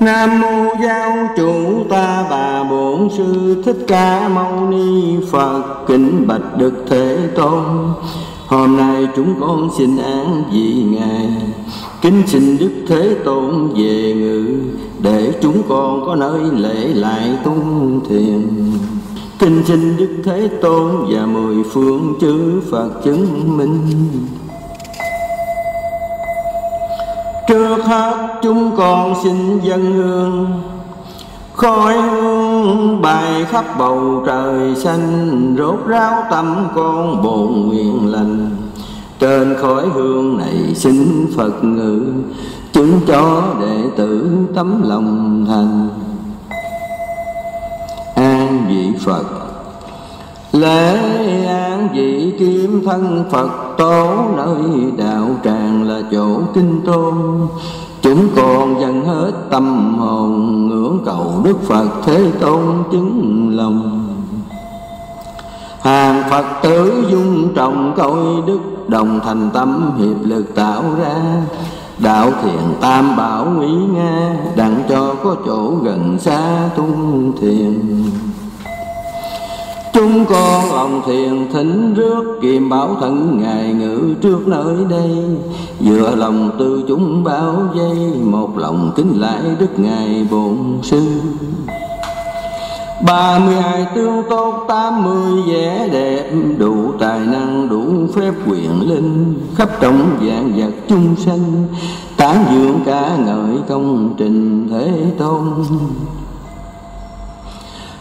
Nam mô giáo chủ ta bà bổn sư Thích Ca Mâu Ni Phật. Kính bạch Đức Thế Tôn, hôm nay chúng con xin án vị Ngài. Kính xin Đức Thế Tôn về ngự để chúng con có nơi lễ lại tung thiền. Kính xin Đức Thế Tôn và mười phương chư Phật chứng minh. Trước hết chúng con xin dâng hương, khói hương bay khắp bầu trời xanh, rốt ráo tâm con bổn nguyện lành. Trên khói hương này xin Phật ngự, chứng cho đệ tử tấm lòng thành. An vị Phật. Lễ an vị kim thân Phật tổ, nơi đạo tràng là chỗ kinh tôn. Chúng con dâng hết tâm hồn, ngưỡng cầu Đức Phật Thế Tôn chứng lòng. Hàng Phật tử dung trọng coi đức, đồng thành tâm hiệp lực tạo ra đạo thiền tam bảo nguy nga, đặng cho có chỗ gần xa tung thiền. Chúng con lòng thiền thỉnh rước kiềm bảo thần Ngài ngự trước nơi đây, dựa lòng từ chúng bao giây, một lòng kính lại Đức Ngài bổn sư. 32 tướng tốt 80 vẻ đẹp, đủ tài năng đủ phép quyền linh, khắp trong vạn vật chung sanh, tán dương ca ngợi công trình Thế Tôn.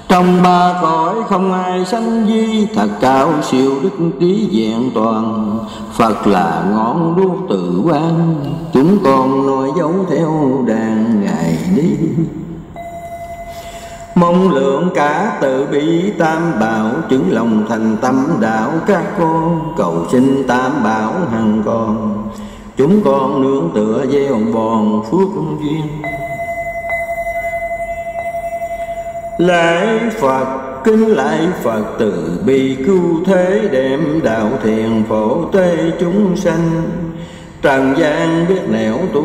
Trong ba cõi không ai sánh vi, thật cao siêu đức trí vẹn toàn. Phật là ngọn đuốc tự quang, chúng con noi dấu theo đàn Ngài đi. Mong lượng cả tự bi tam bảo, chứng lòng thành tâm đạo các con, cầu xin tam bảo hằng còn. Chúng con nương tựa gieo bòn phước duyên. Lạy Phật, kính lạy Phật từ bi cứu thế, đem đạo thiền phổ tế chúng sanh. Trần gian biết nẻo tu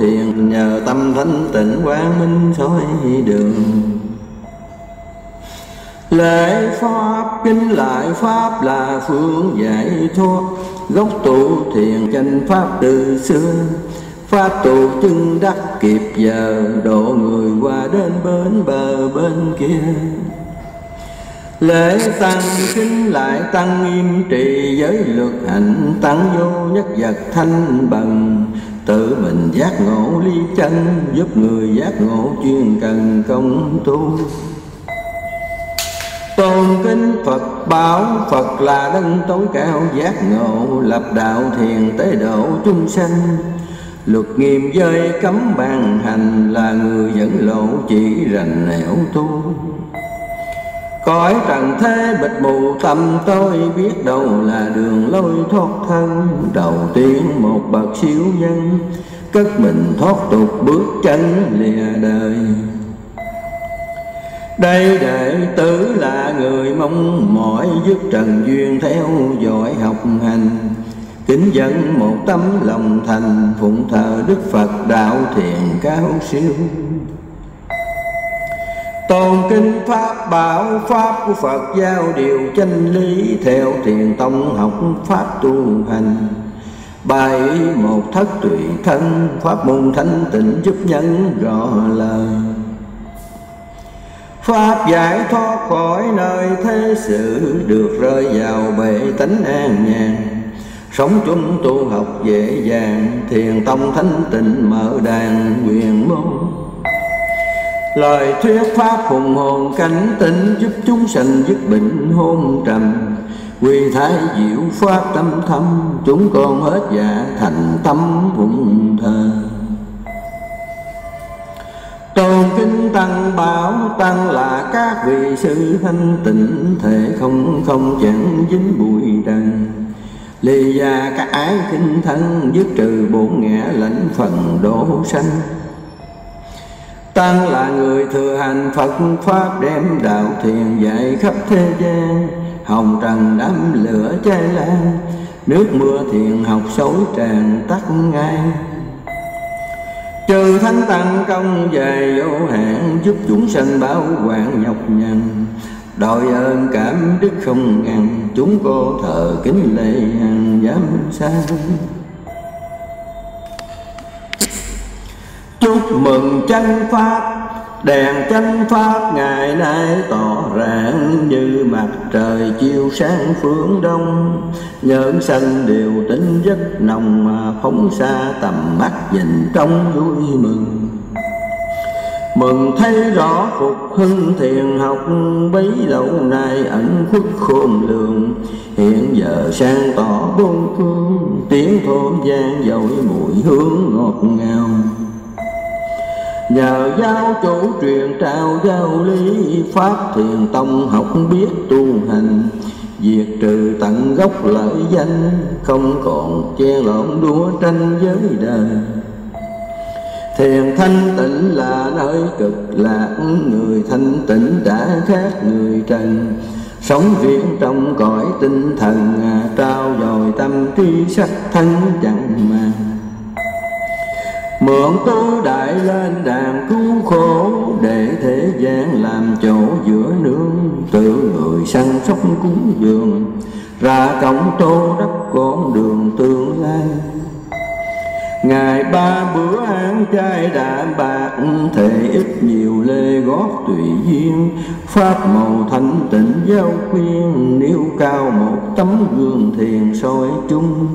thiền, nhờ tâm thanh tịnh quang minh soi đường. Lễ Pháp, kính lại Pháp là phương giải thoát, gốc tu thiền chánh Pháp từ xưa. Pháp tu chứng đắc kịp giờ, độ người qua đến bến bờ bên kia. Lễ Tăng, kính lại Tăng nghiêm trì giới luật hạnh, Tăng vô nhất vật thanh bằng, tự mình giác ngộ ly chân, giúp người giác ngộ chuyên cần công tu. Tôn kính Phật bảo, Phật là đấng tối cao giác ngộ, lập đạo thiền tế độ chúng sanh. Luật nghiêm giới cấm bàn hành, là người dẫn lộ chỉ rành nẻo tu. Cõi trần thế bịt mù tâm tôi, biết đâu là đường lối thoát thân. Đầu tiên một bậc siêu nhân, cất mình thoát tục bước chân lìa đời. Đây đệ tử là người mong mỏi, dứt trần duyên theo dõi học hành. Kính dẫn một tấm lòng thành, phụng thờ Đức Phật đạo thiền cao siêu. Tôn kính Pháp bảo, Pháp của Phật giao điều chân lý, theo thiền tông học Pháp tu hành. Bài một thất tùy thân, Pháp môn thanh tịnh giúp nhân rõ lời. Pháp giải thoát khỏi nơi thế sự, được rơi vào bể tánh an nhàn. Sống chung tu học dễ dàng, thiền tông thánh tịnh mở đàn quyền môn. Lời thuyết Pháp hùng hồn cảnh tỉnh, giúp chúng sanh dứt bệnh hôn trầm. Quy thái diệu Pháp tâm thâm, chúng con hết dạ thành tâm vụng thờ. Tôn kính Tăng bảo, Tăng là các vị sư thanh tịnh, thể không chẳng dính bụi trần. Lì già các ái kinh thân, dứt trừ bổn ngã lãnh phần đổ sanh. Tăng là người thừa hành Phật Pháp, đem đạo thiền dạy khắp thế gian. Hồng trần đám lửa cháy lan, nước mưa thiền học xối tràn tắt ngay. Trừ thánh tăng công dài vô hạn, giúp chúng sanh bảo quản nhọc nhằn. Đội ơn cảm đức không ngăn, chúng cô thờ kính lệ hàng dám sang. Chúc mừng chánh pháp, đèn chánh pháp ngày nay tỏ rạng, như mặt trời chiều sáng phương đông. Nhơn sanh đều tính rất nồng, mà phóng xa tầm mắt nhìn trong vui mừng. Mừng thấy rõ phục hưng thiền học, bấy lâu nay ẩn khuất khôn lường. Hiện giờ sang tỏ bốn phương, tiếng thôn vang dội mùi hương ngọt ngào. Nhờ giáo chủ truyền trao giáo lý, pháp thiền tông học biết tu hành. Diệt trừ tận gốc lợi danh, không còn che lộn đua tranh với đời. Thiền thanh tịnh là nơi cực lạc, người thanh tịnh đã khác người trần. Sống riêng trong cõi tinh thần, trao dồi tâm trí sắc thân chẳng mà. Mượn tu đại lên đàn cứu khổ, để thế gian làm chỗ giữa nương. Tự người săn sóc cúng dường, ra cổng tô đắp con đường tương lai. Ngày ba bữa ăn chay đạm bạc, thể ít nhiều lê gót tùy duyên. Pháp màu thanh tịnh giáo khuyên, nếu cao một tấm gương thiền soi chung.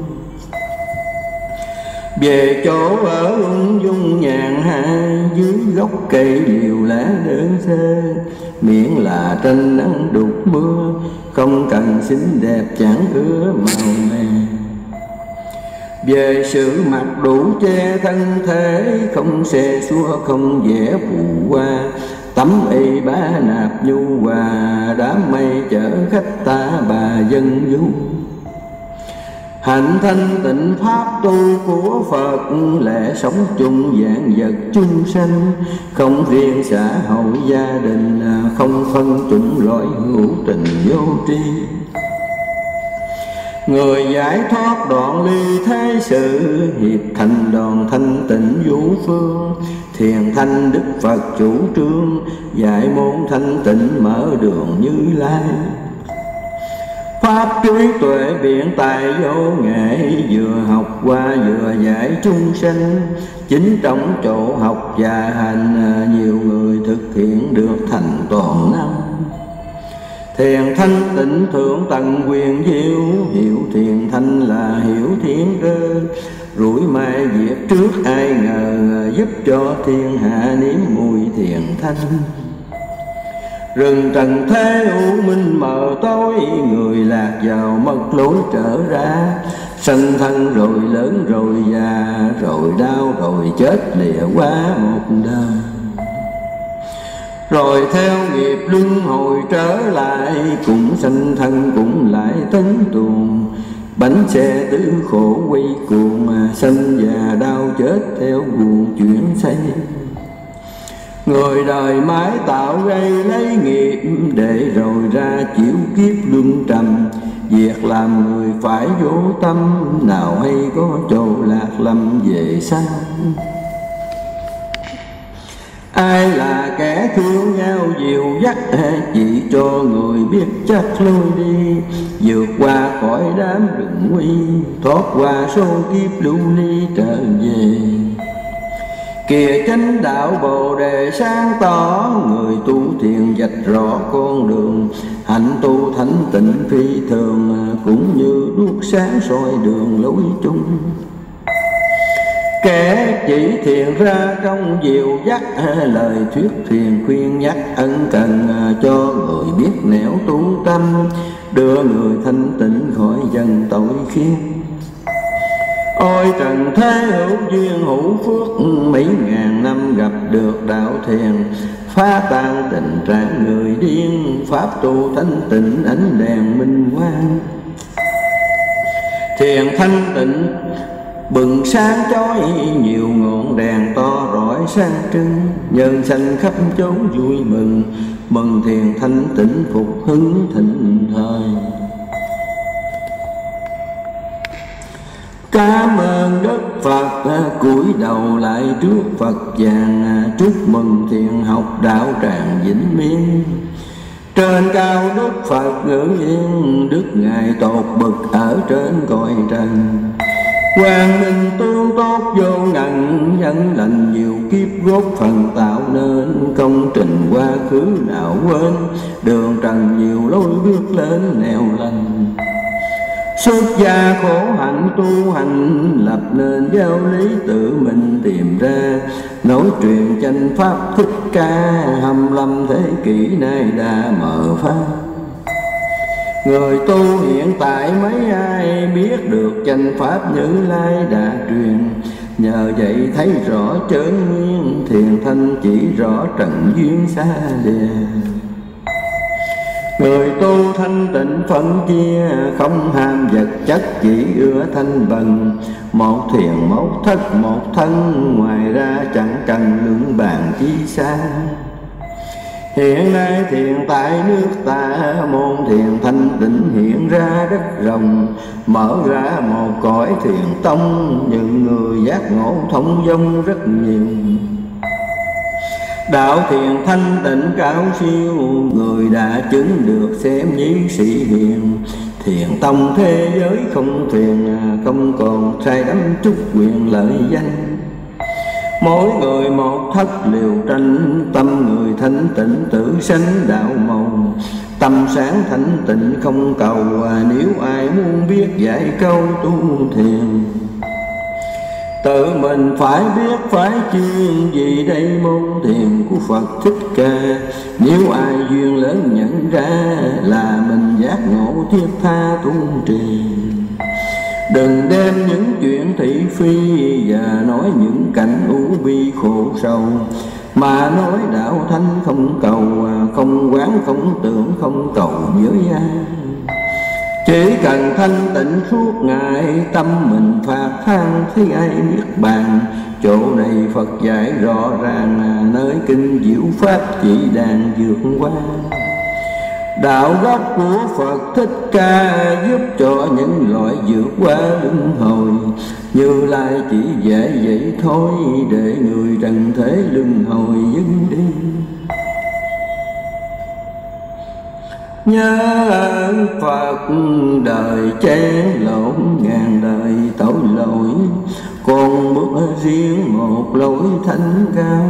Về chỗ ở ung dung nhàn hạ, dưới gốc cây liều lá đơn sơ. Miễn là tranh nắng đục mưa, không cần xinh đẹp chẳng ứa màu mè. Về sự mặc đủ che thân thể, không xe xua không vẽ phù hoa. Tấm y bá nạp nhu hòa, đám mây chở khách ta bà dân du. Hạnh thanh tịnh pháp tu của Phật, lẽ sống chung vạn vật chung sanh. Không riêng xã hội gia đình, không phân chủng loại hữu tình vô tri. Người giải thoát đoạn ly thế sự, hiệp thành đoàn thanh tịnh vũ phương. Thiền thanh Đức Phật chủ trương, dạy môn thanh tịnh mở đường Như Lai. Pháp trí tuệ biện tài vô nghệ, vừa học qua vừa giải chúng sanh. Chính trong chỗ học và hành, nhiều người thực hiện được thành toàn năng. Thiền thanh tịnh thượng tầng quyền diệu, hiểu thiền thanh là hiểu thiên cơ. Rủi mai diệt trước ai ngờ, giúp cho thiên hạ nếm mùi thiền thanh. Rừng trần thế u minh mờ tối, người lạc vào mất lối trở ra. Sanh thân rồi lớn rồi già, rồi đau rồi chết lìa quá một đời. Rồi theo nghiệp luân hồi trở lại, cũng sanh thân cũng lại tấn tuồng. Bánh xe tứ khổ quay cuồng, mà sanh già đau chết theo guồng chuyển xây. Người đời mãi tạo gây lấy nghiệp, để rồi ra chịu kiếp luân trầm. Việc làm người phải vô tâm, nào hay có chỗ lạc lầm về sau. Ai là kẻ thương nhau dìu dắt, chỉ cho người biết chắc lối đi. Vượt qua khỏi đám rừng nguy, thoát qua số kiếp lưu ly trở về. Kìa chánh đạo Bồ Đề sáng tỏ, người tu thiền vạch rõ con đường. Hạnh tu thánh tịnh phi thường, cũng như đuốc sáng soi đường lối chung. Kẻ chỉ thiền ra trong diệu dắt, lời thuyết thiền khuyên nhắc ân cần. Cho người biết nẻo tu tâm, đưa người thanh tịnh khỏi dần tội khiếp. Ôi trần thế hữu duyên hữu phước, mấy ngàn năm gặp được đạo thiền. Phá tan tình trạng người điên, pháp tu thanh tịnh ánh đèn minh quang. Thiền thanh tịnh bừng sáng chói, nhiều ngọn đèn to rọi sáng trưng. Nhân sanh khắp chốn vui mừng, mừng thiền thanh tịnh phục hưng thịnh thời. Cảm ơn Đức Phật, cúi đầu lại trước Phật vàng, chúc mừng thiền học đạo tràng Vĩnh Miên. Trên cao Đức Phật ngưỡng nhiên, Đức Ngài tột bực ở trên cõi trần. Quang minh tương tốt vô ngần, nhân lành nhiều kiếp góp phần tạo nên. Công trình quá khứ nào quên, đường trần nhiều lối bước lên nẻo lành. Xuất gia khổ hạnh tu hành, lập nên giáo lý tự mình tìm ra. Nối truyền chánh pháp Thích Ca, 25 thế kỷ nay đã mở pháp. Người tu hiện tại mấy ai biết được chánh pháp Như Lai đã truyền. Nhờ vậy thấy rõ chơn nguyên, thiền thanh chỉ rõ trần duyên xa lìa. Người tu thanh tịnh phân chia, không ham vật chất chỉ ưa thanh bần. Một thiền một thất một thân, ngoài ra chẳng cần lưỡng bàn chi xa. Hiện nay thiền tại nước ta, môn thiền thanh tịnh hiện ra đất rồng. Mở ra một cõi thiền tông, những người giác ngộ thông dong rất nhiều. Đạo thiền thanh tịnh cao siêu, người đã chứng được xem như sĩ hiền. Thiền tông thế giới không thiền, không còn sai đắm chút quyền lợi danh. Mỗi người một thất liều tranh, tâm người thanh tịnh tự sanh đạo màu. Tâm sáng thanh tịnh không cầu, nếu ai muốn biết dạy câu tu thiền. Tự mình phải biết phải chuyên, vì đây môn thiền của Phật Thích Ca. Nếu ai duyên lớn nhận ra, là mình giác ngộ thiết tha tu trì. Đừng đem những chuyện thị phi, và nói những cảnh u bi khổ sầu. Mà nói đạo thánh không cầu, không quán không tưởng không cầu với ai. Chỉ cần thanh tịnh suốt ngày, tâm mình phạt than thấy ai Niết Bàn. Chỗ này Phật dạy rõ ràng, nơi kinh diệu pháp chỉ đàn vượt qua. Đạo gốc của Phật Thích Ca giúp cho những loại vượt qua luân hồi. Như Lai chỉ dễ vậy thôi, để người trần thế luân hồi dừng đi. Nhớ Phật đời chen lộn, ngàn đời tội lỗi, con bước riêng một lối thánh cao.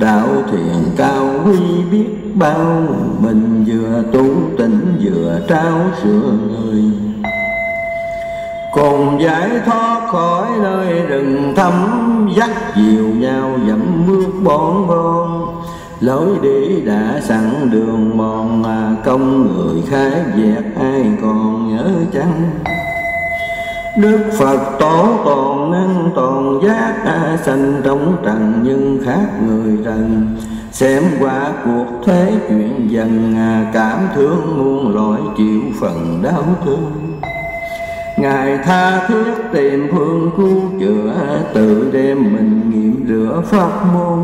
Đạo thiền cao quý biết bao, mình vừa tu tỉnh vừa trao sửa người. Cùng giải thoát khỏi nơi rừng thấm, dắt dìu nhau dẫm bước bon bon. Lối đi đã sẵn đường mòn, mà công người khai dẹp ai còn nhớ chăng. Đức Phật tổ toàn năng toàn giác, sanh trong trần nhưng khác người trần. Xem qua cuộc thế chuyện dần, cảm thương muôn loại chịu phần đau thương. Ngài tha thiết tìm phương cứu chữa, tự đem mình nghiệm rửa pháp môn.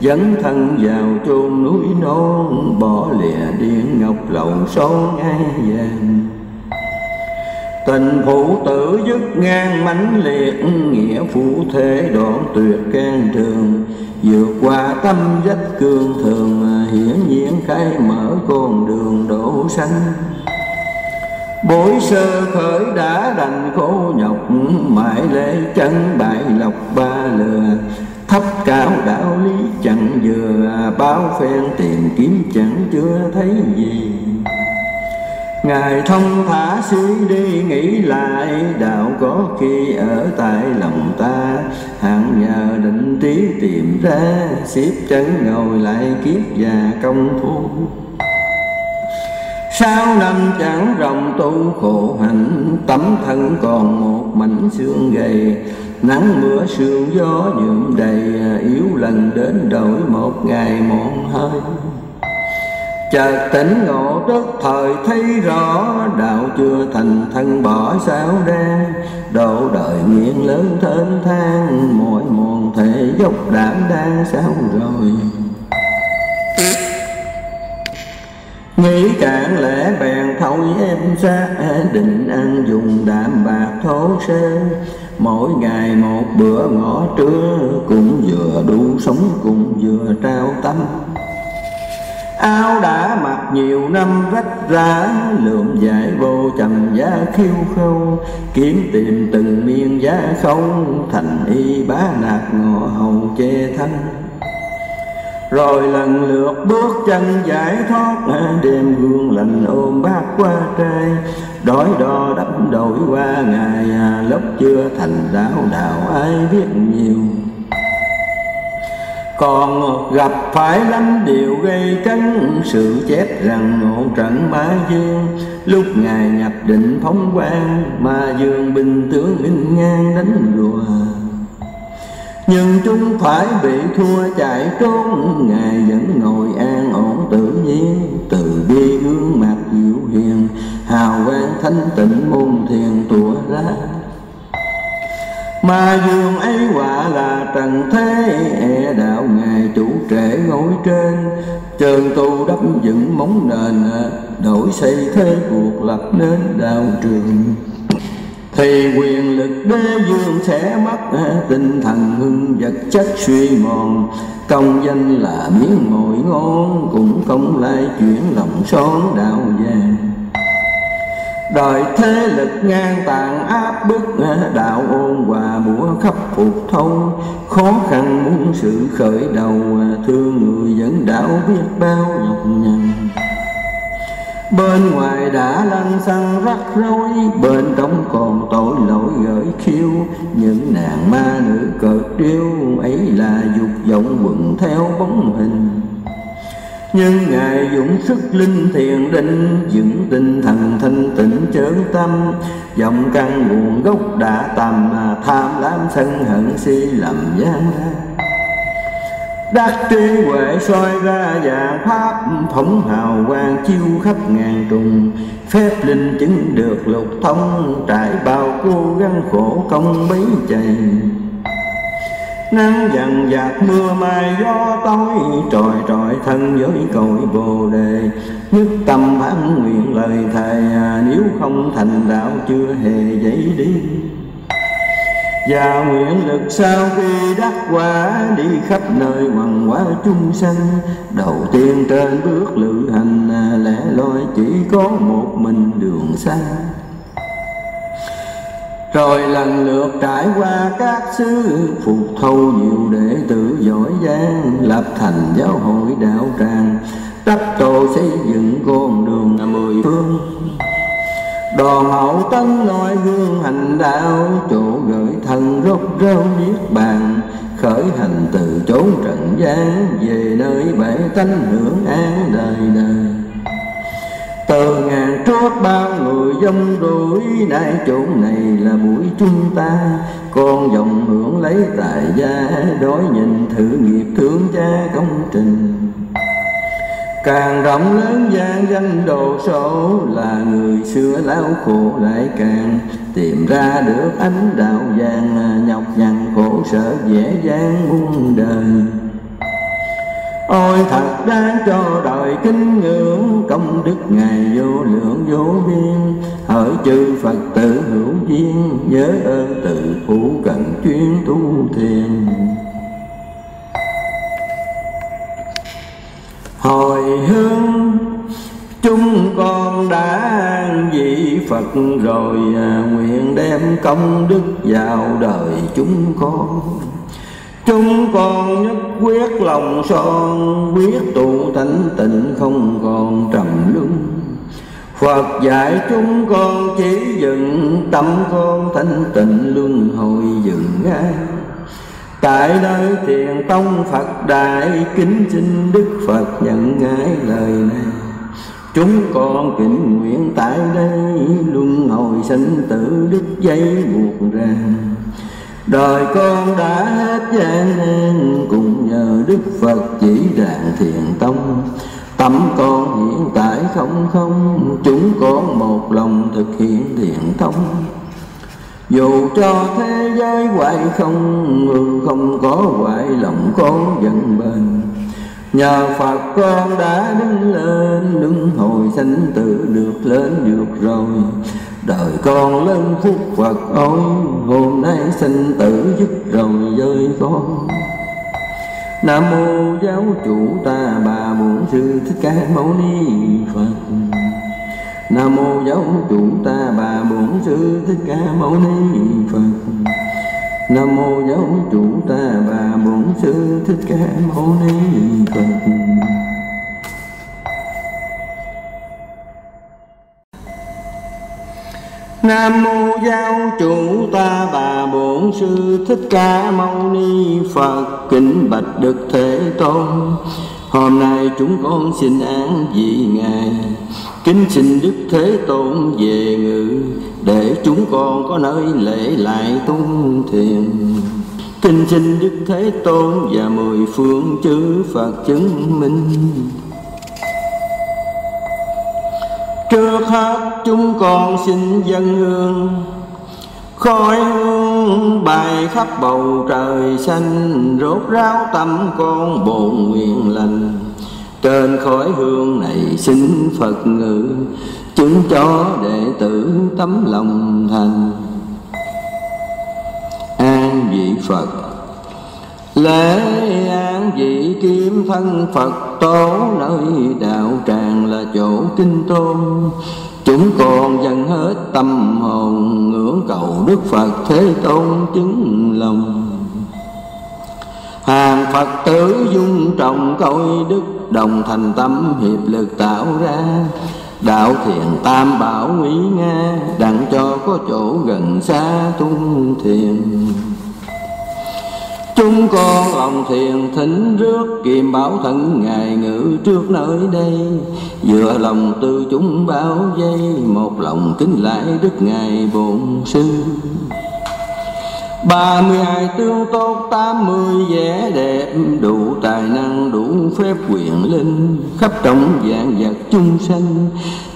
Dẫn thân vào chôn núi non, bỏ lìa điện ngọc lậu son ngay vàng. Tình phụ tử dứt ngang mãnh liệt, nghĩa phụ thế đoạn tuyệt can trường. Vượt qua tâm vách cương thường, hiển nhiên khai mở con đường đổ xanh. Buổi sơ khởi đã đành khổ nhọc, mãi lễ chân bại lọc ba lừa. Thấp cao đạo lý chẳng vừa, báo phen tìm kiếm chẳng chưa thấy gì. Ngài thông thả suy đi nghĩ lại, đạo có khi ở tại lòng ta. Hạng nhờ định trí tìm ra, xếp chân ngồi lại kiếp và công phu. Sáu năm chẳng rộng tu khổ hạnh, tấm thân còn một mảnh xương gầy. Nắng mưa sương gió nhuộm đầy, yếu lần đến đổi một ngày mòn hơi. Chợt tỉnh ngộ tức thời thấy rõ, đạo chưa thành thân bỏ sao ra. Độ đời nguyện lớn thênh thang, mỗi mòn thể dốc đảm đang sao rồi. Nghĩ cạn lẽ bèn thôi em xa, định ăn dùng đạm bạc thô sơ. mỗi ngày một bữa ngõ trưa, cũng vừa đủ sống cũng vừa trao tâm. Áo đã mặc nhiều năm rách rã, lượm dại vô trầm giá khiêu khâu, kiếm tìm từng miên giá không, thành y bá nạt ngò hầu che thanh. Rồi lần lượt bước chân giải thoát, đêm gương lành ôm bát qua trai, đói đo đắm đổi qua ngày, lúc chưa thành giáo đạo ai biết nhiều. Còn gặp phải lắm điều gây cấn, sự chết rằng ngộ trận ma dương, lúc ngài nhập định phóng quang, ma dương binh tướng minh ngang đánh rùa. Nhưng chúng phải bị thua chạy trốn, ngài vẫn ngồi an ổn tự nhiên, từ bi gương mặt dịu hiền, hào quang thanh tịnh môn thiền tỏa ra. Ma dương ấy quả là trần thế, e đạo ngài chủ trễ ngồi trên, trường tu đắp dựng móng nền, đổi xây thế cuộc lập nên đạo trường. Thì quyền lực đế vương sẽ mất, tinh thần hưng vật chất suy mòn, công danh là miếng mồi ngon, cũng không lai chuyển lòng son đạo vàng. Đời thế lực ngang tàn áp bức, đạo ôn hòa bủa khắp phục thâu, khó khăn muốn sự khởi đầu, thương người vẫn đạo biết bao nhọc nhằn. Bên ngoài đã lăn xăng rắc rối, bên trong còn tội lỗi gởi khiêu, những nàng ma nữ cợt điêu, ấy là dục vọng quần theo bóng hình. Nhưng ngài dũng sức linh thiền định, dựng tinh thần thanh tịnh chơn tâm, dòng căn nguồn gốc đã tầm, tham lam sân hận si lầm gian ra. Đắc trí huệ soi ra dạng pháp, phóng hào quang chiêu khắp ngàn trùng, phép linh chứng được lục thông, trải bao cố gắng khổ công bấy chày. Nắng dần dạt mưa mai gió tối, tròi trọi thân với cội Bồ Đề, nhất tâm phán nguyện lời thầy, nếu không thành đạo chưa hề dậy đi. Và nguyện lực sau khi đắc quả, đi khắp nơi hoằng hóa chung sanh, đầu tiên trên bước lữ hành, lẻ loi chỉ có một mình đường xa. Rồi lần lượt trải qua các xứ, phục thâu nhiều đệ tử giỏi giang, lập thành giáo hội đạo tràng, đắp tô xây dựng con đường mười phương. Đoàn hậu tấn noi gương hành đạo, chỗ gửi thân rốt ráo Niết Bàn, khởi hành từ chốn trần gian, về nơi bể tánh hưởng an đời đời. Từ ngàn trót bao người dông rủi, nay chỗ này là buổi chúng ta, con dòng hưởng lấy tài gia, đối nhìn thử nghiệp thương cha công trình. Càng rộng lớn gian danh đồ sổ, là người xưa lao khổ lại càng, tìm ra được ánh đạo vàng, nhọc nhằn khổ sở dễ dàng muôn đời. Ôi thật đáng cho đời kính ngưỡng, công đức ngài vô lượng vô biên, hỡi chư Phật tử hữu duyên, nhớ ơn tự phụ cận chuyên tu thiền. Hồi hướng chúng con đã vị Phật rồi, nguyện đem công đức vào đời chúng con. Chúng con nhất quyết lòng son, quyết tụ tánh tịnh không còn trầm luân. Phật dạy chúng con chỉ dựng, tâm con thanh tịnh luân hồi dựng ngay. Tại nơi thiền tông Phật Đại, kính xin Đức Phật nhận ngài lời này. Chúng con kính nguyện tại đây, luân hồi sinh tử đứt dây buộc ràng. Đời con đã hết gian nan, cùng nhờ Đức Phật chỉ ràng thiền tông. Tâm con hiện tại không không, chúng con một lòng thực hiện thiền tông. Dù cho thế giới hoại không, người không có hoại lòng con vẫn bền. Nhờ Phật con đã đứng lên, đứng hồi sanh tử được lên được rồi. Đời con lên phúc Phật ôi, hôm nay sinh tử dứt rồi với con. Nam mô giáo chủ ta bà bổn sư Thích Ca Mâu Ni Phật. Nam mô giáo chủ ta bà bổn sư Thích Ca Mâu Ni Phật. Nam mô giáo chủ ta bà bổn sư Thích Ca Mâu Ni Phật. Nam mô giáo chủ ta bà bổn sư Thích Ca Mâu Ni Phật. Kính bạch Đức Thế Tôn, hôm nay chúng con xin án vị ngài, kính xin Đức Thế Tôn về ngự để chúng con có nơi lễ lại tu thiền. Kính xin Đức Thế Tôn và mười phương chư Phật chứng minh. Trước hết chúng con xin dâng hương, khói hương bay khắp bầu trời xanh, rốt ráo tâm con bổn nguyện lành. Trên khói hương này xin Phật ngự, chứng cho đệ tử tấm lòng thành. An vị Phật. Lễ an vị kim thân Phật tổ, nơi đạo tràng là chỗ kinh tôn. Chúng con dâng hết tâm hồn, ngưỡng cầu Đức Phật Thế Tôn chứng lòng. Hàng Phật tử dung trọng coi đức, đồng thành tâm hiệp lực tạo ra đạo thiền tam bảo nguy nga, đặng cho có chỗ gần xa tu thiền. Chúng con lòng thiền thỉnh rước kiềm bảo thần ngài ngự trước nơi đây, dựa lòng từ chúng báo dây, một lòng kính lạy đức ngài bổn sư. 32 tướng tốt, 80 vẻ đẹp, đủ tài năng đủ phép quyền linh, khắp trong vạn vật chúng sanh,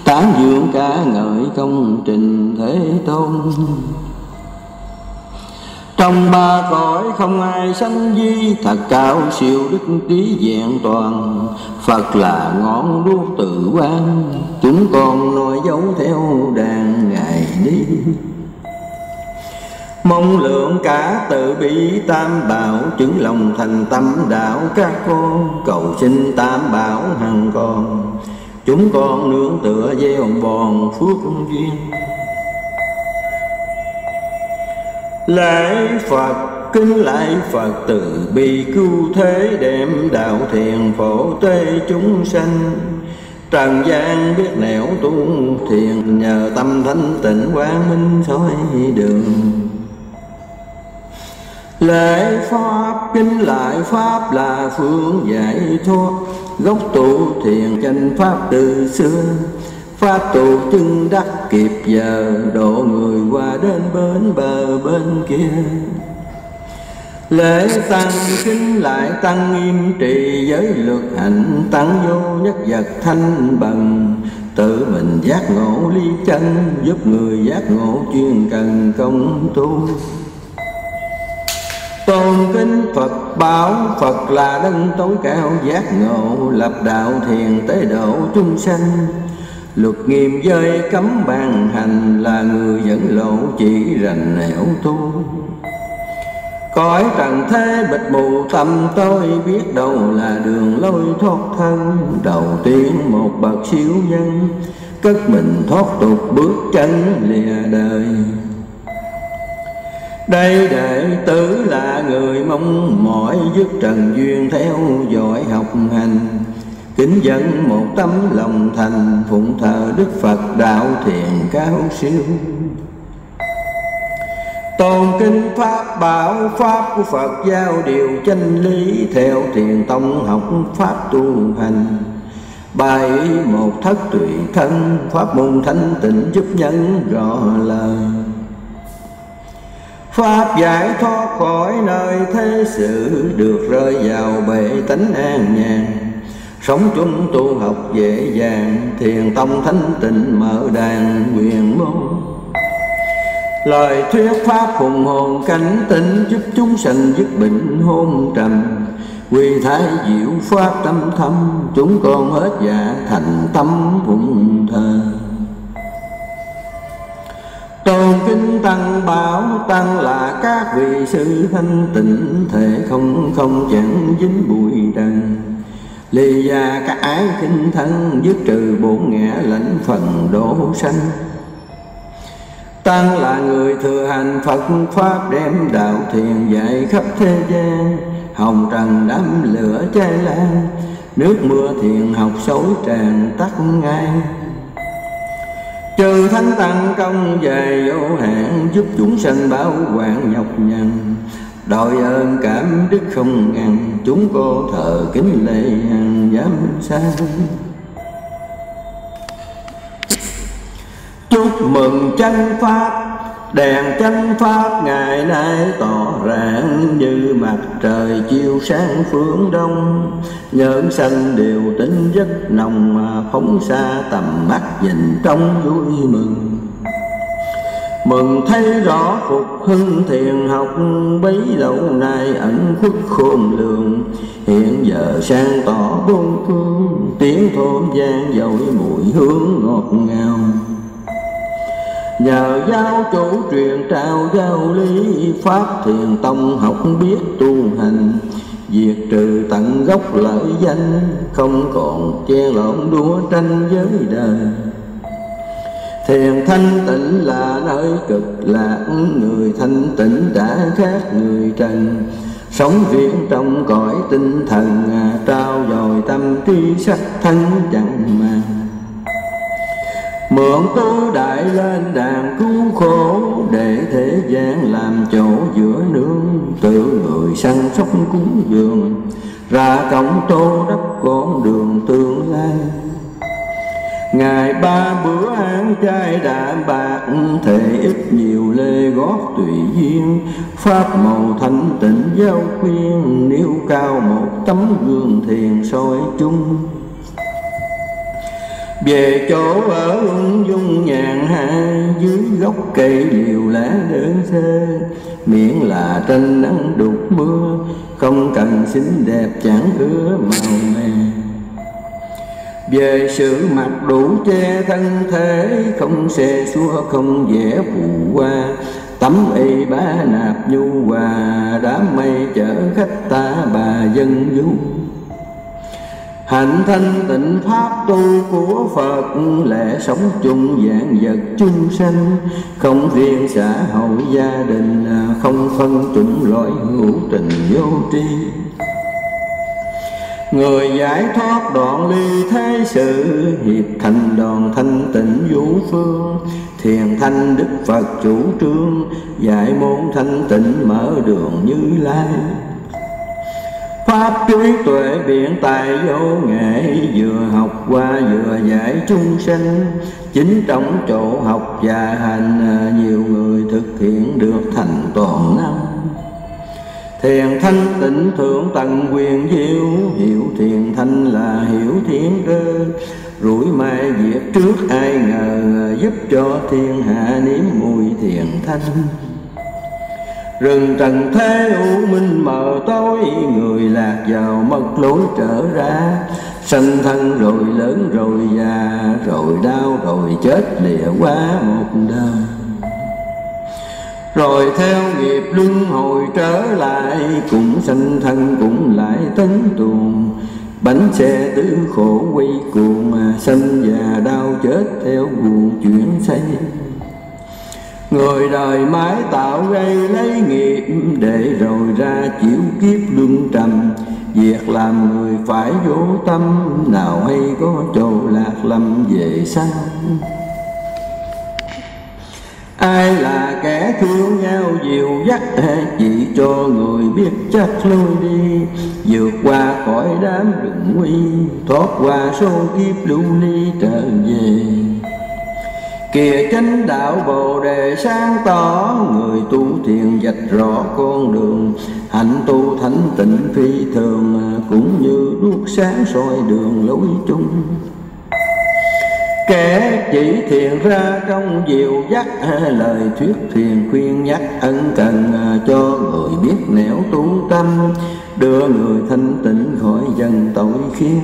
tán dương ca ngợi công trình Thế Tôn. Trong ba cõi không ai sánh vi, thật cao siêu đức trí vẹn toàn, Phật là ngọn đuốc tự quang, chúng con noi dấu theo đàn ngài đi. Mong lượng cả tự bi tam bảo, chứng lòng thành tâm đạo các con, cầu xin tam bảo hằng còn, chúng con nương tựa gieo bòn phước duyên. Lạy Phật. Kính lạy Phật từ bi cứu thế, đem đạo thiền phổ tế chúng sanh. Trần gian biết nẻo tu thiền, nhờ tâm thanh tịnh quang minh soi đường. Lễ Pháp. Kính lại Pháp là phương giải thoát, gốc tu thiền chánh Pháp từ xưa. Pháp tu chứng đắc kịp giờ, độ người qua đến bến bờ bên kia. Lễ Tăng. Kính lại Tăng nghiêm trì giới luật hạnh, Tăng vô nhất vật thanh bằng, tự mình giác ngộ ly chân, giúp người giác ngộ chuyên cần công tu. Tôn kính Phật bảo. Phật là đấng tối cao giác ngộ, lập đạo thiền tế độ chúng sanh. Luật nghiêm giới cấm bàn hành, là người dẫn lộ chỉ rành nẻo tu. Cõi trần thế bịt mù tâm tôi, biết đâu là đường lối thoát thân. Đầu tiên một bậc siêu nhân, cất mình thoát tục bước chân lìa đời. Đây đệ tử là người mong mỏi, dứt trần duyên theo dõi học hành. Kính dân một tấm lòng thành, phụng thờ Đức Phật đạo thiền cao siêu. Tôn kính Pháp bảo. Pháp của Phật giao điều chân lý, theo thiền tông học Pháp tu hành. Bài một thất tùy thân, Pháp môn thanh tịnh giúp nhân rõ lời. Pháp giải thoát khỏi nơi thế sự, được rơi vào bể tánh an nhàn. Sống chung tu học dễ dàng, thiền tông thanh tịnh mở đàn quyền môn. Lời thuyết Pháp hùng hồn cảnh tỉnh, giúp chúng sanh dứt bệnh hôn trầm. Quy thái diệu Pháp tâm thâm, chúng con hết dạ thành tâm phụng thờ. kính tăng bảo tăng là các vị sư thanh tịnh thể không chẳng dính bụi trần. Lì già các ái kinh thân dứt trừ bổn ngã lãnh phần đổ sanh. Tăng là người thừa hành Phật pháp đem đạo thiền dạy khắp thế gian. Hồng trần đám lửa cháy lan, nước mưa thiền học xối tràn tắt ngay. Trừ thánh tăng công dày vô hạn, giúp chúng sanh bảo quản nhọc nhằn. Đội ơn cảm đức không ngăn, chúng cô thờ kính lệ hàng dám sang. Chúc mừng chánh pháp, đèn chánh pháp ngày nay tỏ rạng như mặt trời chiều sáng phương đông. Nhớn sanh đều tính rất nồng mà phóng xa tầm mắt nhìn trong vui mừng. Mừng thấy rõ phục hưng thiền học bấy lâu nay ẩn khuất khôn lường. Hiện giờ sang tỏ bốn phương, tiếng thôn vang dội mùi hương ngọt ngào. Nhờ giáo chủ truyền trao giáo lý, pháp thiền tông học biết tu hành. Diệt trừ tận gốc lợi danh, không còn che lộn đua tranh với đời. Thiền thanh tịnh là nơi cực lạc, người thanh tịnh đã khác người trần. Sống viễn trong cõi tinh thần, trao dồi tâm trí sắc thân chẳng màng. Mượn tu đại lên đàn cứu khổ, để thế gian làm chỗ giữa nương. Tự người săn sóc cúng dường, ra cổng tô đắp con đường tương lai. Ngày ba bữa ăn chay đạm bạc, thể ít nhiều lê gót tùy duyên. Pháp màu thanh tịnh giáo khuyên, nêu cao một tấm gương thiền soi chung. Về chỗ ở ung dung nhàn hạ, dưới gốc cây liều lá đơn sơ. Miễn là tranh nắng đục mưa, không cần xinh đẹp chẳng ứa màu mè. Về sự mặc đủ che thân thể, không xe xua không vẽ phù hoa. Tấm y bá nạp nhu hòa, đám mây chở khách ta bà dân du. Hạnh thanh tịnh pháp tu của Phật, lẽ sống chung vạn vật chung sanh. Không riêng xã hội gia đình, không phân chủng loại hữu tình vô tri. Người giải thoát đoạn ly thế sự, hiệp thành đoàn thanh tịnh vũ phương. Thiền thanh Đức Phật chủ trương, dạy môn thanh tịnh mở đường Như Lai. Pháp trí tuệ biện tài vô nghệ, vừa học qua vừa dạy chúng sanh. Chính trong chỗ học và hành, nhiều người thực hiện được thành toàn năng. Thiền thanh tịnh thượng tầng quyền diệu, hiểu thiền thanh là hiểu thiên cơ. Rủi mai diệt trước ai ngờ, giúp cho thiên hạ nếm mùi thiền thanh. Rừng trần thế u minh mờ tối, người lạc vào mất lối trở ra. Sanh thân rồi lớn rồi già, rồi đau rồi chết lìa quá một đời. Rồi theo nghiệp luân hồi trở lại, cũng sanh thân cũng lại tấn tuồng. Bánh xe tứ khổ quay cuồng, mà sanh già đau chết theo guồng chuyển xây. Người đời mãi tạo gây lấy nghiệp, để rồi ra chịu kiếp luân trầm. Việc làm người phải vô tâm, nào hay có chỗ lạc lầm về sau. Ai là kẻ thương nhau dìu dắt, chỉ cho người biết chắc lối đi. Vượt qua khỏi đám rừng nguy, thoát qua số kiếp lưu ly trở về. Kìa chánh đạo Bồ Đề sáng tỏ, người tu thiền vạch rõ con đường. Hạnh tu thánh tịnh phi thường, cũng như đuốc sáng soi đường lối chung. Kẻ chỉ thiền ra trong diệu dắt, lời thuyết thiền khuyên nhắc ân cần, cho người biết nẻo tu tâm, đưa người thanh tịnh khỏi dần tội khiên.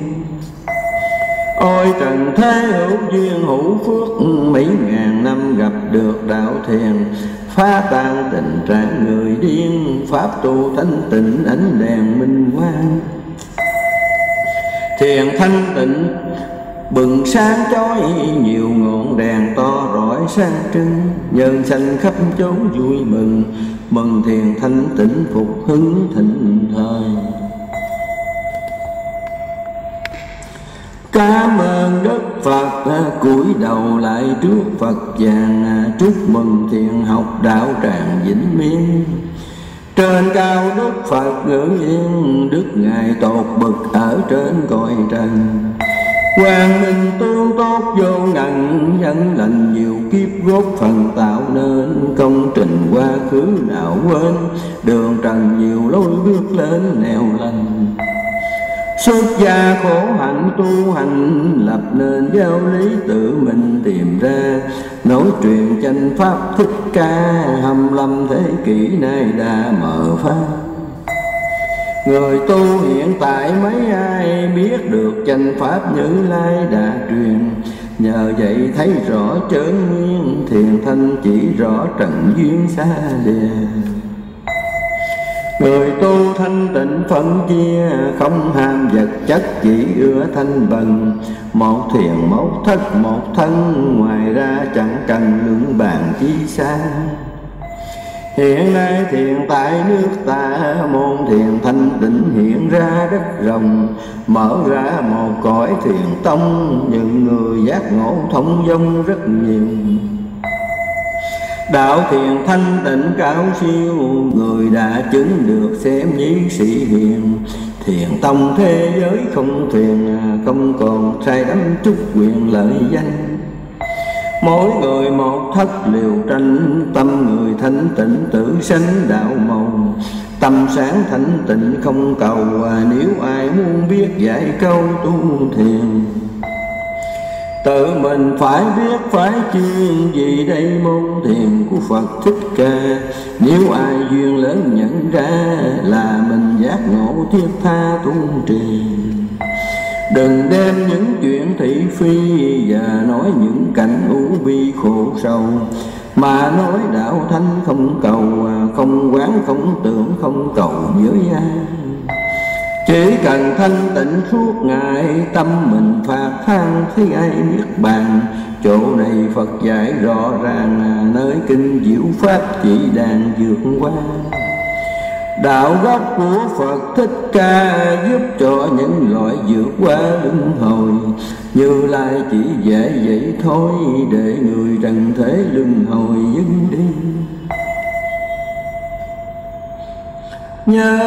Ôi trần thế hữu duyên hữu phước, mấy ngàn năm gặp được đạo thiền, phá tan tình trạng người điên, pháp tu thanh tịnh ánh đèn minh quang. Thiền thanh tịnh bừng sáng chói, nhiều ngọn đèn to rọi sáng trưng, nhân sanh khắp chốn vui mừng, mừng thiền thanh tịnh phục hứng thịnh thời. Cảm ơn Đức Phật, cúi đầu lại trước Phật vàng, chúc mừng thiền học đạo tràng vĩnh miên. Trên cao Đức Phật ngưỡng yên, Đức Ngài tột bực ở trên cõi trần. Quang minh tương tốt vô ngần, nhân lành nhiều kiếp góp phần tạo nên, công trình quá khứ nào quên, đường trần nhiều lối bước lên nẻo lành. Xuất gia khổ hạnh tu hành, lập nên giáo lý tự mình tìm ra, nối truyền chánh pháp Thích Ca, 25 thế kỷ nay đã mở pháp. Người tu hiện tại mấy ai biết được chánh pháp Như Lai đã truyền, nhờ vậy thấy rõ chơn nguyên, thiền thanh chỉ rõ trận duyên xa lìa. Người tu thanh tịnh phân chia, không ham vật chất chỉ ưa thanh bần, một thiền một thất một thân, ngoài ra chẳng cần lưỡng bàn chi xa. Hiện nay thiền tại nước ta, môn thiền thanh tịnh hiện ra rất rộng, mở ra một cõi thiền tông, những người giác ngộ thông dong rất nhiều. Đạo thiền thanh tịnh cao siêu, người đã chứng được xem như sĩ hiền, thiền tông thế giới không thiền, không còn sai đắm chút quyền lợi danh. Mỗi người một thất liều tranh, tâm người thanh tịnh tự sanh đạo màu, tâm sáng thanh tịnh không cầu, nếu ai muốn biết dạy câu tu thiền. Tự mình phải biết phải chuyên, vì đây môn thiền của Phật Thích Ca, nếu ai duyên lớn nhận ra, là mình giác ngộ thiết tha tuân trì. Đừng đem những chuyện thị phi và nói những cảnh u bi khổ sầu, mà nói đạo thanh không cầu, không quán không tưởng không cầu với ai. Chỉ cần thanh tịnh suốt ngày, tâm mình phạt than thấy ai Niết Bàn. Chỗ này Phật dạy rõ ràng, nơi kinh diệu pháp chỉ đàn vượt qua. Đạo gốc của Phật Thích Ca giúp cho những loại vượt qua luân hồi, Như Lai chỉ dễ vậy thôi, để người trần thế luân hồi dừng đi. Nhớ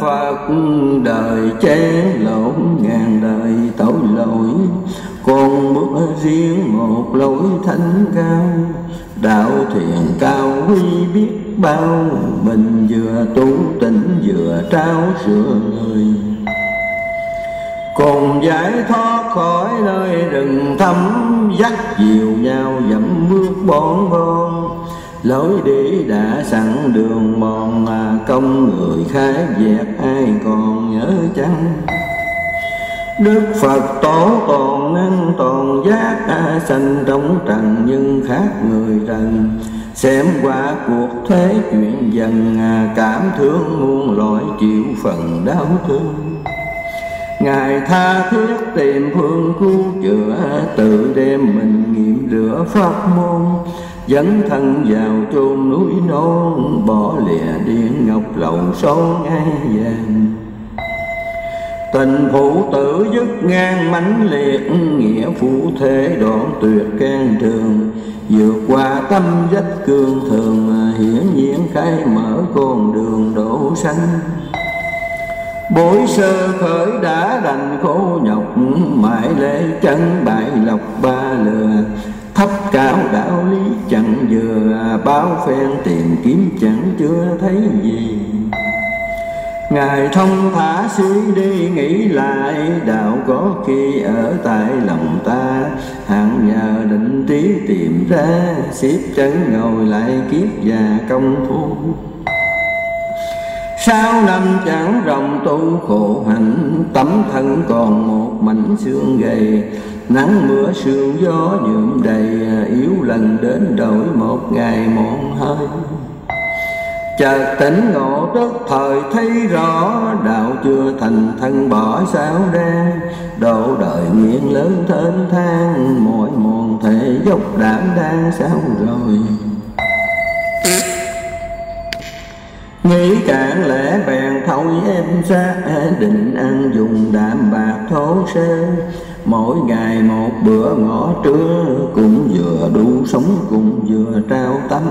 Phật đời chén lộn ngàn đời tội lỗi, còn bước riêng một lối thánh cao. Đạo thiền cao quý biết bao, mình vừa tu tỉnh vừa trao sửa người. Cùng giải thoát khỏi nơi rừng thấm, dắt dìu nhau dẫm bước bón bon. Lối đi đã sẵn đường mòn, mà công người khai dẹp ai còn nhớ chăng. Đức Phật tổ toàn năng toàn giác, sanh trong trần nhưng khác người trần. Xem qua cuộc thế chuyện dần, cảm thương muôn loại chịu phần đau thương. Ngài tha thiết tìm phương cứu chữa, tự đem mình nghiệm rửa pháp môn. Dẫn thân vào chôn núi non, bỏ lìa điện ngọc lậu số ngay vàng. Tình phụ tử dứt ngang mãnh liệt, nghĩa phụ thế đoạn tuyệt can trường. Vượt qua tâm vách cương thường, hiển nhiên khai mở con đường đổ xanh. Bối sơ khởi đã đành khổ nhọc, mãi lễ chân bại lọc ba lừa. Thấp cao đạo lý chẳng vừa, báo phen tìm kiếm chẳng chưa thấy gì. Ngài thông thả suy đi nghĩ lại, đạo có khi ở tại lòng ta. Hạng nhờ định trí tìm ra, xếp chân ngồi lại kiếp già công phu. Sáu năm chẳng rộng tu khổ hạnh, tấm thân còn một mảnh xương gầy. Nắng mưa sương gió nhuộm đầy, yếu lần đến đổi một ngày mòn hơi. Chợt tỉnh ngộ tức thời thấy rõ, đạo chưa thành thân bỏ sao đen. Độ đời nguyện lớn thênh thang, mỗi mòn thể dốc đảm đang sao rồi. Nghĩ cạn lẽ bèn thôi em xa, định ăn dùng đạm bạc thô sơ. Mỗi ngày một bữa ngõ trưa, cũng vừa đủ sống cũng vừa trao tâm.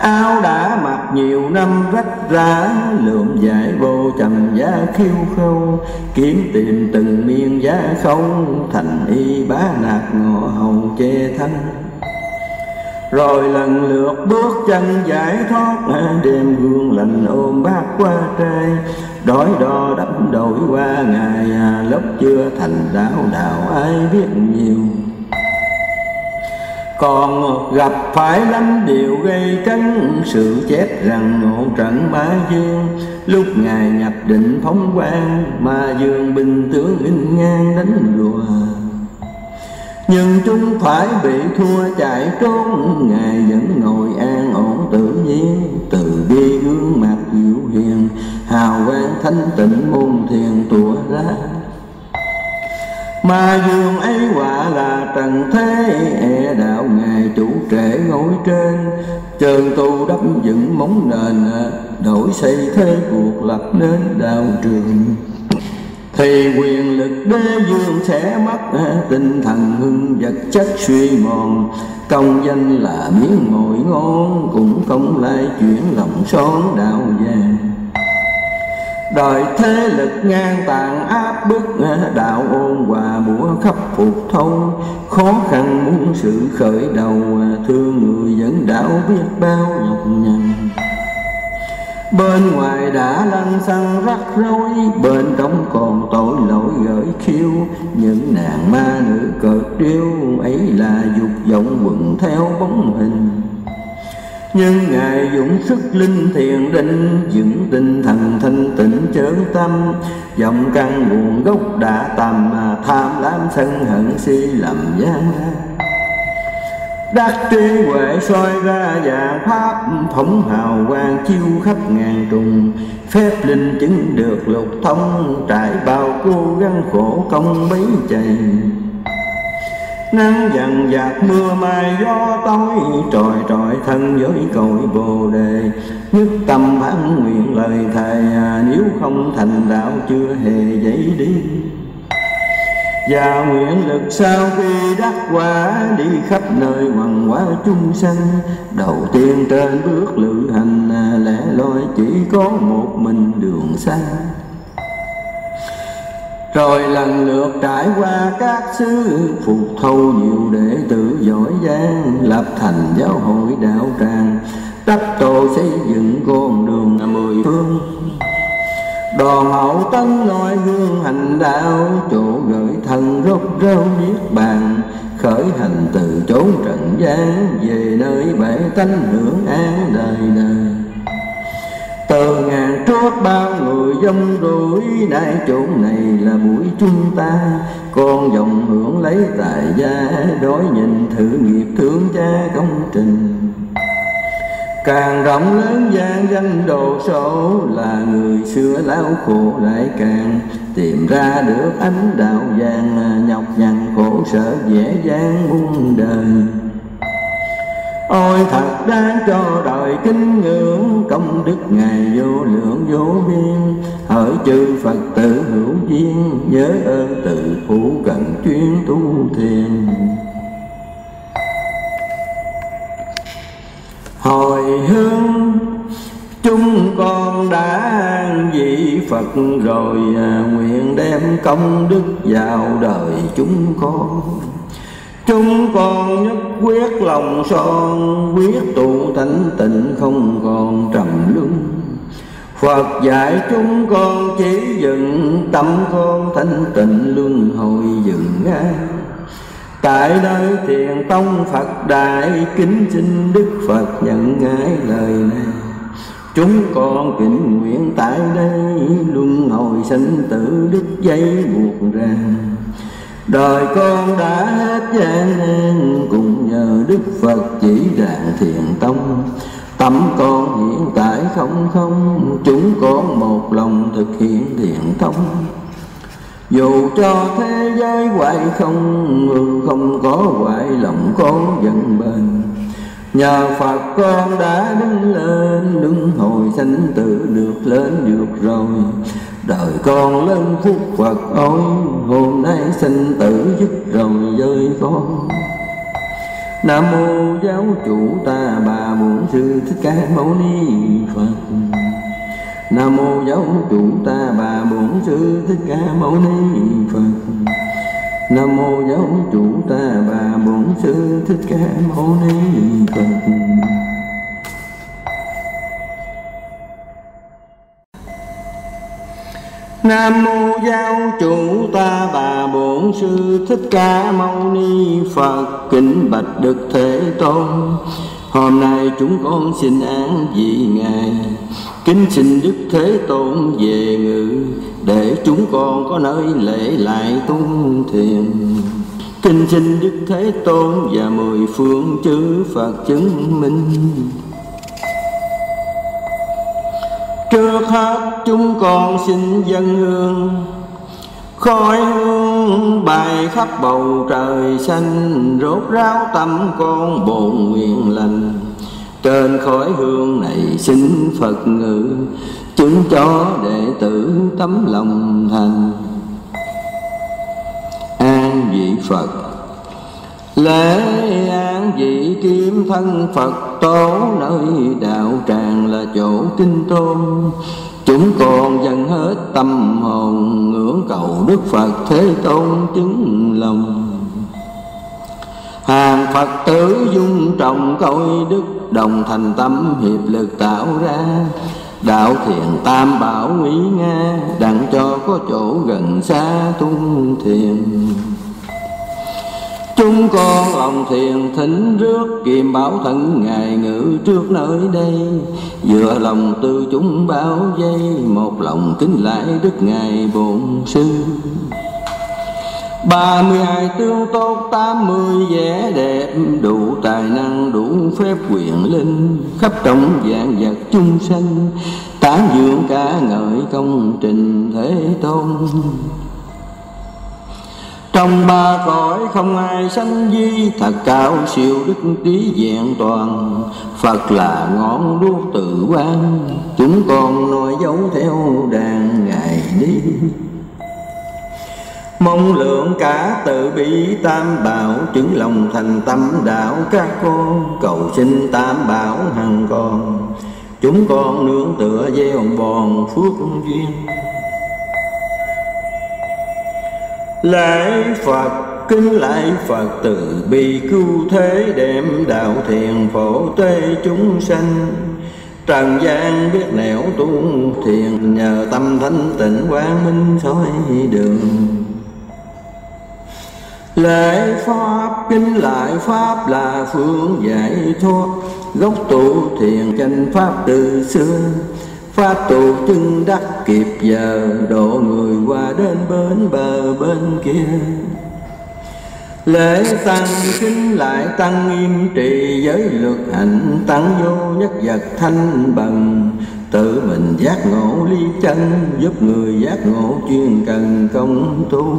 Áo đã mặc nhiều năm rách rã, lượm dại vô trầm giá khiêu khâu. Kiếm tìm từng miên giá không, thành y bá nạt ngọ hầu che thân. Rồi lần lượt bước chân giải thoát, đêm gương lành ôm bát qua trai. Đói đo đẫm đổi qua ngày, lúc chưa thành đạo đạo ai biết nhiều. Còn gặp phải lắm điều gây cấn, sự chết rằng ngộ trận ma dương. Lúc ngài nhập định phóng quang, ma dương binh tướng in ngang đánh đùa. Nhưng chúng phải bị thua chạy trốn, ngài vẫn ngồi an ổn tự nhiên. Từ bi gương mặt dịu hiền, hào quang thanh tịnh môn thiền tỏa ra. Mà dường ấy quả là trần thế, e đạo ngài chủ trễ ngồi trên. Trường tu đắp dựng móng nền, đổi xây thế cuộc lập nên đạo trường. Thì quyền lực đế vương sẽ mất, tinh thần hưng vật chất suy mòn. Công danh là miếng mồi ngon, cũng không lai chuyển lòng son đạo vàng. Đời thế lực ngang tàn áp bức, đạo ôn hòa bủa khắp phục thâu. Khó khăn muốn sự khởi đầu, thương người vẫn đạo biết bao nhọc nhằn. Bên ngoài đã lăn xăng rắc rối, bên trong còn tội lỗi gởi khiêu. Những nàng ma nữ cợt điêu, ấy là dục vọng quần theo bóng hình. Nhưng ngài dũng sức linh thiền định, dựng tinh thần thanh tịnh chớ tâm. Dòng căn nguồn gốc đã tầm, tham lam sân hận si lầm gian. Đắc trí huệ soi ra vàng pháp, phóng hào quang chiêu khắp ngàn trùng. Phép linh chứng được lục thông, trải bao cố gắng khổ công bấy chày. Nắng dần dạt mưa mai gió tối, tròi trọi thân với cội Bồ Đề. Nhất tâm bản nguyện lời thầy, nếu không thành đạo chưa hề dậy đi. Và nguyện lực sau khi đắc quả, đi khắp nơi hoằng hóa chung sanh. Đầu tiên trên bước lữ hành, lẻ loi chỉ có một mình đường xa. Rồi lần lượt trải qua các xứ, phục thâu nhiều đệ tử giỏi giang. Lập thành giáo hội đạo tràng, đắp tô xây dựng con đường mười phương. Đoàn hậu tấn noi gương hành đạo, chỗ gửi thân rốt rau Niết Bàn. Khởi hành từ chốn trần gian, về nơi bể tánh hưởng an đời đời. Từ ngàn trước bao người dông rủi, nay chỗ này là buổi chúng ta. Con dòng hưởng lấy tài gia, đối nhìn thử nghiệp thương cha công trình. Càng rộng lớn gian danh đồ sổ, là người xưa lao khổ lại càng. Tìm ra được ánh đạo vàng, nhọc nhằn khổ sở dễ dàng muôn đời. Ôi thật đáng cho đời kính ngưỡng, công đức ngài vô lượng vô biên. Hỡi chư Phật tử hữu duyên, nhớ ơn tự phụ cận chuyên tu thiền. Hồi hướng chúng con đã vị Phật rồi, nguyện đem công đức vào đời chúng con. Chúng con nhất quyết lòng son, quyết tụ thanh tịnh không còn trầm luân. Phật dạy chúng con chỉ dựng, tâm con thanh tịnh luân hồi dựng ngay. Tại nơi thiền tông Phật đại, kính xin Đức Phật nhận ngài lời này. Chúng con kính nguyện tại đây, luân hồi sinh tử đứt dây buộc ràng. Đời con đã hết gian nan, cùng nhờ Đức Phật chỉ rạng thiện tông. Tâm con hiện tại không không, chúng con một lòng thực hiện thiện tông. Dù cho thế giới hoại không, người không có hoại, lòng con vẫn bền. Nhờ Phật con đã đứng lên, đứng hồi sanh tử được lên được rồi. Đời con lên phúc Phật ôi, hôm nay sanh tử dứt rồi với con. Nam mô giáo chủ ta bà bổn sư Thích Ca Mâu Ni Phật. Nam mô giáo chủ ta bà bổn sư Thích Ca Mâu Ni Phật. Nam mô giáo chủ ta bà bổn sư Thích Ca Mâu Ni Phật. Nam mô giáo chủ ta bà bổn sư Thích Ca Mâu Ni Phật. Kính bạch Đức Thế Tôn, hôm nay chúng con xin án vị ngài, kính xin Đức Thế Tôn về ngự, để chúng con có nơi lễ lại tôn thiền. Kính xin Đức Thế Tôn và mười phương chư Phật chứng minh. Trước hết chúng con xin dâng hương, khói hương bay khắp bầu trời xanh, rốt ráo tâm con bổn nguyện lành. Trên khói hương này xin Phật ngự, chứng cho đệ tử tấm lòng thành. An vị Phật. Lễ an vị kim thân Phật tổ, nơi đạo tràng là chỗ kinh tôn. Chúng con dâng hết tâm hồn, ngưỡng cầu Đức Phật Thế Tôn chứng lòng. Hàng Phật tử dung trọng coi đức, đồng thành tâm hiệp lực tạo ra đạo thiền tam bảo uy nga, đặng cho có chỗ gần xa tung thiền. Chúng con lòng thiền thỉnh rước kiềm bảo thần ngài ngự trước nơi đây, dựa lòng từ chúng bao giây, một lòng kính lại đức ngài bổn sư. 32 tướng tốt 80 vẻ đẹp, đủ tài năng đủ phép quyền linh, khắp trong vạn vật chung sanh, tán dương ca ngợi công trình Thế Tôn. Trong ba cõi không ai sánh vi, thật cao siêu đức trí vẹn toàn, Phật là ngọn đuốc tự quang, chúng con noi dấu theo đàn ngài đi. Mong lượng cả tự bi tam bảo, chứng lòng thành tâm đạo các con, cầu xin tam bảo hằng còn, chúng con nương tựa gieo bòn phước duyên. Lạy Phật. Kính lạy Phật từ bi cứu thế, đem đạo thiền phổ tế chúng sanh, trần gian biết nẻo tu thiền, nhờ tâm thanh tịnh quang minh soi đường. Lễ Pháp. Kính lại Pháp là phương giải thoát, gốc tu thiền chánh Pháp từ xưa, Pháp tu chứng đắc kịp giờ, độ người qua đến bến bờ bên kia. Lễ Tăng. Kính lại Tăng im trì giới luật hạnh, Tăng vô nhất vật thanh bằng, tự mình giác ngộ ly chân, giúp người giác ngộ chuyên cần công tu.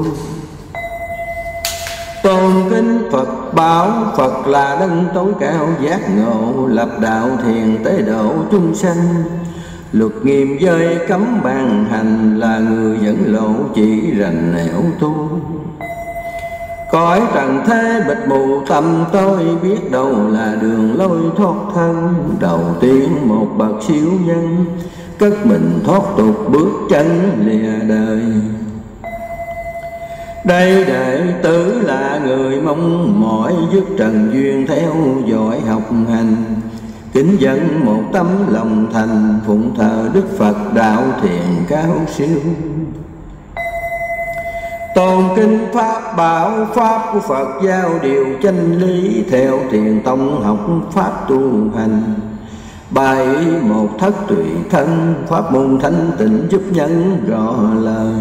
Tôn kính Phật bảo. Phật là đấng tối cao giác ngộ, lập đạo thiền tế độ chúng sanh, luật nghiêm giới cấm bàn hành, là người dẫn lộ chỉ rành nẻo tu. Cõi trần thế bịt mù tâm tôi, biết đâu là đường lối thoát thân, đầu tiên một bậc siêu nhân, cất mình thoát tục bước chân lìa đời. Đây đệ tử là người mong mỏi, dứt trần duyên theo dõi học hành, kính dân một tấm lòng thành, phụng thờ Đức Phật đạo thiền cao siêu. Tôn kính Pháp bảo. Pháp của Phật giáo điều chân lý, theo thiền tông học Pháp tu hành, Bày một thất tùy thân, pháp môn thanh tịnh giúp nhân rõ lời.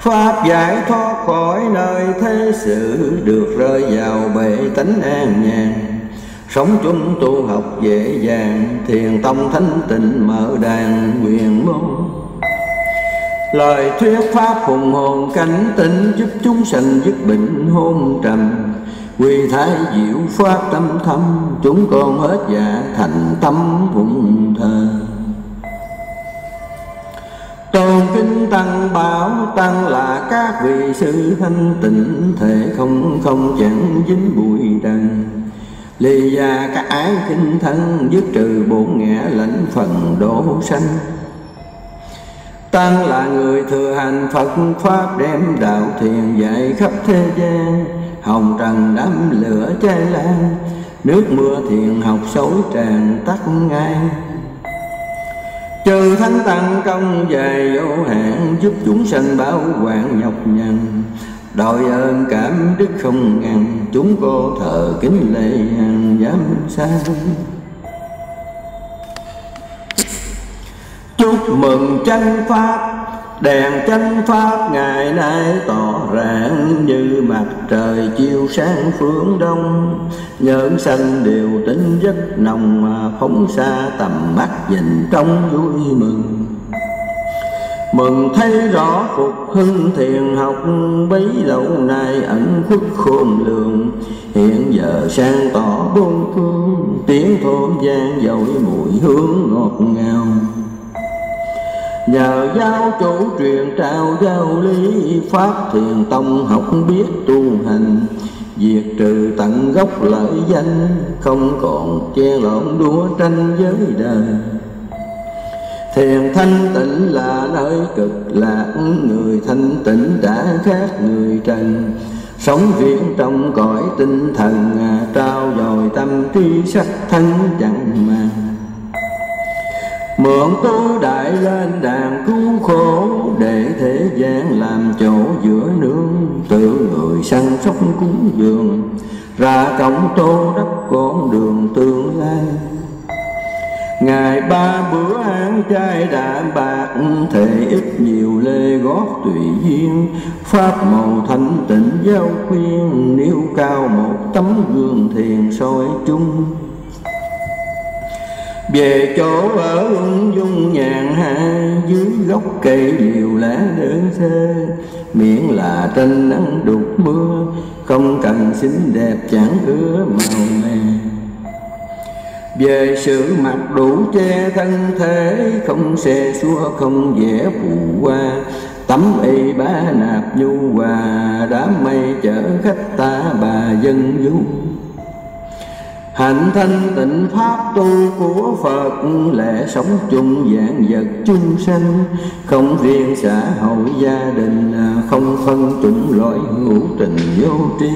Pháp giải thoát khỏi nơi thế sự, được rơi vào bể tánh an nhàn. Sống chung tu học dễ dàng, thiền tông thanh tịnh mở đàn quyền môn. Lời thuyết pháp hùng hồn cảnh tỉnh, giúp chúng sanh dứt bệnh hôn trầm. Quy thái diệu pháp tâm thâm, chúng con hết dạ thành tâm phụng thờ. Tôn kính tăng bảo tăng là các vị sư thanh tịnh, thể không chẳng dính bụi trần. Lì già các ái kinh thân, dứt trừ bổn ngã lãnh phần đổ sanh. Tăng là người thừa hành Phật pháp, đem đạo thiền dạy khắp thế gian. Hồng trần đám lửa cháy lan, nước mưa thiền học xối tràn tắt ngay. Chư thánh tăng công dày vô hạn, giúp chúng sanh bảo quản nhọc nhằn. Đội ơn cảm đức không ngăn, chúng cô thờ kính lễ hàng giám sát. Chúc mừng chánh pháp, đèn chánh pháp ngày nay tỏ rạng. Như mặt trời chiều sáng phương đông, nhơn xanh đều tính rất nồng. Mà phóng xa tầm mắt nhìn trong vui mừng. Mừng thấy rõ phục hưng thiền học, bấy lâu nay ẩn khuất khôn lường. Hiện giờ sang tỏ bốn phương, tiếng thôn gian dội mùi hướng ngọt ngào. Nhờ giáo chủ truyền trao giáo lý, pháp thiền tông học biết tu hành. Diệt trừ tận gốc lợi danh, không còn che lộn đua tranh giới đời. Thiền thanh tịnh là nơi cực lạc, người thanh tịnh đã khác người trần. Sống viễn trong cõi tinh thần, trao dồi tâm trí sắc thân chẳng mà. Mượn tu đại lên đàn cứu khổ, để thế gian làm chỗ giữa nương. Tự người săn sóc cúng dường, ra cổng tô đắp con đường tương lai. Ngày ba bữa ăn chay đạm bạc, thể ít nhiều lê gót tùy duyên. Pháp màu thanh tịnh giáo khuyên, nêu cao một tấm gương thiền soi chung. Về chỗ ở ung dung nhàn hạ, dưới gốc cây liều lá đơn sơ. Miễn là tranh nắng đục mưa, không cần xinh đẹp chẳng ứa màu mè. Về sự mặc đủ che thân thể, không xe xua không vẽ phù hoa. Tấm y bá nạp nhu hòa, đám mây chở khách ta bà dân du. Hạnh thanh tịnh pháp tu của Phật, lẽ sống chung vạn vật chung sanh. Không riêng xã hội gia đình, không phân chủng loại hữu tình vô tri.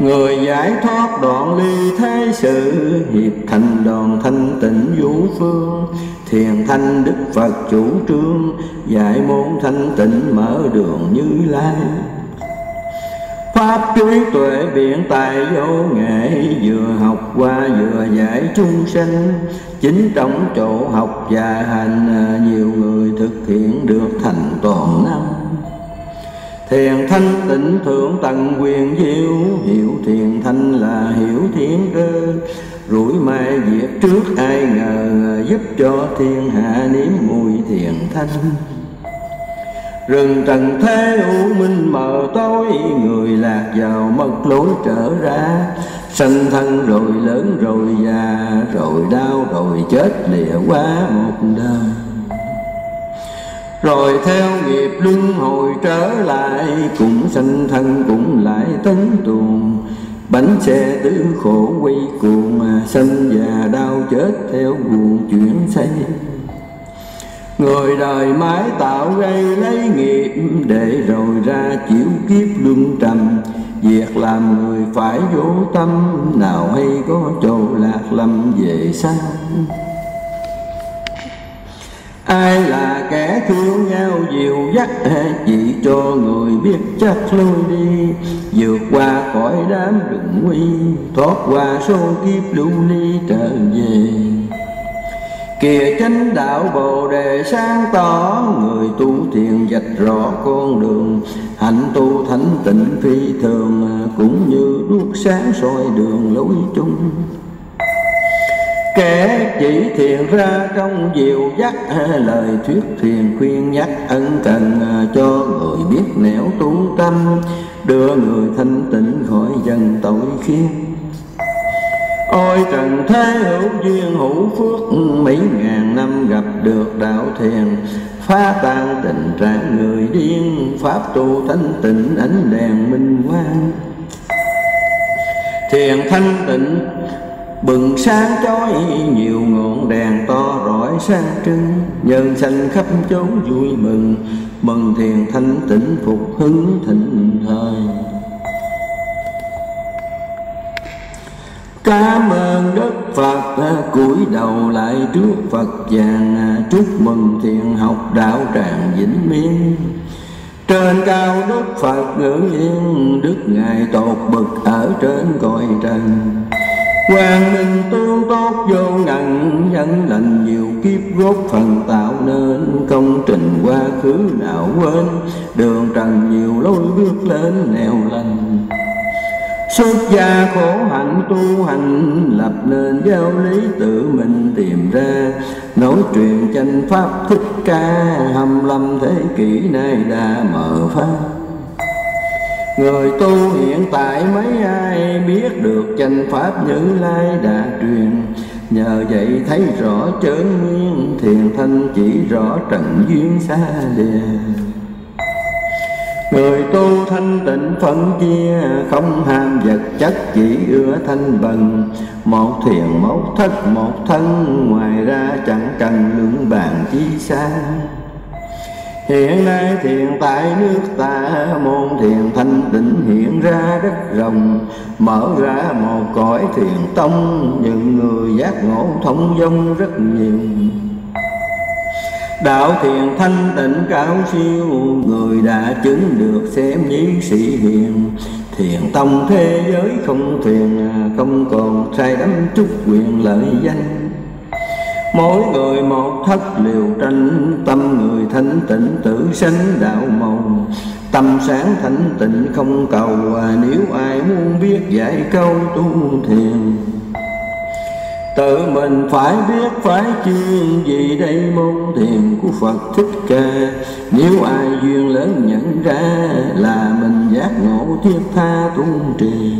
Người giải thoát đoạn ly thế sự, hiệp thành đoàn thanh tịnh vũ phương. Thiền thanh Đức Phật chủ trương, dạy môn thanh tịnh mở đường Như Lai. Pháp trí tuệ biện tài vô nghệ, vừa học qua vừa giải chúng sanh. Chính trong chỗ học và hành, nhiều người thực hiện được thành toàn năng. Thiền thanh tịnh thượng tầng quyền diệu, hiểu thiền thanh là hiểu thiên cơ. Rủi mai diệt trước ai ngờ, giúp cho thiên hạ nếm mùi thiền thanh. Rừng trần thế u minh mờ tối, người lạc vào mất lối trở ra. Sanh thân rồi lớn rồi già, rồi đau rồi chết lìa quá một đời. Rồi theo nghiệp luân hồi trở lại, cũng sanh thân cũng lại tấn tuồng. Bánh xe tứ khổ quay cuồng, mà sanh già đau chết theo guồng chuyển xây. Người đời mãi tạo gây lấy nghiệp, để rồi ra chịu kiếp luân trầm. Việc làm người phải vô tâm, nào hay có chỗ lạc lầm về xa. Ai là kẻ thương nhau dìu dắt hệ chỉ cho người biết chắc lui đi, vượt qua khỏi đám rừng nguy, thoát qua số kiếp lưu ly trở về. Kìa chánh đạo Bồ Đề sáng tỏ, người tu thiền vạch rõ con đường, hạnh tu thánh tịnh phi thường, cũng như đuốc sáng soi đường lối chung. Kẻ chỉ thiền ra trong diệu dắt, lời thuyết thiền khuyên nhắc ân cần, cho người biết nẻo tu tâm, đưa người thanh tịnh khỏi dần tội khiếp. Ôi trần thế hữu duyên hữu phước, mấy ngàn năm gặp được đạo thiền, phá tan tình trạng người điên, pháp tu thanh tịnh ánh đèn minh quang. Thiền thanh tịnh bừng sáng chói, nhiều ngọn đèn to rọi sáng trưng, nhân sanh khắp chốn vui mừng, mừng thiền thanh tịnh phục hứng thịnh thời. Cảm ơn Đức Phật, cúi đầu lại trước Phật vàng, chúc mừng thiền học đạo tràng vĩnh miên. Trên cao Đức Phật ngự yên, Đức Ngài tột bực ở trên cõi trần. Quang minh tương tốt vô ngần, nhân lành nhiều kiếp góp phần tạo nên, công trình quá khứ nào quên, đường trần nhiều lối bước lên nẻo lành. Xuất gia khổ hạnh tu hành, lập nên giáo lý tự mình tìm ra, nối truyền chánh pháp Thích Ca, 25 thế kỷ nay đã mở pháp. Người tu hiện tại mấy ai biết được chánh pháp Như Lai đã truyền, nhờ vậy thấy rõ chơn nguyên, thiền thanh chỉ rõ trận duyên xa lìa. Người tu thanh tịnh phân chia, không ham vật chất chỉ ưa thanh bần, một thiền một thất một thân, ngoài ra chẳng cần lưỡng bàn chi xa. Hiện nay thiền tại nước ta, môn thiền thanh tịnh hiện ra đất rồng, mở ra một cõi thiền tông, những người giác ngộ thông dong rất nhiều. Đạo thiền thanh tịnh cao siêu, người đã chứng được xem như sĩ hiền, thiền tông thế giới không thuyền, không còn sai đắm chút quyền lợi danh. Mỗi người một thất liều tranh, tâm người thanh tịnh tự sánh đạo màu, tâm sáng thanh tịnh không cầu, nếu ai muốn biết dạy câu tu thiền. Tự mình phải biết phải chuyên, vì đây môn thiền của Phật Thích Ca, nếu ai duyên lớn nhận ra, là mình giác ngộ thiết tha tu trì.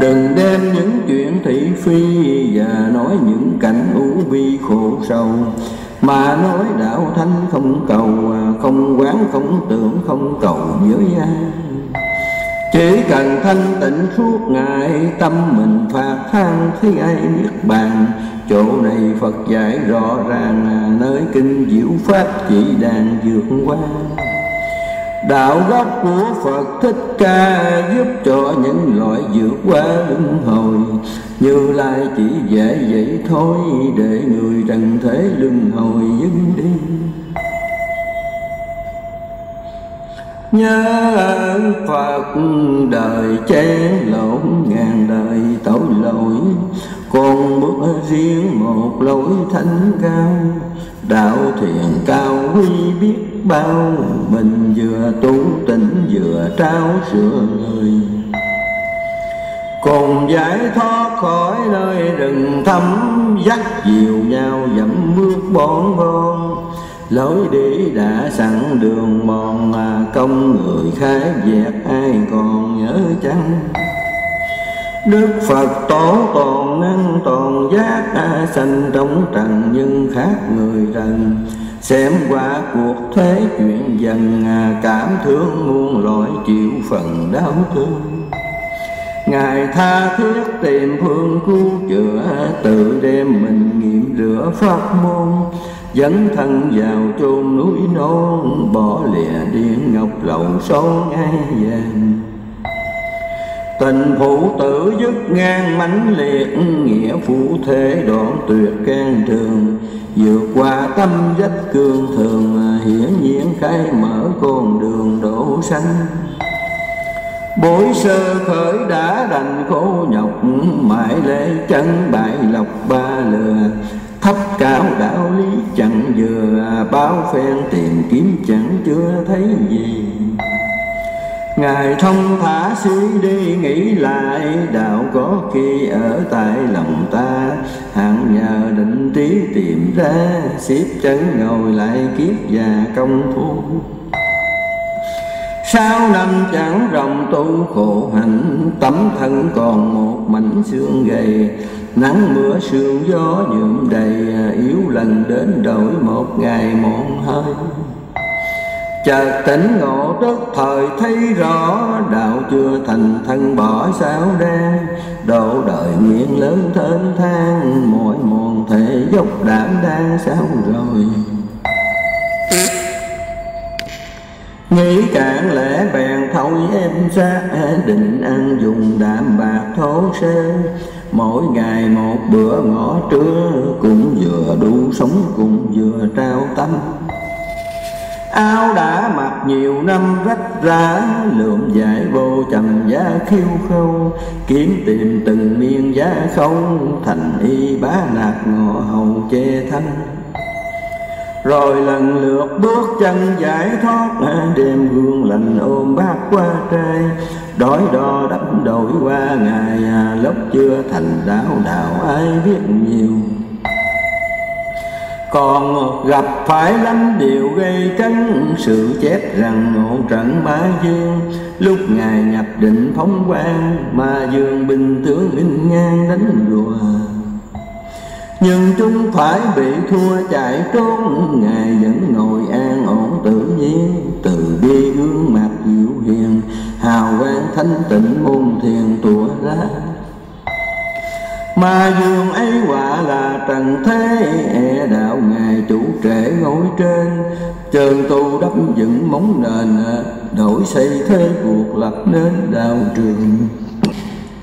Đừng đem những chuyện thị phi và nói những cảnh u bi khổ sầu, mà nói đạo thanh không cầu, không quán không tưởng không cầu với ai. Chỉ cần thanh tịnh suốt ngày, tâm mình phạt than thấy ai Niết Bàn, chỗ này Phật dạy rõ ràng, nơi kinh diệu pháp chỉ đàn vượt qua. Đạo gốc của Phật Thích Ca giúp cho những loại vượt qua luân hồi, Như Lai chỉ dạy vậy thôi, để người trần thế luân hồi dừng đi. Nhớ Phật đời chén lộn ngàn đời tội lỗi, con bước riêng một lối thánh cao, đạo thiền cao quý biết bao, mình vừa tu tỉnh vừa trao sửa người. Cùng giải thoát khỏi nơi rừng thấm, dắt dìu nhau dẫm bước bon bon, lối đi đã sẵn đường mòn, công người khai dẹp ai còn nhớ chăng. Đức Phật tổ toàn năng toàn giác, sanh trong trần nhưng khác người trần, xem qua cuộc thế chuyện dần, cảm thương muôn loại chịu phần đau thương. Ngài tha thiết tìm phương cứu chữa, tự đem mình nghiệm rửa pháp môn, dẫn thân vào chôn núi non, bỏ lìa điện ngọc lậu số ngai vàng. Tình phụ tử dứt ngang mãnh liệt, nghĩa phụ thế đoạn tuyệt can trường. Vượt qua tâm dách cương thường, hiển nhiên khai mở con đường đổ sanh. Bối sơ khởi đã đành khổ nhọc, mãi lễ chân bại lọc ba lừa. Thấp cao đạo lý chẳng vừa, bao phen tìm kiếm chẳng chưa thấy gì. Ngài thông thả suy đi nghĩ lại, đạo có khi ở tại lòng ta. Hạng nhờ định trí tìm ra, xếp chân ngồi lại kiếp già công phu. Sáu năm chẳng rộng tu khổ hạnh, tấm thân còn một mảnh xương gầy. Nắng mưa sương gió nhuộm đầy, yếu lần đến đổi một ngày muộn hơi. Chợt tỉnh ngộ tức thời thấy rõ, đạo chưa thành thân bỏ sao ra. Độ đời nguyện lớn thênh thang, mỗi mòn thể dốc đảm đang sao rồi. Nghĩ cạn lẽ bèn thôi em xa, định ăn dùng đạm bạc thố sơ. Mỗi ngày một bữa ngõ trưa, cũng vừa đủ sống cũng vừa trao tâm. Áo đã mặc nhiều năm rách rã, lượm dại vô trầm giá khiêu khâu. Kiếm tìm từng miên giá không, thành y bá nạt ngọ hầu che thanh. Rồi lần lượt bước chân giải thoát, đêm gương lành ôm bát qua trai. Đói đo đắm đổi qua ngày, lúc chưa thành đạo đạo ai biết nhiều. Còn gặp phải lắm điều gây cấn, sự chết rằng ngộ trận ma dương. Lúc ngài nhập định phóng quang, ma dương binh tướng minh ngang đánh đùa. Nhưng chúng phải bị thua chạy trốn, ngài vẫn ngồi an ổn tự nhiên. Từ bi gương mặt dịu hiền, hào quang thanh tịnh môn thiền tỏa ra. Mà dường ấy quả là trần thế, e đạo ngài chủ trễ ngồi trên. Trường tu đắp dựng móng nền, đổi xây thế cuộc lập nên đạo trường.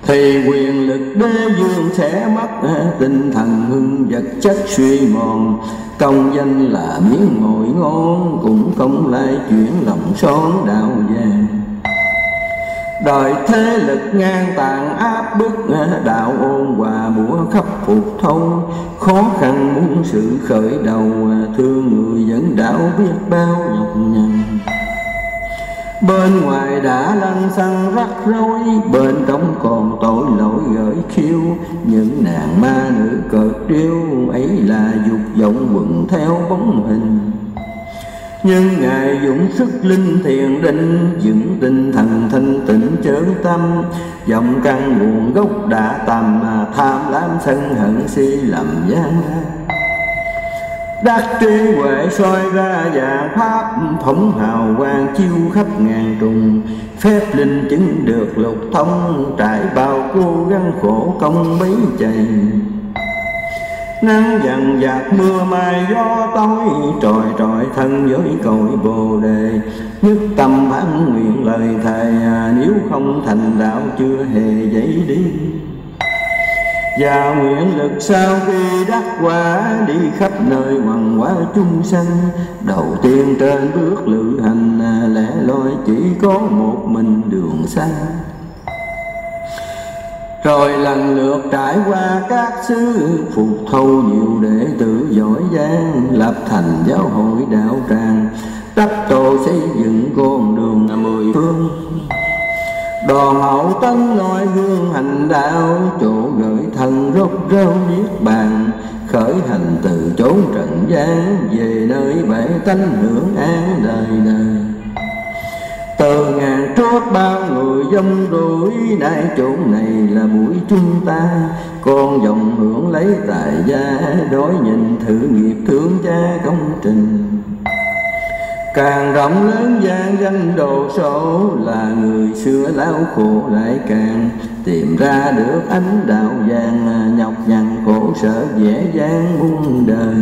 Thì quyền lực đế vương sẽ mất, tinh thần hưng vật chất suy mòn. Công danh là miếng mồi ngon, cũng không lai chuyển lòng son đạo vàng. Đời thế lực ngang tàn áp bức, đạo ôn hòa bủa khắp phục thâu. Khó khăn muốn sự khởi đầu, thương người dẫn đạo biết bao nhọc nhằn. Bên ngoài đã lăn xăng rắc rối, bên trong còn tội lỗi gởi khiêu. Những nàng ma nữ cợt điêu, ấy là dục vọng quần theo bóng hình. Nhưng ngài dũng sức linh thiền định, dựng tinh thần thanh tịnh chơn tâm. Dòng căn nguồn gốc đã tầm, tham lam sân hận si lầm gian. Đắc trí huệ soi ra và pháp, phóng hào quang chiêu khắp ngàn trùng. Phép linh chứng được lục thông, trải bao cố gắng khổ công bấy chày. Nắng dần dạt mưa mai gió tối, tròi trọi thân với cội Bồ Đề. Nhất tâm bản nguyện lời thề, nếu không thành đạo chưa hề dậy đi. Và nguyện lực sau khi đắc quả, đi khắp nơi hoằng hóa chung sanh. Đầu tiên trên bước lữ hành, lẻ loi chỉ có một mình đường xanh. Rồi lần lượt trải qua các xứ, phục thâu nhiều đệ tử giỏi giang. Lập thành giáo hội đạo tràng, đắp tô xây dựng con đường mười phương. Đoàn hậu tấn noi gương hành đạo, chỗ gửi thân rốt ráo Niết Bàn. Khởi hành từ chốn trần gian, về nơi bể tánh hưởng án đời đời. Từ ngàn trốt bao người dông rủi, nay chỗ này là buổi chúng ta. Con dòng hưởng lấy tài gia, đối nhìn thử nghiệp thương cha công trình. Càng rộng lớn gian danh đồ sổ, là người xưa lao khổ lại càng. Tìm ra được ánh đạo vàng, nhọc nhằn khổ sở dễ dàng muôn đời.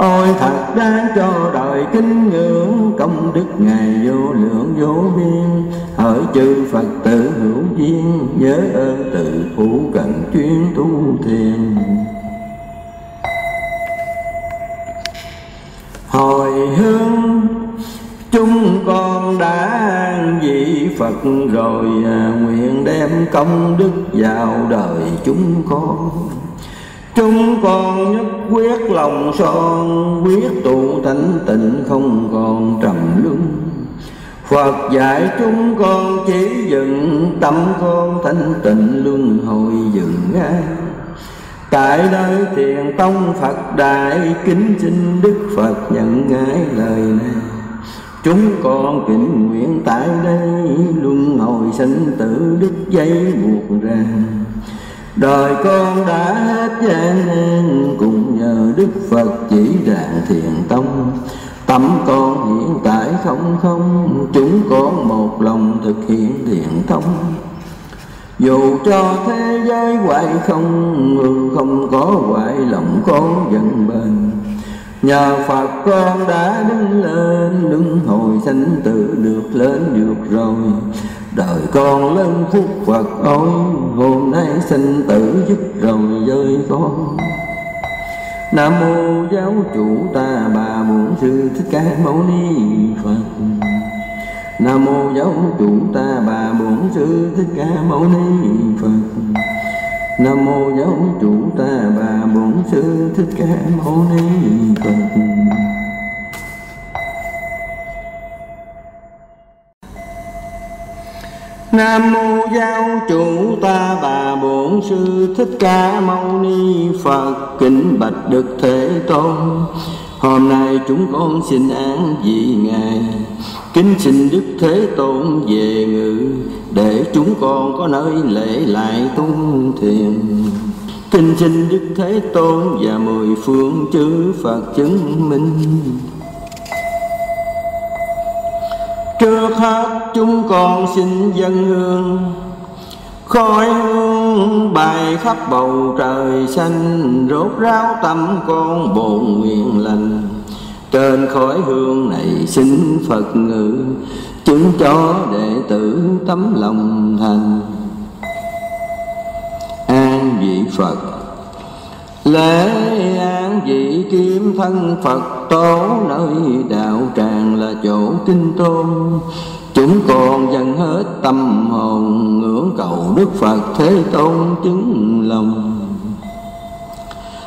Ôi thật đáng cho đời kính ngưỡng, công đức Ngài vô lượng vô biên. Hỡi chư Phật tử hữu duyên, nhớ ơn tự phụ cận chuyên tu thiền. Hồi hướng chúng con đã vị Phật rồi, nguyện đem công đức vào đời chúng con. Chúng con nhất quyết lòng son, quyết tụ tánh tịnh không còn trầm luân. Phật dạy chúng con chỉ dựng, tâm con thanh tịnh luân hồi dựng an. Tại nơi thiền tông Phật Đại, kính xin Đức Phật nhận ngài lời này. Chúng con kính nguyện tại đây, luân hồi sinh tử đứt dây buộc ràng. Đời con đã hết gian nan, cùng nhờ Đức Phật chỉ ràng thiền tông. Tâm con hiện tại không không, chúng con một lòng thực hiện thiền tông. Dù cho thế giới hoại không, người không có hoại lòng con vẫn bền. Nhờ Phật con đã đứng lên, đứng hồi sanh tử được lên được rồi. Đời con lên phúc Phật ôi, hôm nay sinh tử dứt rồi với con. Nam mô giáo chủ ta bà muội sư Thích Ca Mâu Ni Phật. Nam mô giáo chủ ta bà muội sư Thích Ca Mâu Ni Phật. Nam mô giáo chủ ta bà muội sư Thích Ca Mâu Ni Phật. Nam mô giáo chủ ta bà bổn sư Thích Ca Mâu Ni Phật. Kính bạch Đức Thế Tôn, hôm nay chúng con xin án vị ngài, kính xin Đức Thế Tôn về ngự, để chúng con có nơi lễ lại tu thiền. Kính xin Đức Thế Tôn và mười phương chư Phật chứng minh. Trước hết chúng con xin dâng hương, khói hương bay khắp bầu trời xanh, rốt ráo tâm con bổn nguyện lành. Trên khói hương này xin Phật ngự, chứng cho đệ tử tấm lòng thành. An vị Phật. Lễ an vị kim thân Phật tổ, nơi đạo tràng là chỗ kinh tôn. Chúng con dâng hết tâm hồn, ngưỡng cầu Đức Phật Thế Tôn chứng lòng.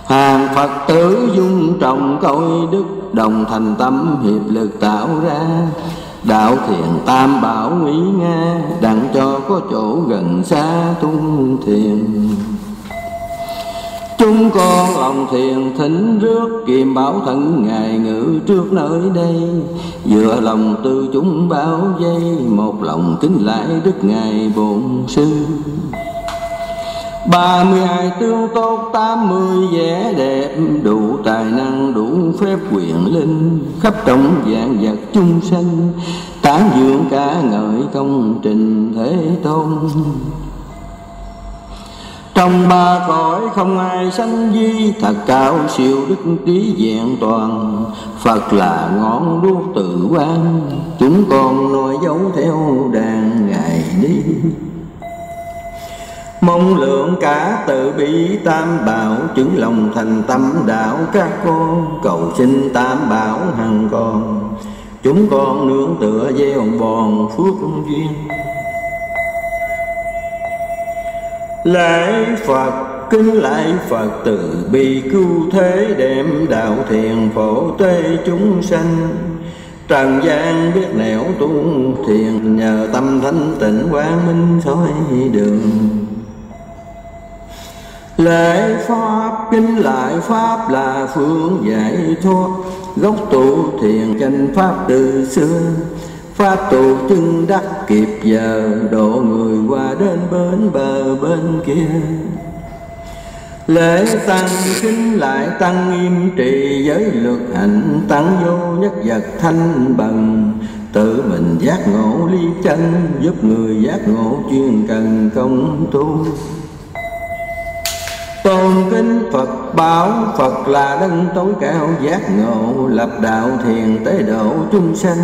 Hàng Phật tử dung trọng coi đức, đồng thành tâm hiệp lực tạo ra. Đạo thiền tam bảo uy nga, đặng cho có chỗ gần xa tu thiền. Chúng con lòng thiền thỉnh rước, kiềm bảo thân ngài ngự trước nơi đây. Dựa lòng từ chúng bao giây, một lòng kính lại đức ngài bổn sư. 32 tướng tốt 80 vẻ đẹp, đủ tài năng đủ phép quyền linh. Khắp trong vạn vật chung sanh, tán dương ca ngợi công trình Thế Tôn. Trong ba cõi không ai sánh vi, thật cao siêu đức trí vẹn toàn. Phật là ngọn đuốc tự quang, chúng con noi dấu theo đàn ngài đi. Mong lượng cả tự bi tam bảo, chứng lòng thành tâm đạo các con. Cầu xin tam bảo hằng còn, chúng con nương tựa gieo bòn phước duyên. Lạy Phật, kính lạy Phật từ bi cứu thế, đem đạo thiền phổ tế chúng sanh. Trần gian biết nẻo tu thiền, nhờ tâm thanh tịnh quang minh soi đường. Lễ Pháp, kính lại Pháp là phương giải thoát, gốc tu thiền chân Pháp từ xưa. Pháp tu chứng đắc kịp giờ, độ người qua đến bến bờ bên kia. Lễ Tăng, kính lại Tăng nghiêm trì giới luật hạnh, Tăng vô nhất vật thanh bằng. Tự mình giác ngộ ly chân, giúp người giác ngộ chuyên cần công tu. Tôn kính Phật bảo, Phật là đấng tối cao giác ngộ, lập đạo thiền tế độ chúng sanh.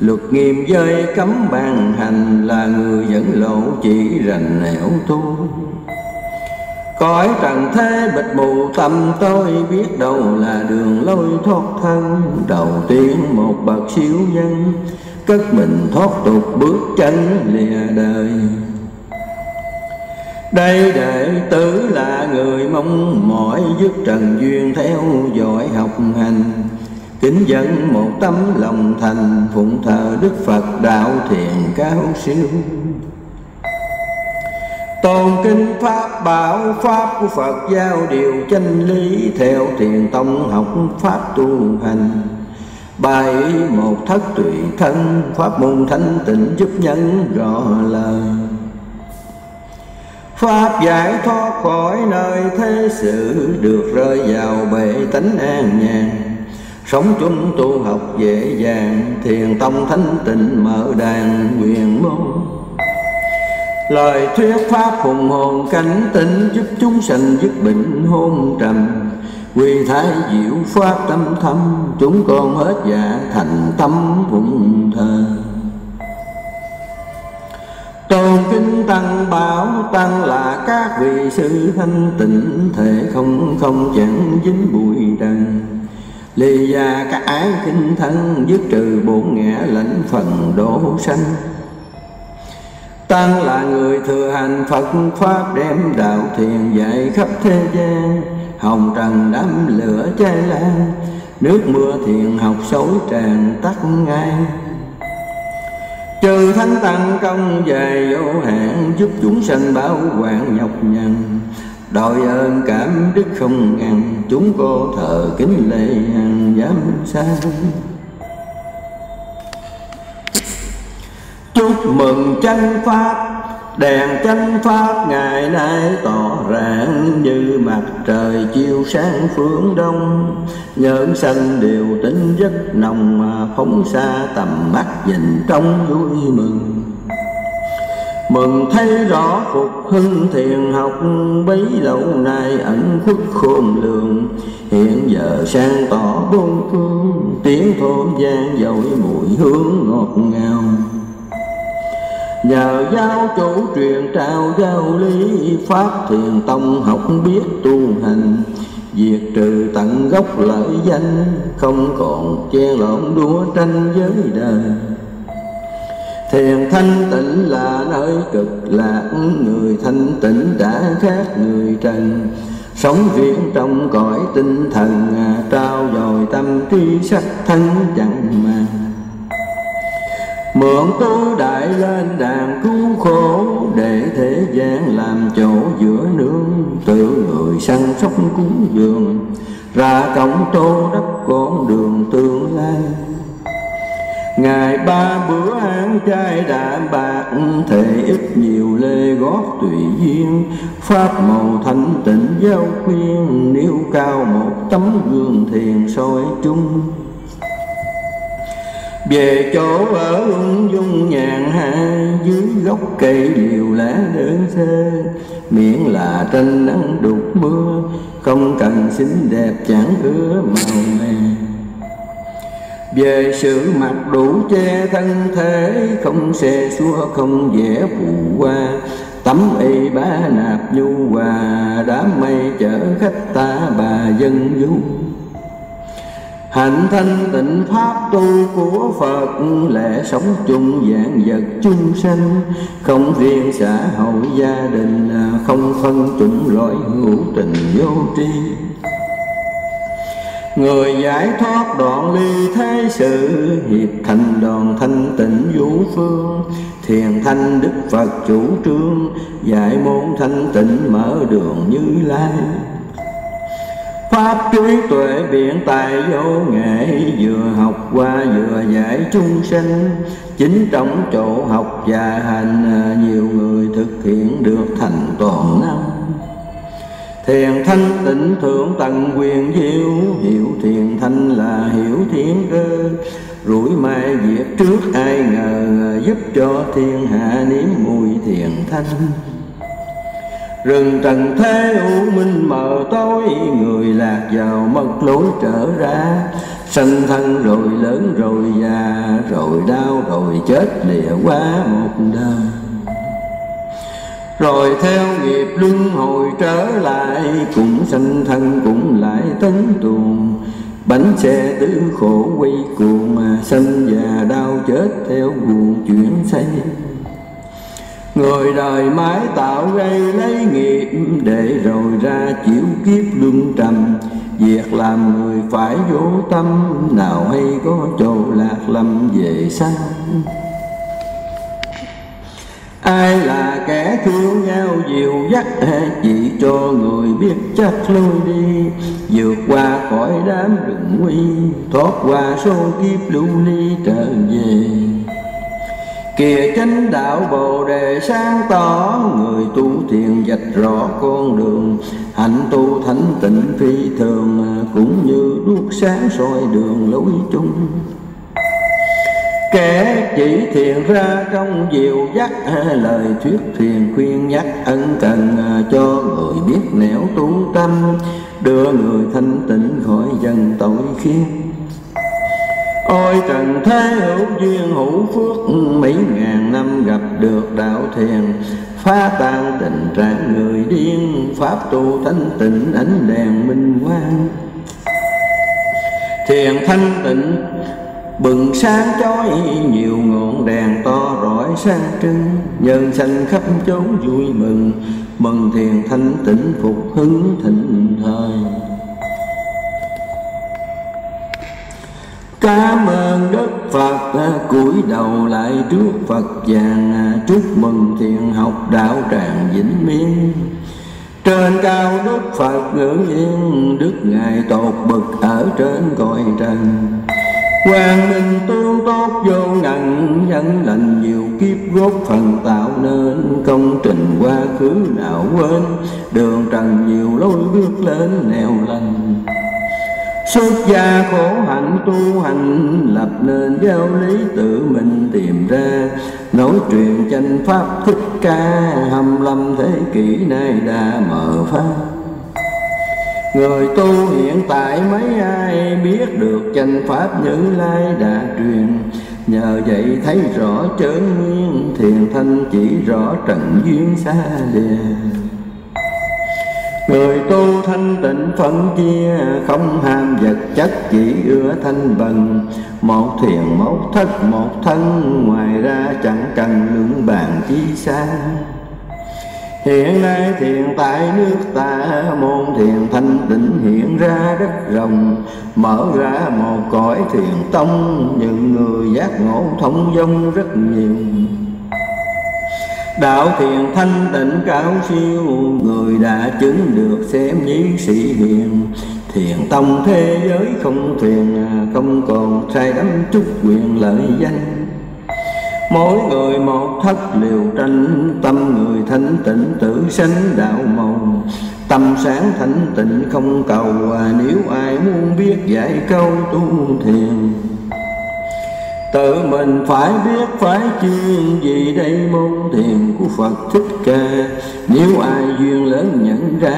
Luật nghiêm giới cấm bàn hành, là người dẫn lộ chỉ rành nẻo tu. Cõi trần thế bịt mù tâm tôi, biết đâu là đường lối thoát thân. Đầu tiên một bậc siêu nhân, cất mình thoát tục bước chân lìa đời. Đây đệ tử là người mong mỏi, dứt trần duyên theo dõi học hành. Kính dẫn một tấm lòng thành, phụng thờ Đức Phật đạo thiền cao siêu. Tôn kính Pháp bảo, Pháp của Phật giao điều chân lý, theo thiền tông học Pháp tu hành. Bài một thất tùy thân, Pháp môn thanh tịnh giúp nhân rõ lời. Pháp giải thoát khỏi nơi thế sự, được rơi vào bể tánh an nhàn. Sống chung tu học dễ dàng, thiền tông thanh tịnh mở đàn quyền môn. Lời thuyết pháp hùng hồn cảnh tỉnh, giúp chúng sanh dứt bệnh hôn trầm. Quy thái diệu pháp tâm thâm, chúng con hết dạ thành tâm phụng thờ. Tôn kính tăng bảo, tăng là các vị sư thanh tịnh, thể không chẳng dính bụi trần. Lì già các ái kinh thân, dứt trừ bổn ngã lãnh phần đổ sanh. Tăng là người thừa hành Phật Pháp, đem đạo thiền dạy khắp thế gian. Hồng trần đám lửa cháy lan, nước mưa thiền học xối tràn tắt ngay. Trừ thánh tăng công về vô hạn, giúp chúng sanh bảo quản nhọc nhằn. Đội ơn cảm đức không ngăn, chúng cô thờ kính lễ hàng giám sát. Chúc mừng chánh pháp, đèn chánh pháp ngày nay tỏ rạng, như mặt trời chiều sáng phương đông. Nhơn sanh đều tính rất nồng, mà phóng xa tầm mắt nhìn trong vui mừng. Mừng thấy rõ phục hưng thiền học, bấy lâu nay ẩn khuất khôn lường. Hiện giờ sang tỏ bốn phương, tiếng thôn vang dội mùi hương ngọt ngào. Nhờ giáo chủ truyền trao giáo lý, Pháp thiền tông học biết tu hành. Diệt trừ tận gốc lợi danh, không còn chen lộn đua tranh với đời. Thiền thanh tịnh là nơi cực lạc, người thanh tịnh đã khác người trần. Sống riêng trong cõi tinh thần, trao dồi tâm trí sắc thân chẳng mà. Mượn tu đại lên đàn cứu khổ, để thế gian làm chỗ giữa nương. Tự người săn sóc cúng dường, ra cổng tô đắp con đường tương lai. Ngày ba bữa ăn chay đạm bạc, thể ít nhiều lê gót tùy duyên. Pháp màu thanh tịnh giáo khuyên, nếu cao một tấm gương thiền soi chung. Về chỗ ở ung dung nhàn hạ, dưới gốc cây liều lá đơn sơ. Miễn là tranh nắng đục mưa, không cần xinh đẹp chẳng ứa màu mè. Về sự mặc đủ che thân thế, không xe xua không vẽ phù hoa. Tấm y bá nạp nhu hòa, đám mây chở khách ta bà dân du. Hạnh thanh tịnh pháp tu của Phật, lẽ sống chung vạn vật chung sanh. Không riêng xã hội gia đình, không phân chủng loại hữu tình vô tri. Người giải thoát đoạn ly thế sự, hiệp thành đoàn thanh tịnh vũ phương. Thiền thanh Đức Phật chủ trương, dạy môn thanh tịnh mở đường Như Lai. Pháp trí tuệ biện tài vô nghệ, vừa học qua vừa giải chúng sanh. Chính trong chỗ học và hành, nhiều người thực hiện được thành toàn năng. Thiền thanh tịnh thượng tầng quyền diệu, hiểu thiền thanh là hiểu thiên cơ. Rủi mai diệt trước ai ngờ, giúp cho thiên hạ nếm mùi thiền thanh. Rừng trần thế u minh mờ tối, người lạc vào mất lối trở ra. Sanh thân rồi lớn rồi già, rồi đau rồi chết lìa quá một đời. Rồi theo nghiệp luân hồi trở lại, cũng sanh thân cũng lại tấn tuồng. Bánh xe tứ khổ quy cuồng, mà sanh già đau chết theo guồng chuyển xây. Người đời mãi tạo gây lấy nghiệp, để rồi ra chịu kiếp luân trầm. Việc làm người phải vô tâm, nào hay có chỗ lạc lầm về sau. Ai là kẻ thương nhau dìu dắt, chỉ cho người biết chắc lối đi. Vượt qua khỏi đám rừng nguy, thoát qua số kiếp lưu ly trở về. Kìa chánh đạo Bồ Đề sáng tỏ, người tu thiền vạch rõ con đường. Hạnh tu thánh tịnh phi thường, cũng như đuốc sáng soi đường lối chung. Kẻ chỉ thiền ra trong diệu dắt, lời thuyết thiền khuyên nhắc ân cần, cho người biết nẻo tu tâm, đưa người thanh tịnh khỏi dần tội khiếp. Ôi trần thế hữu duyên hữu phước, mấy ngàn năm gặp được đạo thiền. Phá tan tình trạng người điên, pháp tu thanh tịnh ánh đèn minh quang. Thiền thanh tịnh bừng sáng chói, nhiều ngọn đèn to rọi sáng trưng. Nhân sanh khắp chốn vui mừng, mừng thiền thanh tịnh phục hứng thịnh thời. Cảm ơn Đức Phật, cúi đầu lại trước Phật vàng. Chúc mừng thiền học đạo tràng vĩnh miên. Trên cao Đức Phật ngưỡng nhiên, Đức Ngài tột bực ở trên cõi trần. Quang minh tương tốt vô ngần, nhân lành nhiều kiếp góp phần tạo nên. Công trình quá khứ nào quên, đường trần nhiều lối bước lên nẻo lành. Xuất gia khổ hạnh tu hành, lập nên giáo lý tự mình tìm ra. Nối truyền chánh pháp Thích Ca, 25 thế kỷ nay đã mở pháp. Người tu hiện tại mấy ai biết được chánh pháp Như Lai đã truyền. Nhờ vậy thấy rõ chơn nguyên, thiền thanh chỉ rõ trần duyên xa lìa. Người tu thanh tịnh phân chia, không ham vật chất chỉ ưa thanh bần. Một thiền một thất một thân, ngoài ra chẳng cần lượng bàn chi xa. Hiện nay thiền tại nước ta, môn thiền thanh tịnh hiện ra đất rồng. Mở ra một cõi thiền tông, những người giác ngộ thông dong rất nhiều. Đạo thiền thanh tịnh cao siêu, người đã chứng được xem như sĩ hiền. Thiền tông thế giới không thiền, không còn sai đắm chút quyền lợi danh. Mỗi người một thất liều tranh, tâm người thanh tịnh tự sánh đạo màu. Tâm sáng thanh tịnh không cầu, nếu ai muốn biết dạy câu tu thiền. Tự mình phải biết phải chuyên, vì đây môn thiền của Phật Thích Ca. Nếu ai duyên lớn nhận ra,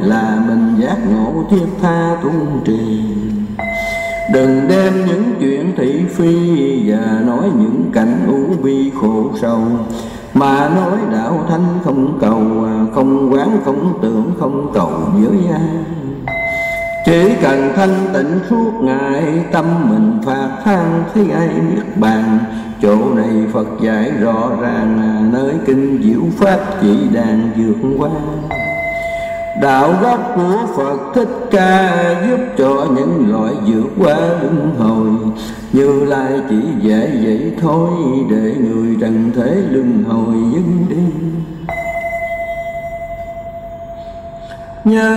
là mình giác ngộ thiết tha tu trì. Đừng đem những chuyện thị phi, và nói những cảnh u bi khổ sầu. Mà nói đạo thánh không cầu, không quán không tưởng không cầu với ai. Chỉ cần thanh tịnh suốt ngày, tâm mình phạt than thấy ai Niết Bàn. Chỗ này Phật dạy rõ ràng, nơi kinh diệu pháp chỉ đàn vượt qua. Đạo gốc của Phật Thích Ca giúp cho những loại vượt qua luân hồi. Như Lai chỉ dạy vậy thôi, để người trần thế luân hồi dừng đi. Nhớ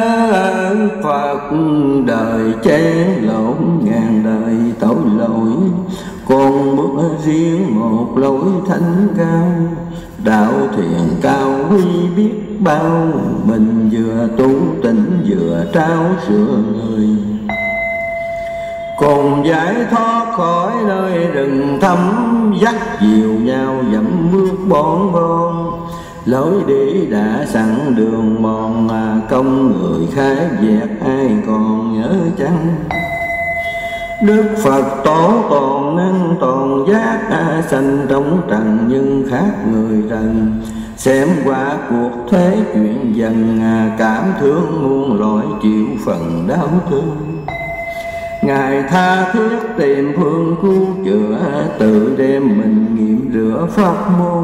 Phật đời chen lộn, ngàn đời tội lỗi, con bước riêng một lối thánh cao. Đạo thiền cao quý biết bao, mình vừa tu tỉnh vừa trao sửa người. Cùng giải thoát khỏi nơi rừng thấm, dắt dìu nhau dẫm bước bon bon. Lối đi đã sẵn đường mòn mà công người khai dẹp ai còn nhớ chăng? Đức Phật tổ toàn năng toàn giác sanh trong trần nhưng khác người trần. Xem qua cuộc thế chuyện dần cảm thương muôn loại chịu phần đau thương. Ngài tha thiết tìm phương cứu chữa tự đem mình nghiệm rửa pháp môn.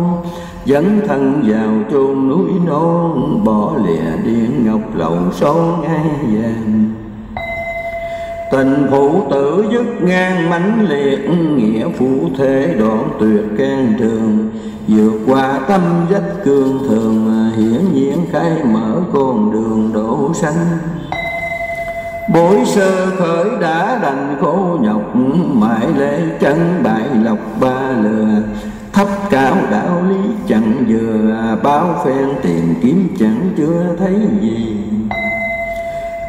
Dẫn thân vào chôn núi non bỏ lìa điện ngọc lậu sâu ngay vàng. Tình phụ tử dứt ngang mãnh liệt nghĩa phụ thế đoạn tuyệt can trường. Vượt qua tâm vách cương thường hiển nhiên khai mở con đường đổ sanh. Bối sơ khởi đã đành khổ nhọc mãi lễ chân bại lọc ba lừa. Thấp cao đạo lý chẳng vừa báo phen tìm kiếm chẳng chưa thấy gì.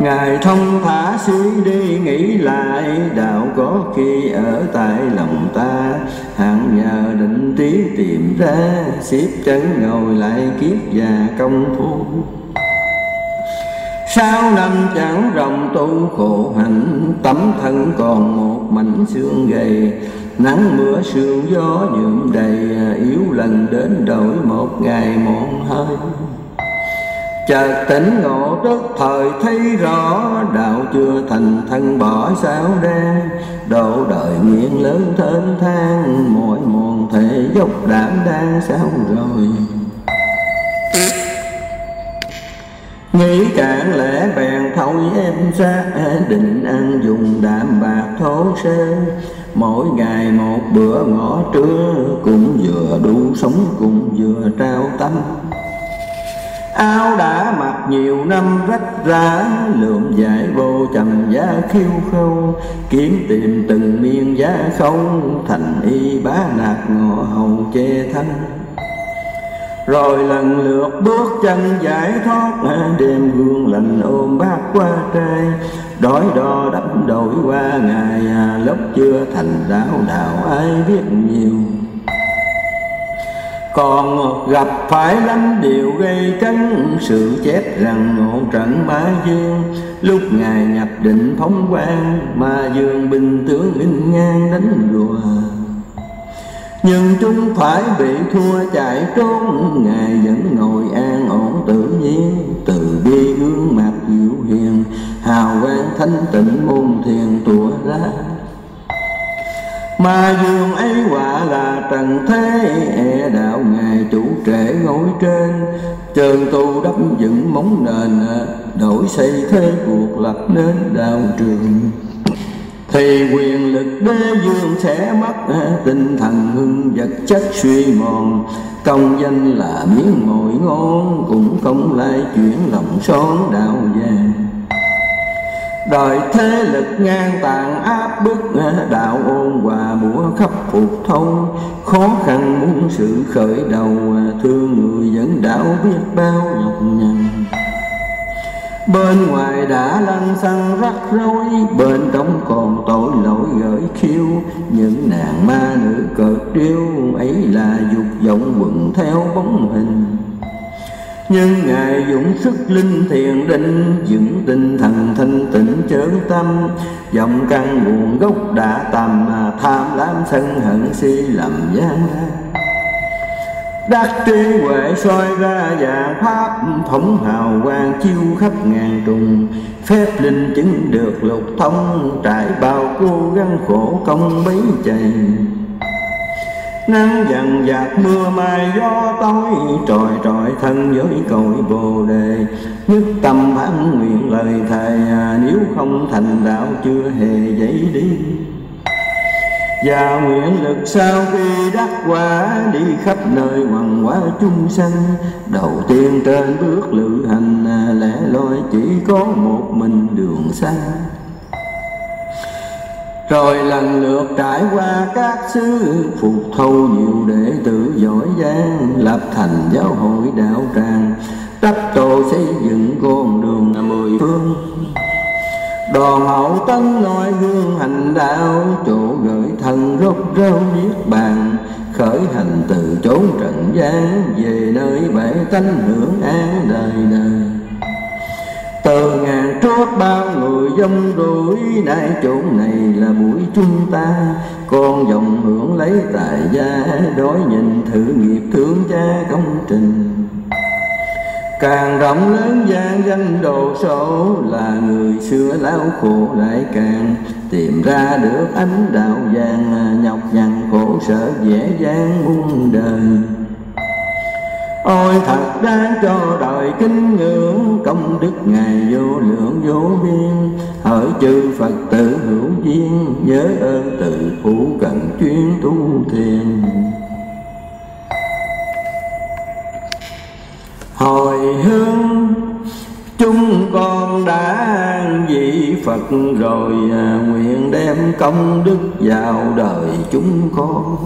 Ngài thông thả suy đi nghĩ lại đạo có khi ở tại lòng ta. Hạng nhờ định trí tìm ra xếp chân ngồi lại kiếp và công phu. Sáu năm chẳng rộng tu khổ hạnh tấm thân còn một mảnh xương gầy. Nắng mưa sương gió nhuộm đầy yếu lần đến đổi một ngày mòn hơi. Chợt tỉnh ngộ tức thời thấy rõ đạo chưa thành thân bỏ sao đen. Độ đời nguyện lớn thênh thang mỗi mòn thể dốc đảm đang sao rồi. Nghĩ cạn lẽ bèn thôi em xa định ăn dùng đạm bạc thô sơ. Mỗi ngày một bữa ngõ trưa cũng vừa đủ sống cũng vừa trao tâm. Áo đã mặc nhiều năm rách rã lượm dại vô trầm giá khiêu khâu. Kiếm tìm từng miên giá không thành y bá nạt ngọ hầu che thân. Rồi lần lượt bước chân giải thoát đêm gương lành ôm bát qua trai. Đói đo đắm đổi qua ngày lúc chưa thành đạo đạo ai biết nhiều. Còn gặp phải lắm điều gây cấn sự chết rằng ngộ trận ma dương. Lúc ngài nhập định phóng quang ma dương binh tướng in ngang đánh rùa. Nhưng chúng phải bị thua chạy trốn ngài vẫn ngồi an ổn tự nhiên. Từ bi gương mặt dịu hiền hào quang thanh tịnh môn thiền tỏa ra. Mà dương ấy quả là trần thế e đạo ngài chủ trễ ngồi trên. Trường tu đắp dựng móng nền đổi xây thế cuộc lập nên đạo trường. Thì quyền lực đế vương sẽ mất tinh thần hưng vật chất suy mòn. Công danh là miếng mồi ngon cũng không lai chuyển lòng son đạo vàng. Đời thế lực ngang tàn áp bức đạo ôn hòa bủa khắp phục thông. Khó khăn muốn sự khởi đầu thương người dẫn đạo biết bao nhọc nhằn. Bên ngoài đã lăn xăng rắc rối bên trong còn tội lỗi gởi khiêu. Những nàng ma nữ cợt điêu ấy là dục vọng quần theo bóng hình. Nhưng ngài dũng sức linh thiền định dựng tinh thần thanh tịnh chơn tâm. Dòng căn nguồn gốc đã tầm tham lam sân hận si lầm gian. Đắc trí huệ soi ra vàng pháp phóng hào quang chiêu khắp ngàn trùng. Phép linh chứng được lục thông trải bao cố gắng khổ công bấy chày. Nắng dần dạt mưa mai gió tối tròi trọi thân với cội Bồ Đề. Nhất tâm phán nguyện lời thầy nếu không thành đạo chưa hề dậy đi. Và nguyện lực sau khi đắc quả đi khắp nơi hoằng hóa chung sanh. Đầu tiên trên bước lữ hành lẻ loi chỉ có một mình đường xa. Rồi lần lượt trải qua các xứ phục thâu nhiều đệ tử giỏi giang. Lập thành giáo hội đạo tràng đắp tổ xây dựng con đường mười phương. Đoàn hậu tấn noi gương hành đạo chỗ gửi thân rốt rau Niết Bàn. khởi hành từ chốn trần gian, về nơi bể tánh hưởng an đời đời. Từ ngàn trót bao người dông rủi, nay chỗ này là buổi chúng ta. Con dòng hưởng lấy tài gia, đối nhìn thử nghiệp thương cha công trình. Càng rộng lớn gian danh đồ số, là người xưa lao khổ lại càng. Tìm ra được ánh đạo vàng, nhọc nhằn khổ sở dễ dàng muôn đời. Ôi thật ra cho đời kính ngưỡng, công đức Ngài vô lượng vô biên. Hỡi chư Phật tử hữu duyên, nhớ ơn tự phụ cần chuyên tu thiền. Hồi hướng chúng con đã vị Phật rồi, nguyện đem công đức vào đời chúng con.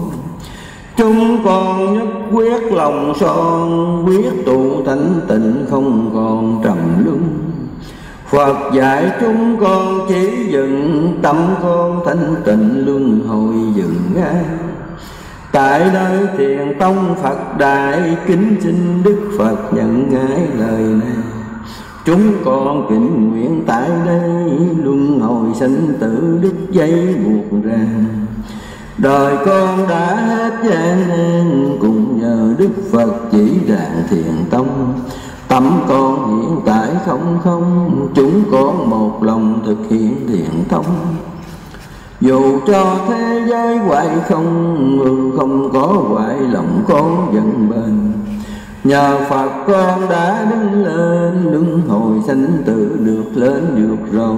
Chúng con nhất quyết lòng son, quyết tụ tánh tịnh không còn trầm luân. Phật dạy chúng con chỉ dựng, tâm con thanh tịnh luân hồi dựng ngay. Tại nơi thiền tông Phật Đại, kính xin Đức Phật nhận ngài lời này. Chúng con kính nguyện tại đây, luân hồi sinh tử đứt dây buộc ràng. Đời con đã hết gian nan, cùng nhờ Đức Phật chỉ ràng thiền tông. Tâm con hiện tại không không, chúng con một lòng thực hiện thiền tông. Dù cho thế giới hoại không, người không có hoại lòng con vẫn bền. Nhờ Phật con đã đứng lên, đứng hồi sanh tử được lên được rồi.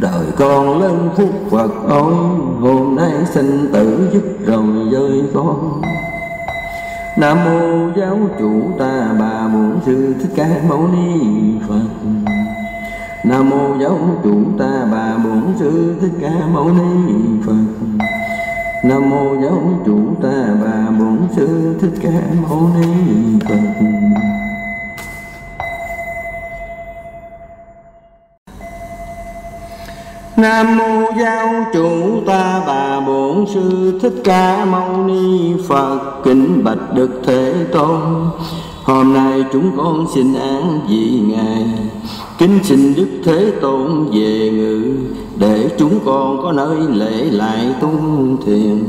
Đời con lên phúc Phật ôi, hôm nay sinh tử dứt rồi với con. Nam mô giáo chủ ta bà bổn sư Thích Ca Mâu Ni Phật. Nam mô giáo chủ ta bà bổn sư Thích Ca Mâu Ni Phật. Nam mô giáo chủ ta bà bổn sư Thích Ca Mâu Ni Phật. Nam mô giáo chủ ta bà bổn sư Thích Ca Mâu Ni Phật. Kính bạch Đức Thế Tôn, hôm nay chúng con xin án vị ngài. Kính xin Đức Thế Tôn về ngự, để chúng con có nơi lễ lại tu thiền.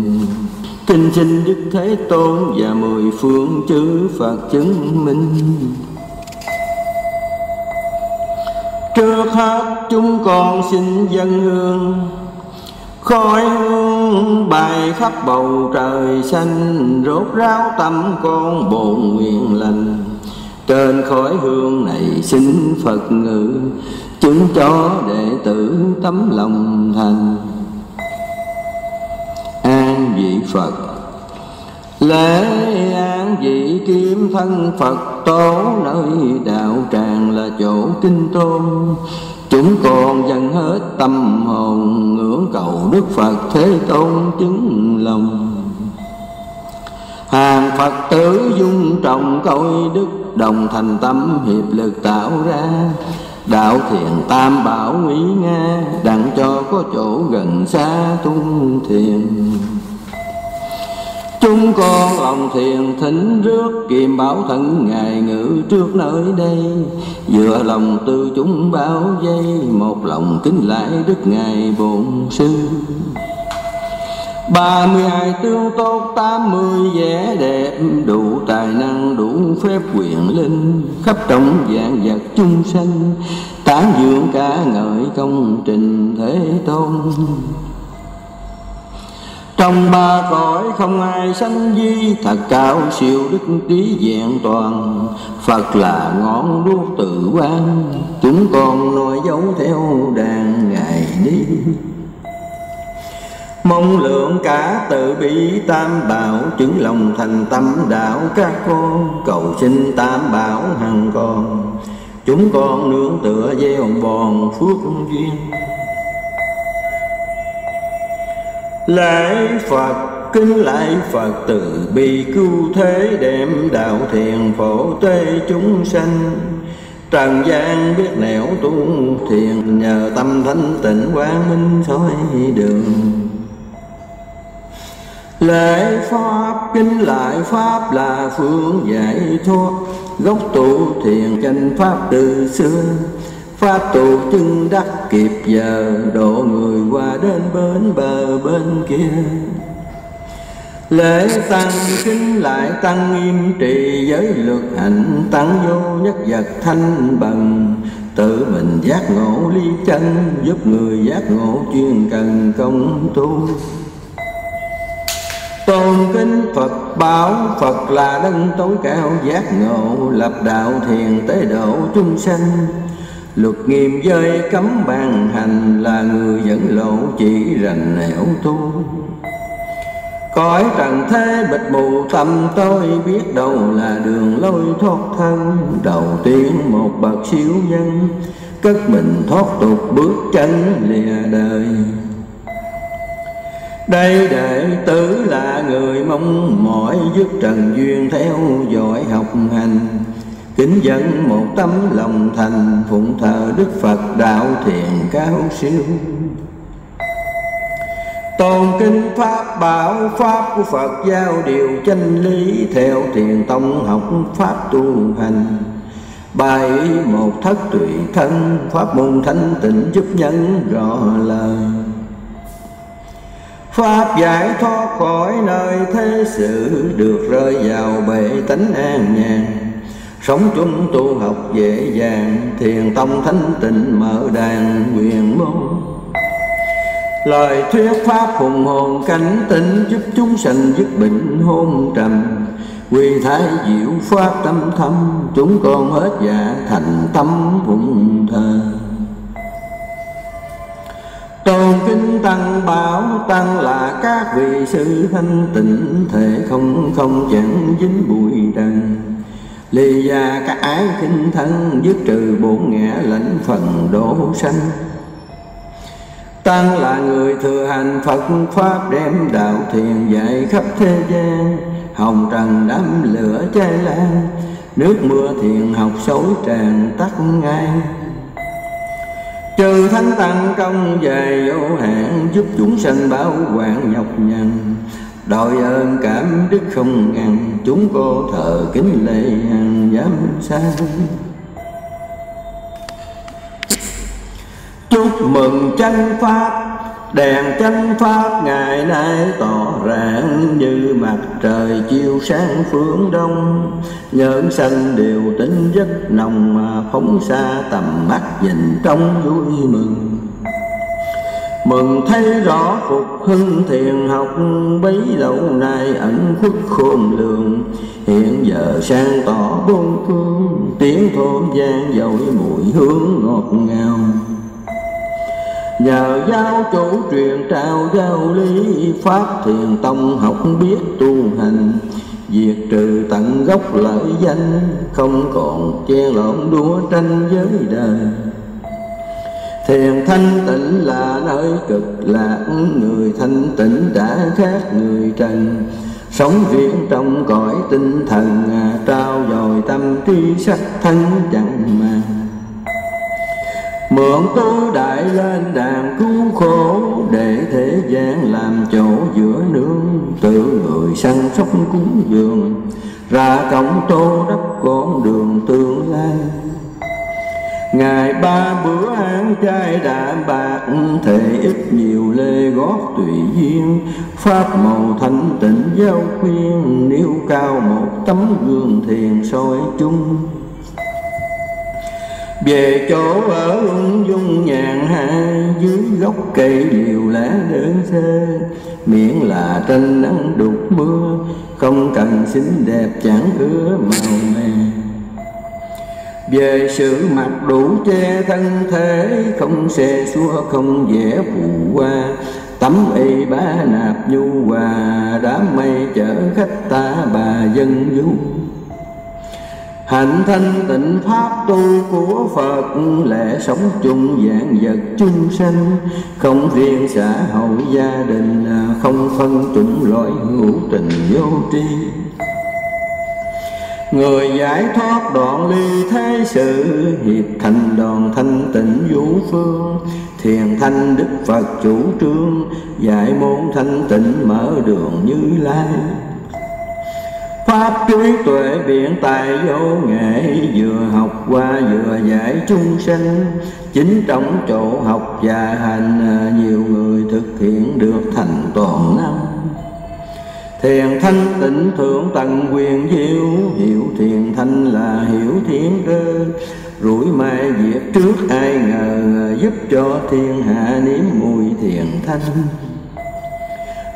Kính xin Đức Thế Tôn và mười phương chư Phật chứng minh. Trước hết chúng con xin dâng hương, khói hương bay khắp bầu trời xanh, rốt ráo tâm con bổn nguyện lành. Trên khói hương này xin Phật ngự, chứng cho đệ tử tấm lòng thành. An vị Phật. Lễ an vị kim thân Phật tố, nơi đạo tràng là chỗ kinh tôn. Chúng con dâng hết tâm hồn, ngưỡng cầu Đức Phật Thế Tôn chứng lòng. Hàng Phật tử dung trọng coi đức, đồng thành tâm hiệp lực tạo ra đạo thiền tam bảo nguy nga, đặng cho có chỗ gần xa tu thiền. Chúng con lòng thiền thỉnh rước, kiềm bảo thân ngài ngự trước nơi đây. Dựa lòng từ chúng bao giây, một lòng kính lại đức ngài bổn sư. 32 tướng tốt 80 vẻ đẹp, đủ tài năng đủ phép quyền linh. Khắp trong vạn vật chúng sanh, tán dương ca ngợi công trình Thế Tôn. Trong ba cõi không ai sánh vi, thật cao siêu đức trí vẹn toàn. Phật là ngọn đuốc tự quang, chúng con noi dấu theo đàn ngài đi. Mong lượng cả tự bi tam bảo, chứng lòng thành tâm đạo các con. Cầu xin tam bảo hằng còn, chúng con nương tựa gieo bòn phước duyên. Lạy Phật, kính lạy Phật từ bi cứu thế, đem đạo thiền phổ tế chúng sanh. Trần gian biết nẻo tu thiền, nhờ tâm thanh tịnh quang minh soi đường. Lễ Pháp, kính lại Pháp là phương giải thoát, gốc tụ thiền chánh Pháp từ xưa. Pháp tụ chứng đắc kịp giờ, độ người qua đến bến bờ bên kia. Lễ Tăng, kính lại Tăng nghiêm trì giới luật hạnh, Tăng vô nhất vật thanh bằng. Tự mình giác ngộ ly chân, giúp người giác ngộ chuyên cần công tu. Tôn kính Phật bảo, Phật là đấng tối cao giác ngộ, lập đạo thiền tế độ chúng sanh. Luật nghiêm giới cấm bàn hành, là người dẫn lộ chỉ rành nẻo tu. Cõi trần thế bịt mù tâm tôi, biết đâu là đường lối thoát thân. Đầu tiên một bậc siêu nhân, cất mình thoát tục bước chân lìa đời. Đây đệ tử là người mong mỏi, giúp trần duyên theo dõi học hành. Kính dân một tấm lòng thành, phụng thờ Đức Phật đạo thiền cao siêu. Tôn kính Pháp bảo, Pháp của Phật giao điều chân lý, theo thiền tông học Pháp tu hành. Bài một thất tùy thân, Pháp môn thanh tịnh giúp nhân rõ lời. Pháp giải thoát khỏi nơi thế sự, được rơi vào bể tánh an nhàn. Sống chung tu học dễ dàng, thiền tông thanh tịnh mở đàn nguyện môn. Lời thuyết Pháp hùng hồn cảnh tỉnh, giúp chúng sanh dứt bệnh hôn trầm. Quy thái diệu Pháp tâm thâm, chúng con hết dạ thành tâm phụng thờ. Tôn kính Tăng bảo, Tăng là các vị sư thanh tịnh, thể không chẳng dính bụi trần. Lì già các ái khinh thân, dứt trừ bổn ngã lãnh phần đổ sanh. Tăng là người thừa hành Phật Pháp, đem đạo thiền dạy khắp thế gian. Hồng trần đám lửa cháy lan, nước mưa thiền học xối tràn tắt ngay. Trừ thánh Tăng công về vô hạn, giúp chúng sanh bảo quản nhọc nhằn. Đội ơn cảm đức không ngăn, chúng cô thờ kính lễ hàng dám sang. Chúc mừng chánh Pháp, đèn chánh Pháp ngày nay tỏ rạng, như mặt trời chiều sáng phương đông. Nhơn sanh đều tính rất nồng, mà phóng xa tầm mắt nhìn trong vui mừng. Mừng thấy rõ phục hưng thiền học, bấy lâu nay ẩn khuất khôn lường. Hiện giờ sang tỏ bốn phương, tiếng thôn vang dội mùi hương ngọt ngào. Nhờ giáo chủ truyền trao giáo lý, Pháp thiền tông học biết tu hành. Diệt trừ tận gốc lợi danh, không còn che lộn đua tranh giới đời. Thiền thanh tịnh là nơi cực lạc, người thanh tịnh đã khác người trần. Sống viễn trong cõi tinh thần, trao dồi tâm trí sắc thân chẳng màng. Mượn tu đại lên đàn cứu khổ, để thế gian làm chỗ giữa nương. Tự người săn sóc cúng dường, ra cổng tô đắp con đường tương lai. Ngày ba bữa ăn chay đạm bạc, thể ít nhiều lê gót tùy duyên. Pháp màu thanh tịnh giáo khuyên, nêu cao một tấm gương thiền soi chung. Về chỗ ở ung dung nhàn hạ, dưới gốc cây liều lá đơn sơ. Miễn là tranh nắng đục mưa, không cần xinh đẹp chẳng ứa màu mè. Về sự mặc đủ che thân thể, không xe xua không vẽ phù hoa. Tấm y bá nạp nhu hòa, đám mây chở khách ta bà dân du. Hạnh thanh tịnh Pháp tu của Phật, lẽ sống chung vạn vật chung sanh. Không riêng xã hội gia đình, không phân chủng loại hữu tình vô tri. Người giải thoát đoạn ly thế sự, hiệp thành đoàn thanh tịnh vũ phương. Thiền thanh Đức Phật chủ trương, dạy môn thanh tịnh mở đường Như Lai. Pháp trí tuệ biện tài vô nghệ, vừa học qua vừa giải chúng sinh. Chính trong chỗ học và hành, nhiều người thực hiện được thành toàn năng. Thiền thanh tịnh thượng tầng quyền diệu, hiểu thiền thanh là hiểu thiên cơ. Rủi mai diệt trước ai ngờ, giúp cho thiên hạ nếm mùi thiền thanh.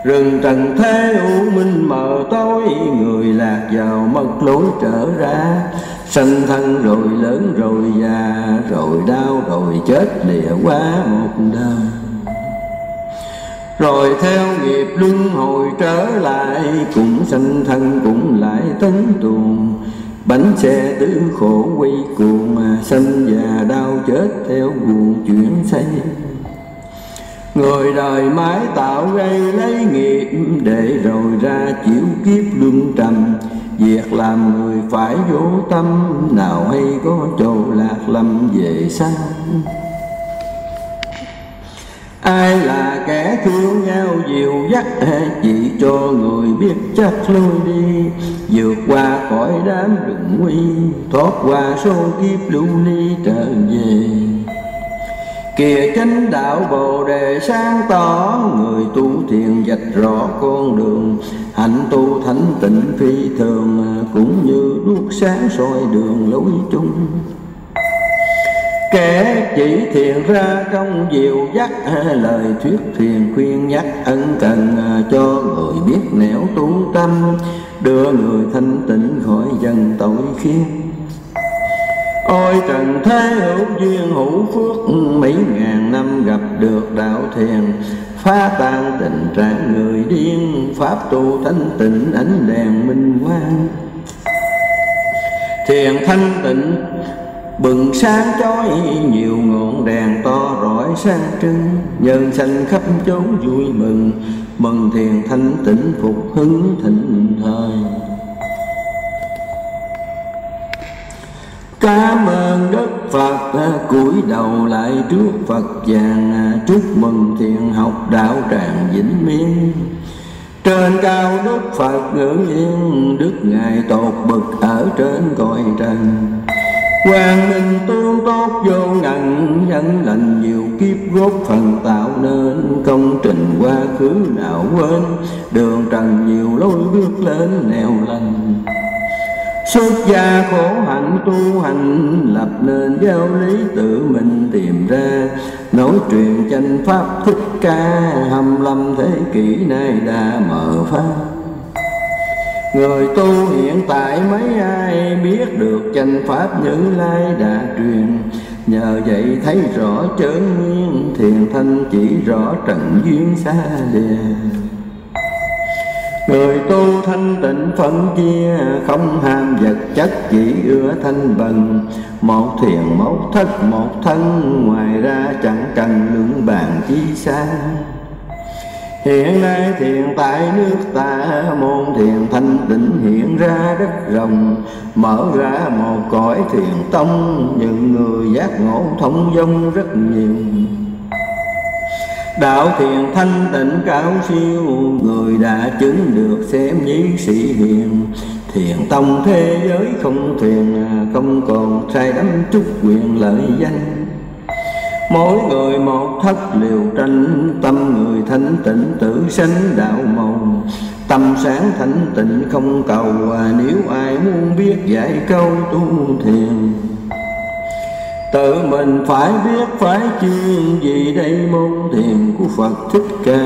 Rừng trần thế u minh mờ tối, người lạc vào mất lối trở ra. Sanh thân rồi lớn rồi già, rồi đau rồi chết lìa quá một đời. Rồi theo nghiệp luân hồi trở lại, cũng sanh thân cũng lại tấn tuồng. Bánh xe tứ khổ quay cuồng, mà sanh già đau chết theo guồng chuyển xây. Người đời mãi tạo gây lấy nghiệp, để rồi ra chịu kiếp luân trầm. Việc làm người phải vô tâm, nào hay có chỗ lạc lầm về sau. Ai là kẻ thương nhau dìu dắt, chỉ cho người biết chắc lối đi. Vượt qua khỏi đám rừng nguy, thoát qua số kiếp lưu ly trở về. Kìa chánh đạo Bồ Đề sáng tỏ, người tu thiền vạch rõ con đường. Hạnh tu thánh tịnh phi thường, cũng như đuốc sáng soi đường lối chung. Kẻ chỉ thiền ra trong diệu dắt, lời thuyết thiền khuyên nhắc ân cần, cho người biết nẻo tu tâm, đưa người thanh tịnh khỏi dần tội khiếp. Ôi trần thế hữu duyên hữu phước, mấy ngàn năm gặp được đạo thiền. Phá tan tình trạng người điên, pháp tu thanh tịnh ánh đèn minh quang. Thiền thanh tịnh bừng sáng chói, nhiều ngọn đèn to rọi sáng trưng. Nhân sanh khắp chốn vui mừng, mừng thiền thanh tịnh phục hứng thịnh thời. Cảm ơn Đức Phật, cúi đầu lại trước Phật vàng. Chúc mừng thiền học đạo tràng vĩnh miên. Trên cao Đức Phật ngưỡng yên, Đức Ngài tột bực ở trên cõi trần. Quang minh tương tốt vô ngần, nhân lành nhiều kiếp góp phần tạo nên. Công trình quá khứ nào quên, đường trần nhiều lối bước lên nẻo lành. Xuất gia khổ hạnh tu hành, lập nên giáo lý tự mình tìm ra. Nối truyền chánh pháp Thích Ca, 25 thế kỷ nay đã mở pháp. Người tu hiện tại mấy ai biết được chánh pháp Như Lai đã truyền. Nhờ vậy thấy rõ chơn nguyên, thiền thanh chỉ rõ trận duyên xa lìa. Người tu thanh tịnh phân chia, không ham vật chất chỉ ưa thanh bần. Một thiền một thất một thân, ngoài ra chẳng cần luận bàn chi xa. Hiện nay thiền tại nước ta, môn thiền thanh tịnh hiện ra đất rồng. Mở ra một cõi thiền tông, những người giác ngộ thông dong rất nhiều. Đạo thiền thanh tịnh cao siêu, người đã chứng được xem như sĩ hiền. Thiền tông thế giới không thiền, không còn sai đắm chút quyền lợi danh. Mỗi người một thất liều tranh, tâm người thanh tịnh tự sanh đạo màu. Tâm sáng thanh tịnh không cầu, nếu ai muốn biết dạy câu tu thiền. Tự mình phải biết phải chuyên, vì đây môn thiền của Phật Thích Ca.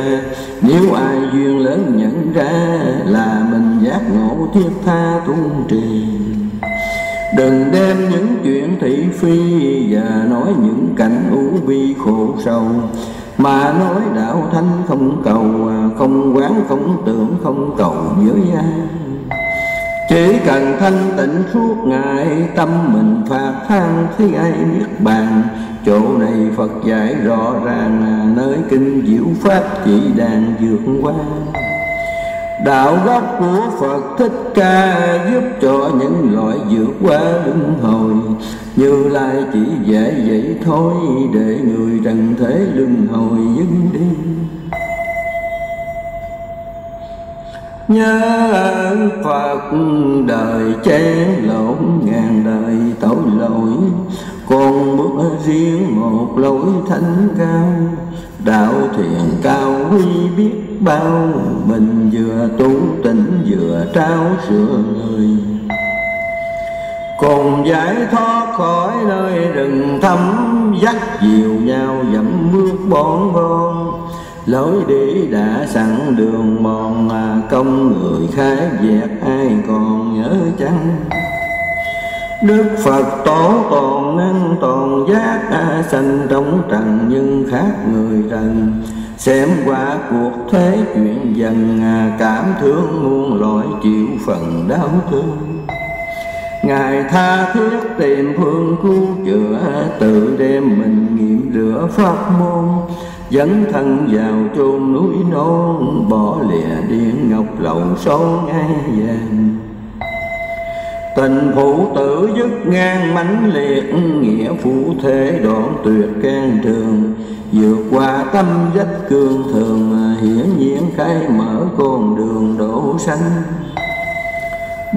Nếu ai duyên lớn nhận ra, là mình giác ngộ thiết tha tuân trì. Đừng đem những chuyện thị phi, và nói những cảnh u bi khổ sầu. Mà nói đạo thánh không cầu, không quán không tưởng không cầu giới ai. Chỉ cần thanh tịnh suốt ngày, tâm mình phạt than thấy ai Niết Bàn. Chỗ này Phật dạy rõ ràng, nơi kinh diệu pháp chỉ đàn vượt qua. Đạo gốc của Phật Thích Ca giúp cho những loại vượt qua luân hồi. Như Lai chỉ dễ vậy thôi, để người trần thế luân hồi dừng đi. Nhớ Phật đời chen lộn, ngàn đời tội lỗi, còn bước riêng một lối thánh cao. Đạo thiền cao quý biết bao, mình vừa tu tỉnh vừa trao sửa người. Cùng giải thoát khỏi nơi rừng thấm, dắt dìu nhau dẫm bước bón bon. Lối đi đã sẵn đường mòn, mà công người khai dẹp ai còn nhớ chăng. Đức Phật tổ toàn năng toàn giác, sanh trong trần nhưng khác người trần. Xem qua cuộc thế chuyện dần, cảm thương muôn loại chịu phần đau thương. Ngài tha thiết tìm phương cứu chữa, tự đem mình nghiệm rửa pháp môn. Dẫn thân vào chôn núi non, bỏ lìa điện ngọc lậu số ngay vàng. Tình phụ tử dứt ngang mãnh liệt, nghĩa phụ thế đoạn tuyệt can trường. Vượt qua tâm vách cương thường, hiển nhiên khai mở con đường đổ xanh.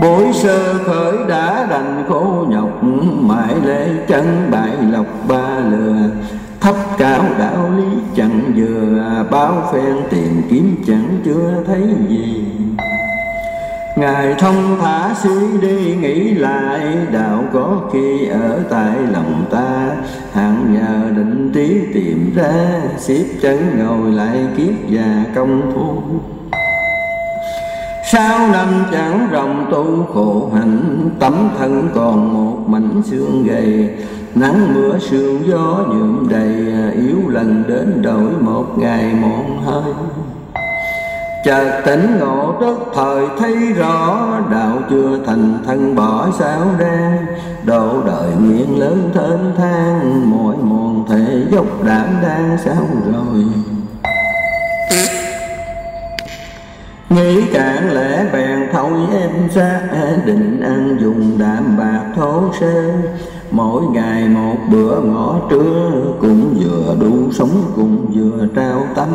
Bối sơ khởi đã đành khổ nhọc, mãi lễ chân bại lọc ba lừa. Thấp cao đạo lý chẳng vừa, báo phen tìm kiếm chẳng chưa thấy gì. Ngài thông thả suy đi nghĩ lại, đạo có khi ở tại lòng ta. Hạng nhờ định trí tìm ra, xếp chân ngồi lại kiếp và công phu. Sao năm chẳng rộng tu khổ hạnh, tấm thân còn một mảnh xương gầy. Nắng mưa sương gió nhuộm đầy, yếu lần đến đổi một ngày mòn hơi. Chợt tỉnh ngộ tức thời thấy rõ, đạo chưa thành thân bỏ sao ra. Độ đời nguyện lớn thênh thang, mỗi mòn thể dốc đảm đang sao rồi. Nghĩ cạn lẽ bèn thôi em xa, định ăn dùng đạm bạc thô sơ. Mỗi ngày một bữa ngõ trưa, cũng vừa đủ sống cũng vừa trao tâm.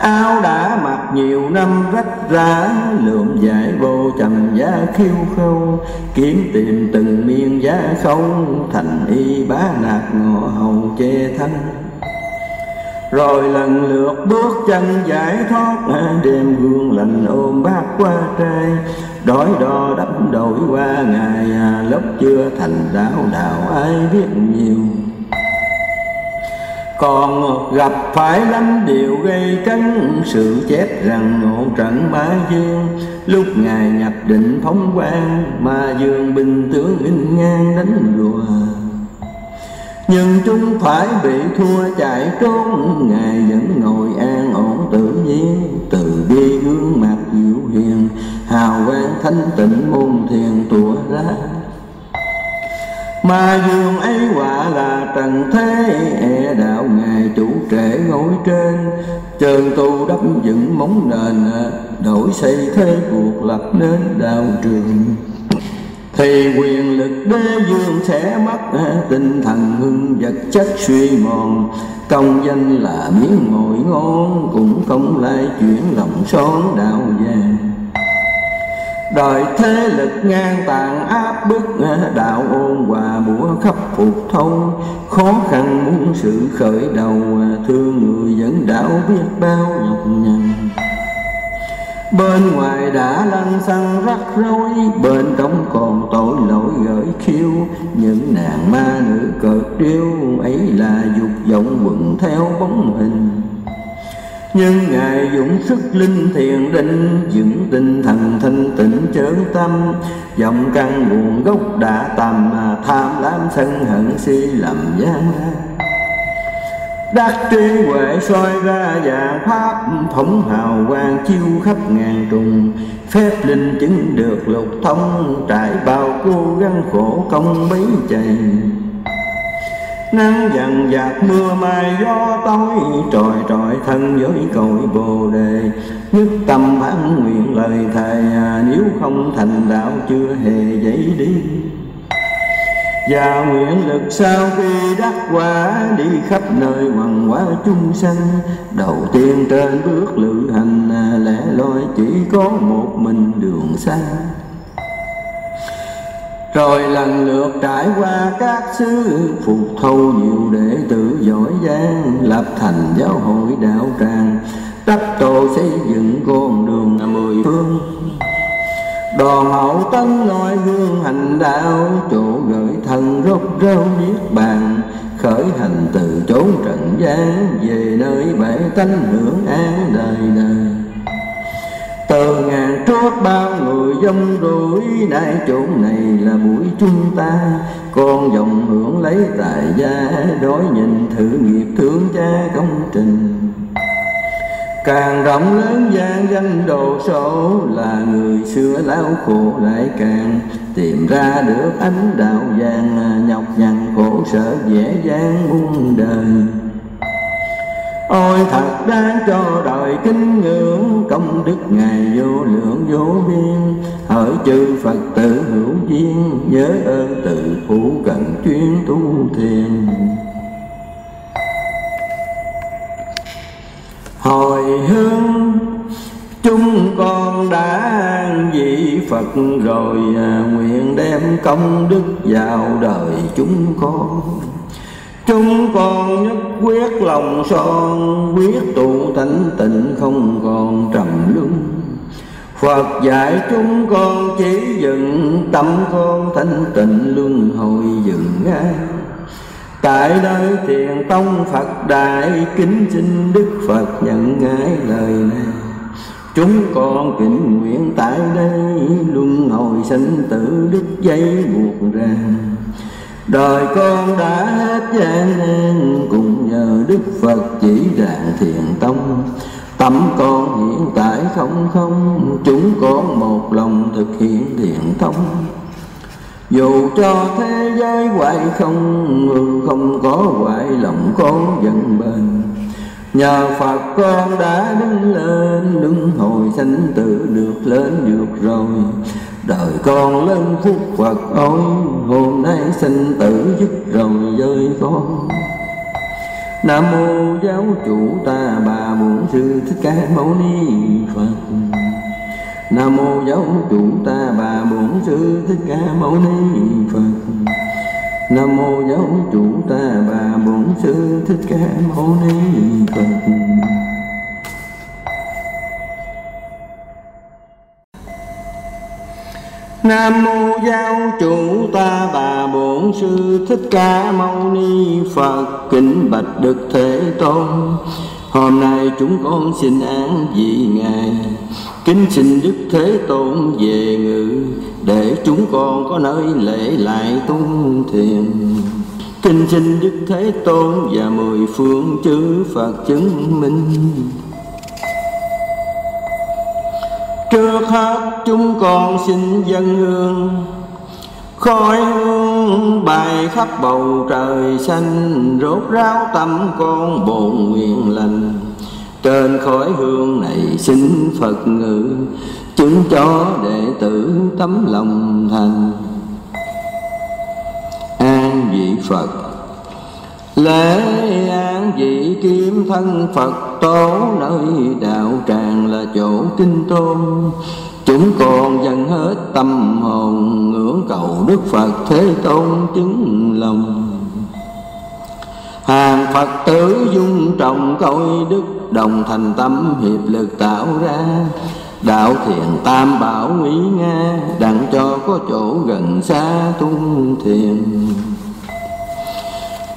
Áo đã mặc nhiều năm rách rã, lượm dại vô trầm giá khiêu khâu. Kiếm tìm từng miên giá không, thành y bá nạt ngọ hầu che thân. Rồi lần lượt bước chân giải thoát, đêm gương lành ôm bát qua trai. Đói đo đẫm đổi qua ngày, lúc chưa thành đạo đạo ai biết nhiều. Còn gặp phải lắm điều gây cấn, sự chết rằng ngộ trận ma dương. Lúc ngài nhập định phóng quang, ma dương binh tướng nghinh ngang đánh rùa. Nhưng chúng phải bị thua chạy trốn, ngài vẫn ngồi an ổn tự nhiên. Từ bi gương mặt dịu hiền, hào quang thanh tịnh môn thiền tỏa ra. Mà dường ấy quả là trần thế, e đạo ngài chủ trễ ngồi trên. Trường tu đắp dựng móng nền, đổi xây thế cuộc lập nên đạo trường. Thì quyền lực đế vương sẽ mất, tinh thần hưng vật chất suy mòn. Công danh là miếng ngồi ngon, cũng không lai chuyển lòng son đạo vàng. Đời thế lực ngang tàn áp bức, đạo ôn hòa bủa khắp phục thâu. Khó khăn muốn sự khởi đầu, thương người vẫn đạo biết bao nhọc nhằn. Bên ngoài đã lăn xăng rắc rối, bên trong còn tội lỗi gởi khiêu. Những nàng ma nữ cợt điêu, ấy là dục vọng quần theo bóng hình. Nhưng ngài dũng sức linh thiền định, dựng tinh thần thanh tịnh chớ tâm. Dòng căn nguồn gốc đã tầm, tham lam sân hận si lầm gian. Đắc trí huệ soi ra và pháp, phóng hào quang chiêu khắp ngàn trùng. Phép linh chứng được lục thông, trải bao cố gắng khổ công bấy chày. Nắng dần dạt mưa mai gió tối, tròi trọi thân với cội Bồ Đề. Nhất tâm thành đạo chưa hề dậy đi. Và nguyện lực sau khi đắc quả, đi khắp nơi hoằng hóa chúng sanh. Đầu tiên trên bước lữ hành, lẻ loi chỉ có một mình đường xa. Rồi lần lượt trải qua các xứ, phục thâu nhiều đệ tử giỏi giang. Lập thành giáo hội đạo tràng, đắp tổ xây dựng con đường mười phương. Đoàn hậu tấn noi gương hành đạo, chỗ gửi thân rốt rau Niết Bàn. Khởi hành từ chốn trần gian, về nơi bể tánh hưởng an đời đời. Từ ngàn trước bao người dông rủi, nay chỗ này là buổi chúng ta. Con dòng hưởng lấy tài gia, đói nhìn thử nghiệp thương cha công trình. Càng rộng lớn gian danh đồ sổ, là người xưa lao khổ lại càng. Tìm ra được ánh đạo vàng, nhọc nhằn khổ sở dễ dàng muôn đời. Ôi thật đáng cho đời kính ngưỡng, công đức Ngài vô lượng vô biên. Hỡi chư Phật tử hữu duyên, nhớ ơn tự phụ cận chuyên tu thiền. Hồi hướng chúng con đã vị Phật rồi, nguyện đem công đức vào đời chúng con. Chúng con nhất quyết lòng son, quyết tụ tánh tịnh không còn trầm luân. Phật dạy chúng con chỉ dựng, tâm con thanh tịnh luân hồi dựng ngay. Tại nơi thiền tông Phật Đại, kính xin Đức Phật nhận ngài lời này. Chúng con kính nguyện tại đây, luân hồi sanh tử đứt dây buộc ràng. Đời con đã hết gian nan, cùng nhờ Đức Phật chỉ ràng thiền tông. Tâm con hiện tại không không, chúng con một lòng thực hiện thiền tông. Dù cho thế giới hoại không, người không có hoại lòng con vẫn bền. Nhờ Phật con đã đứng lên, đứng hồi sanh tử được lên được rồi. Đời con lên phúc Phật ôi, hôm nay sanh tử dứt rồi với con. Nam mô giáo chủ ta bà Bổn Sư Thích Ca Mâu Ni Phật. Nam mô giáo chủ ta bà Bổn Sư Thích Ca Mâu Ni Phật. Nam mô giáo chủ ta bà Bổn Sư Thích Ca Mâu Ni Phật. Nam mô giáo chủ ta bà Bổn Sư Thích Ca Mâu Ni Phật. Kính bạch Đức Thế Tôn, hôm nay chúng con xin án vị ngài. Kính xin Đức Thế Tôn về ngự, để chúng con có nơi lễ lại tu thiền. Kính xin Đức Thế Tôn và mười phương chư Phật chứng minh. Trước hết chúng con xin dâng hương, khói hương bay khắp bầu trời xanh. Rốt ráo tâm con bổn nguyện lành, trên khói hương này xin Phật ngự, chứng cho đệ tử tấm lòng thành. An vị Phật, lễ an vị kim thân Phật tố, nơi đạo tràng là chỗ kinh tôn. Chúng con dâng hết tâm hồn, ngưỡng cầu Đức Phật Thế Tôn chứng lòng. Hàng Phật tử dung trọng coi đức, đồng thành tâm hiệp lực tạo ra. Đạo thiền tam bảo nguy nga, đặng cho có chỗ gần xa tu thiền.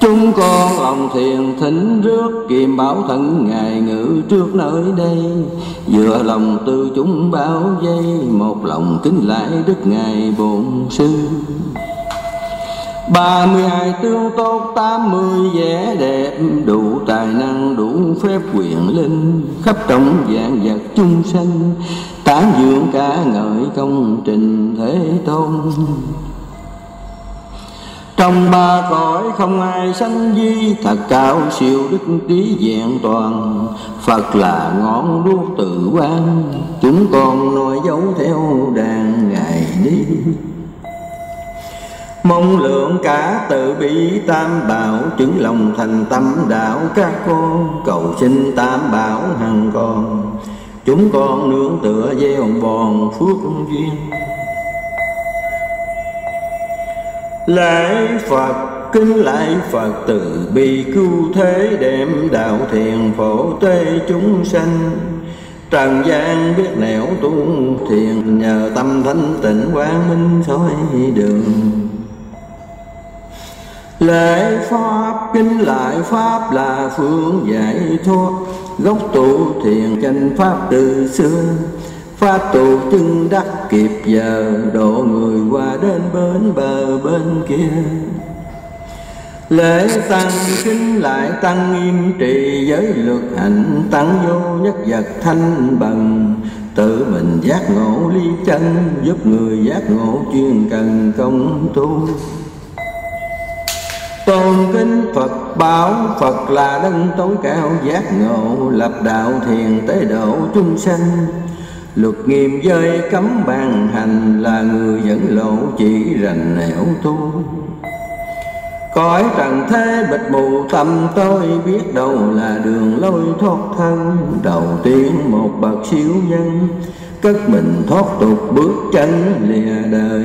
Chúng con lòng thiền thỉnh rước, kiềm bảo thân ngài ngự trước nơi đây. Dựa lòng từ chúng bao giây, một lòng kính lại đức ngài Bổn Sư. 32 tướng tốt 80 vẻ đẹp, đủ tài năng đủ phép quyền linh. Khắp trong vạn vật chung sanh, tán dương ca ngợi công trình Thế Tôn. Trong ba cõi không ai sánh di, thật cao siêu đức trí vẹn toàn. Phật là ngọn đuốc tự quang, chúng con noi dấu theo đàn ngài đi. Mong lượng cả tự bi tam bảo, chứng lòng thành tâm đạo các con. Cầu xin tam bảo hằng còn, chúng con nương tựa gieo bòn phước duyên. Lạy Phật, kính lạy Phật, từ bi cứu thế đem đạo thiền phổ tế chúng sanh. Trần gian biết nẻo tu thiền, nhờ tâm thanh tịnh quang minh soi đường. Lễ Pháp, kính lạy Pháp là phương giải thoát, gốc tu thiền chánh Pháp từ xưa. Pháp tu chứng đắc kịp giờ, độ người qua đến bến bờ bên kia. Lễ Tăng, kính lại Tăng nghiêm trì giới luật hạnh, Tăng vô nhất vật thanh bằng. Tự mình giác ngộ ly chân, giúp người giác ngộ chuyên cần công tu. Tôn kính Phật bảo, Phật là đấng tối cao giác ngộ, lập đạo thiền tế độ chúng sanh. Luật nghiêm giới cấm bàn hành, là người dẫn lộ chỉ rành nẻo tu. Cõi trần thế bịt mù tâm tôi, biết đâu là đường lối thoát thân. Đầu tiên một bậc siêu nhân, cất mình thoát tục bước chân lìa đời.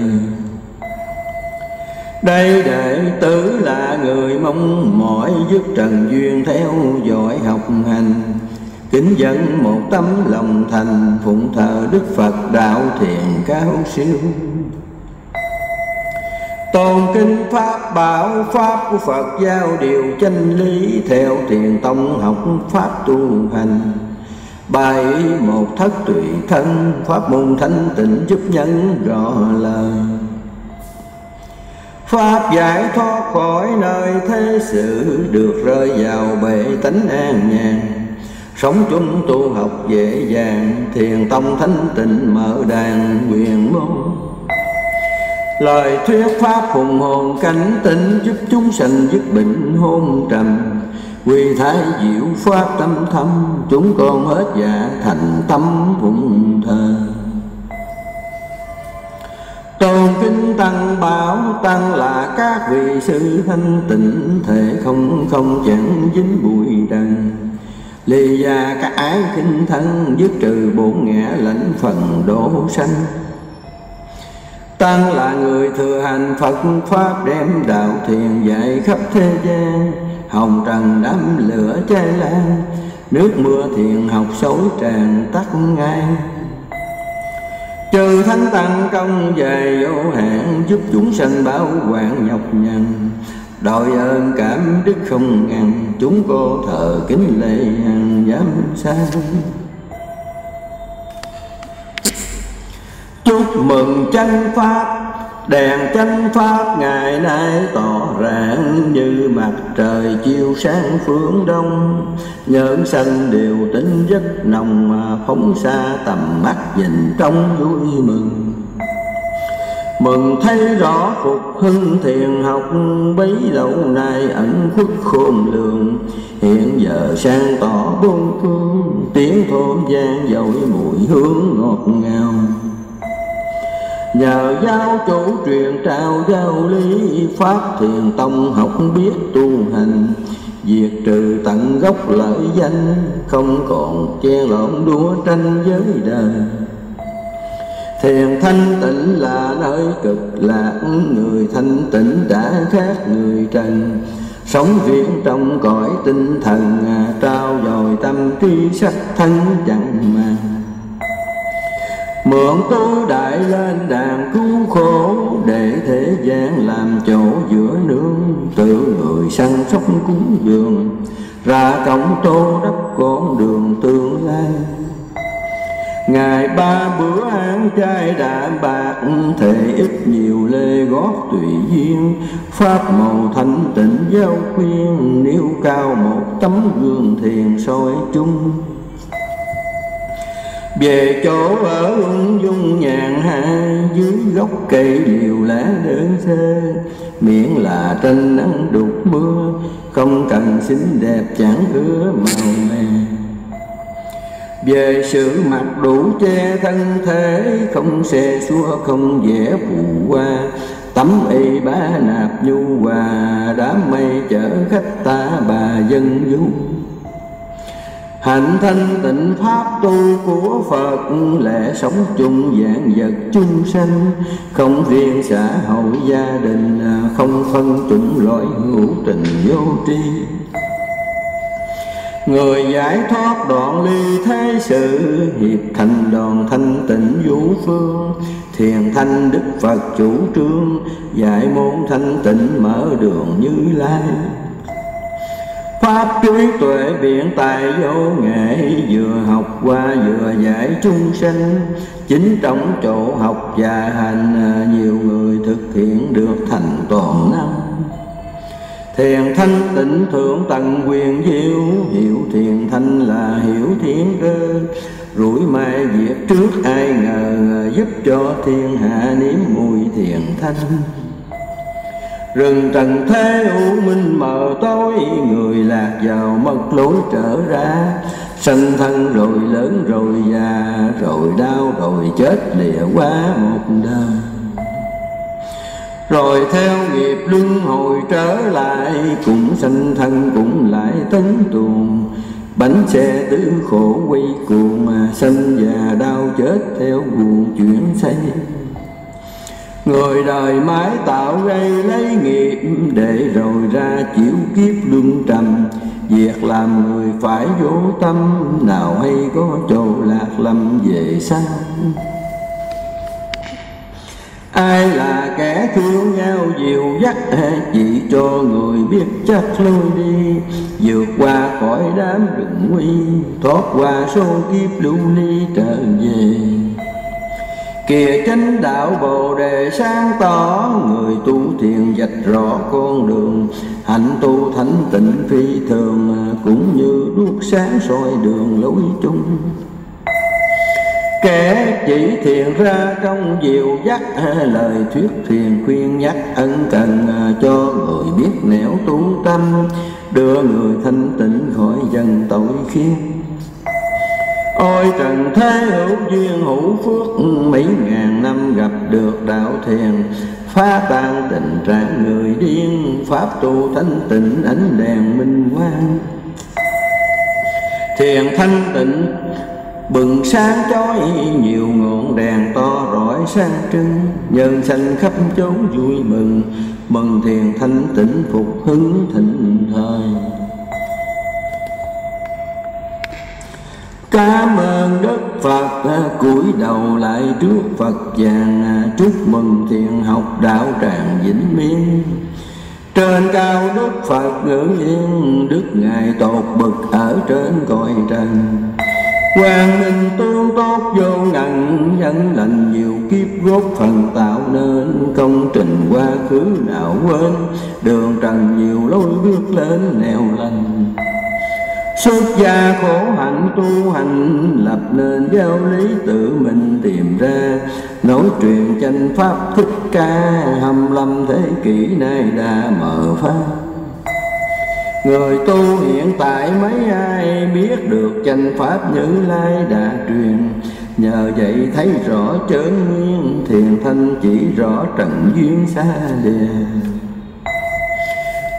Đây đệ tử là người mong mỏi, dứt trần duyên theo dõi học hành. Kính dân một tấm lòng thành, phụng thờ Đức Phật đạo thiền cao siêu. Tôn kính Pháp bảo, Pháp của Phật giao điều chân lý, theo thiền tông học Pháp tu hành. Bài một thất tùy thân, Pháp môn thanh tịnh giúp nhân rõ lời. Pháp giải thoát khỏi nơi thế sự, được rơi vào bể tánh an nhàn. Sống chung tu học dễ dàng, thiền tông thanh tịnh mở đàn quyền môn. Lời thuyết Pháp hùng hồn cảnh tỉnh, giúp chúng sanh dứt bệnh hôn trầm. Quy thái diệu Pháp tâm thâm, chúng con hết dạ thành tâm phụng thờ. Tôn kính Tăng bảo, Tăng là các vị sư thanh tịnh, thể không chẳng dính bụi trần. Lì già các ái kinh thân, dứt trừ bổn ngã lãnh phần độ sanh. Tăng là người thừa hành Phật Pháp, đem đạo thiền dạy khắp thế gian. Hồng trần đám lửa cháy lan, nước mưa thiền học xối tràn tắt ngay. Trừ thánh Tăng công về vô hạn, giúp chúng sanh bảo quản nhọc nhằn. Đội ơn cảm đức không ngăn, chúng cô thờ kính lệ hàng giám sát. Chúc mừng chánh Pháp, đèn chánh Pháp ngày nay tỏ rạng, như mặt trời chiều sáng phương đông. Nhơn sanh đều tính rất nồng, mà phóng xa tầm mắt nhìn trong vui mừng. Mừng thấy rõ phục hưng thiền học, bấy lâu nay ẩn khuất khôn lường. Hiện giờ sang tỏ bốn phương, tiếng thôn vang dội mùi hương ngọt ngào. Nhờ giáo chủ truyền trao giáo lý, Pháp thiền tông học biết tu hành. Diệt trừ tận gốc lợi danh, không còn che lộn đua tranh giới đời. Thiền thanh tịnh là nơi cực lạc, người thanh tịnh đã khác người trần. Sống viễn trong cõi tinh thần, trao dồi tâm trí sắc thân chẳng mà. Mượn tu đại lên đàn cứu khổ, để thế gian làm chỗ giữa nương. Tự người săn sóc cúng dường, ra cổng tô đắp con đường tương lai. Ngày ba bữa ăn chay đạm bạc, thể ít nhiều lê gót tùy duyên. Pháp màu thanh tịnh giáo khuyên, nêu cao một tấm gương thiền soi chung. Về chỗ ở ung dung nhàn hạ, dưới gốc cây liều lá đơn sơ. Miễn là tranh nắng đục mưa, không cần xinh đẹp chẳng ứa màu mè. Về sự mặc đủ che thân thế, không xe xua không vẽ phù hoa. Tấm y bá nạp nhu hòa, đám mây chở khách ta bà dân du. Hạnh thanh tịnh pháp tu của Phật, lẽ sống chung vạn vật chung sanh. Không riêng xã hội gia đình, không phân chủng loại hữu tình vô tri. Người giải thoát đoạn ly thế sự, hiệp thành đoàn thanh tịnh vũ phương. Thiền thanh Đức Phật chủ trương, dạy môn thanh tịnh mở đường Như Lai. Pháp trí tuệ biện tài vô nghệ, vừa học qua vừa giải chúng sanh. Chính trong chỗ học và hành, nhiều người thực hiện được thành toàn năng. Thiền thanh tịnh thượng tầng quyền diệu, hiểu thiền thanh là hiểu thiên cơ. Rủi mai diệt trước ai ngờ, giúp cho thiên hạ nếm mùi thiền thanh. Rừng trần thế u minh mờ tối, người lạc vào mất lối trở ra. Sanh thân rồi lớn rồi già, rồi đau rồi chết lìa quá một đời. Rồi theo nghiệp luân hồi trở lại, cũng sanh thân cũng lại tấn tuồng. Bánh xe tứ khổ quay cuồng, mà sanh già đau chết theo guồng chuyển xây. Người đời mãi tạo gây lấy nghiệp, để rồi ra chịu kiếp luân trầm. Việc làm người phải vô tâm, nào hay có chỗ lạc lầm về sau. Ai là kẻ thương nhau dìu dắt, chỉ cho người biết chắc lối đi. Vượt qua khỏi đám rừng nguy, thoát qua số kiếp lưu ly trở về. Kìa chánh đạo Bồ Đề sáng tỏ, người tu thiền vạch rõ con đường. Hạnh tu thánh tịnh phi thường, cũng như đuốc sáng soi đường lối chung. Kẻ chỉ thiền ra trong diệu dắt, lời thuyết thiền khuyên nhắc ân cần, cho người biết nẻo tu tâm, đưa người thanh tịnh khỏi dần tội khiên. Ôi trần thế hữu duyên hữu phước, mấy ngàn năm gặp được đạo thiền. Phá tan tình trạng người điên, pháp tu thanh tịnh ánh đèn minh quang. Thiền thanh tịnh bừng sáng chói, nhiều ngọn đèn to rọi sáng trưng. Nhân sanh khắp chốn vui mừng, mừng thiền thanh tịnh phục hứng thịnh thời. Cảm ơn Đức Phật, cúi đầu lại trước Phật vàng. Chúc mừng thiền học đạo tràng vĩnh miên. Trên cao Đức Phật ngự yên, Đức Ngài tột bực ở trên cõi trần. Quang minh tương tốt vô ngần, nhân lành nhiều kiếp góp phần tạo nên. Công trình quá khứ nào quên, đường trần nhiều lối bước lên nẻo lành. Xuất gia khổ hạnh tu hành, lập nên giáo lý tự mình tìm ra. Nối truyền chánh pháp Thích Ca, 25 thế kỷ nay đã mở pháp. Người tu hiện tại mấy ai biết được chánh pháp Như Lai đã truyền. Nhờ vậy thấy rõ chơn nguyên, thiền thanh chỉ rõ trận duyên xa lìa.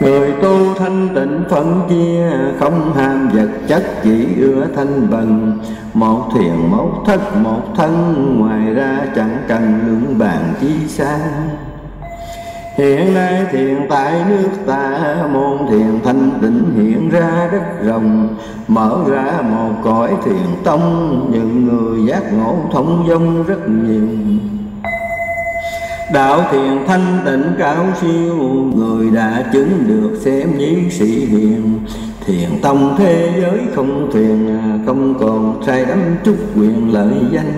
Người tu thanh tịnh phân chia, không ham vật chất chỉ ưa thanh bần. Một thiền một thất một thân, ngoài ra chẳng cần luận bàn chi xa. Hiện nay thiền tại nước ta, môn thiền thanh tịnh hiện ra đất rồng. Mở ra một cõi thiền tông, những người giác ngộ thông dong rất nhiều. Đạo thiền thanh tịnh cao siêu, người đã chứng được xem như sĩ hiền. Thiền tông thế giới không thuyền, không còn sai đắm chút quyền lợi danh.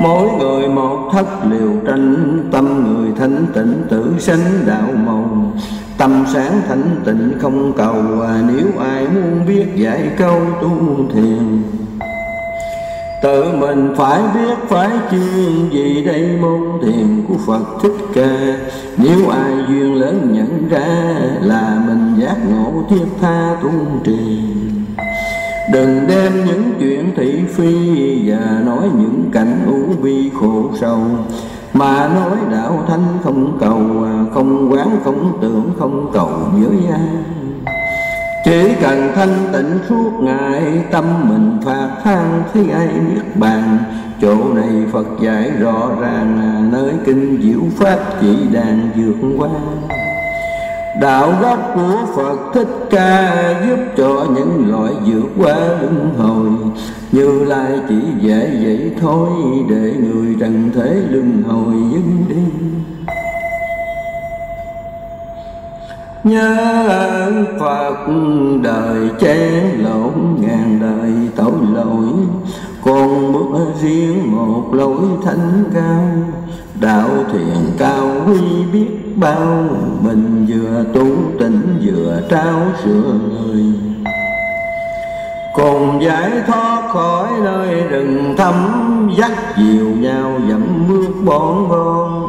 Mỗi người một thất liều tranh, tâm người thanh tịnh tự sánh đạo màu. Tâm sáng thanh tịnh không cầu, nếu ai muốn biết dạy câu tu thiền. Tự mình phải biết phải chuyên, vì đây môn thiền của Phật Thích Ca. Nếu ai duyên lớn nhận ra, là mình giác ngộ thiết tha tu trì. Đừng đem những chuyện thị phi và nói những cảnh ưu vi khổ sầu, mà nói đạo thanh không cầu, không quán không tưởng không cầu giới ai. Chỉ cần thanh tịnh suốt ngày, tâm mình phạt than thấy ai Niết Bàn. Chỗ này Phật dạy rõ ràng, nơi kinh diệu pháp chỉ đàn vượt qua. Đạo gốc của Phật Thích Ca giúp cho những loại vượt qua luân hồi. Như Lai chỉ dễ vậy thôi, để người trần thế luân hồi dừng đi. Nhớ Phật đời chén lộn, ngàn đời tội lỗi, còn bước riêng một lối thánh cao. Đạo thiền cao quý biết bao, mình vừa tu tỉnh vừa trao sửa người. Cùng giải thoát khỏi nơi rừng thấm, dắt dìu nhau dẫm bước bon bon.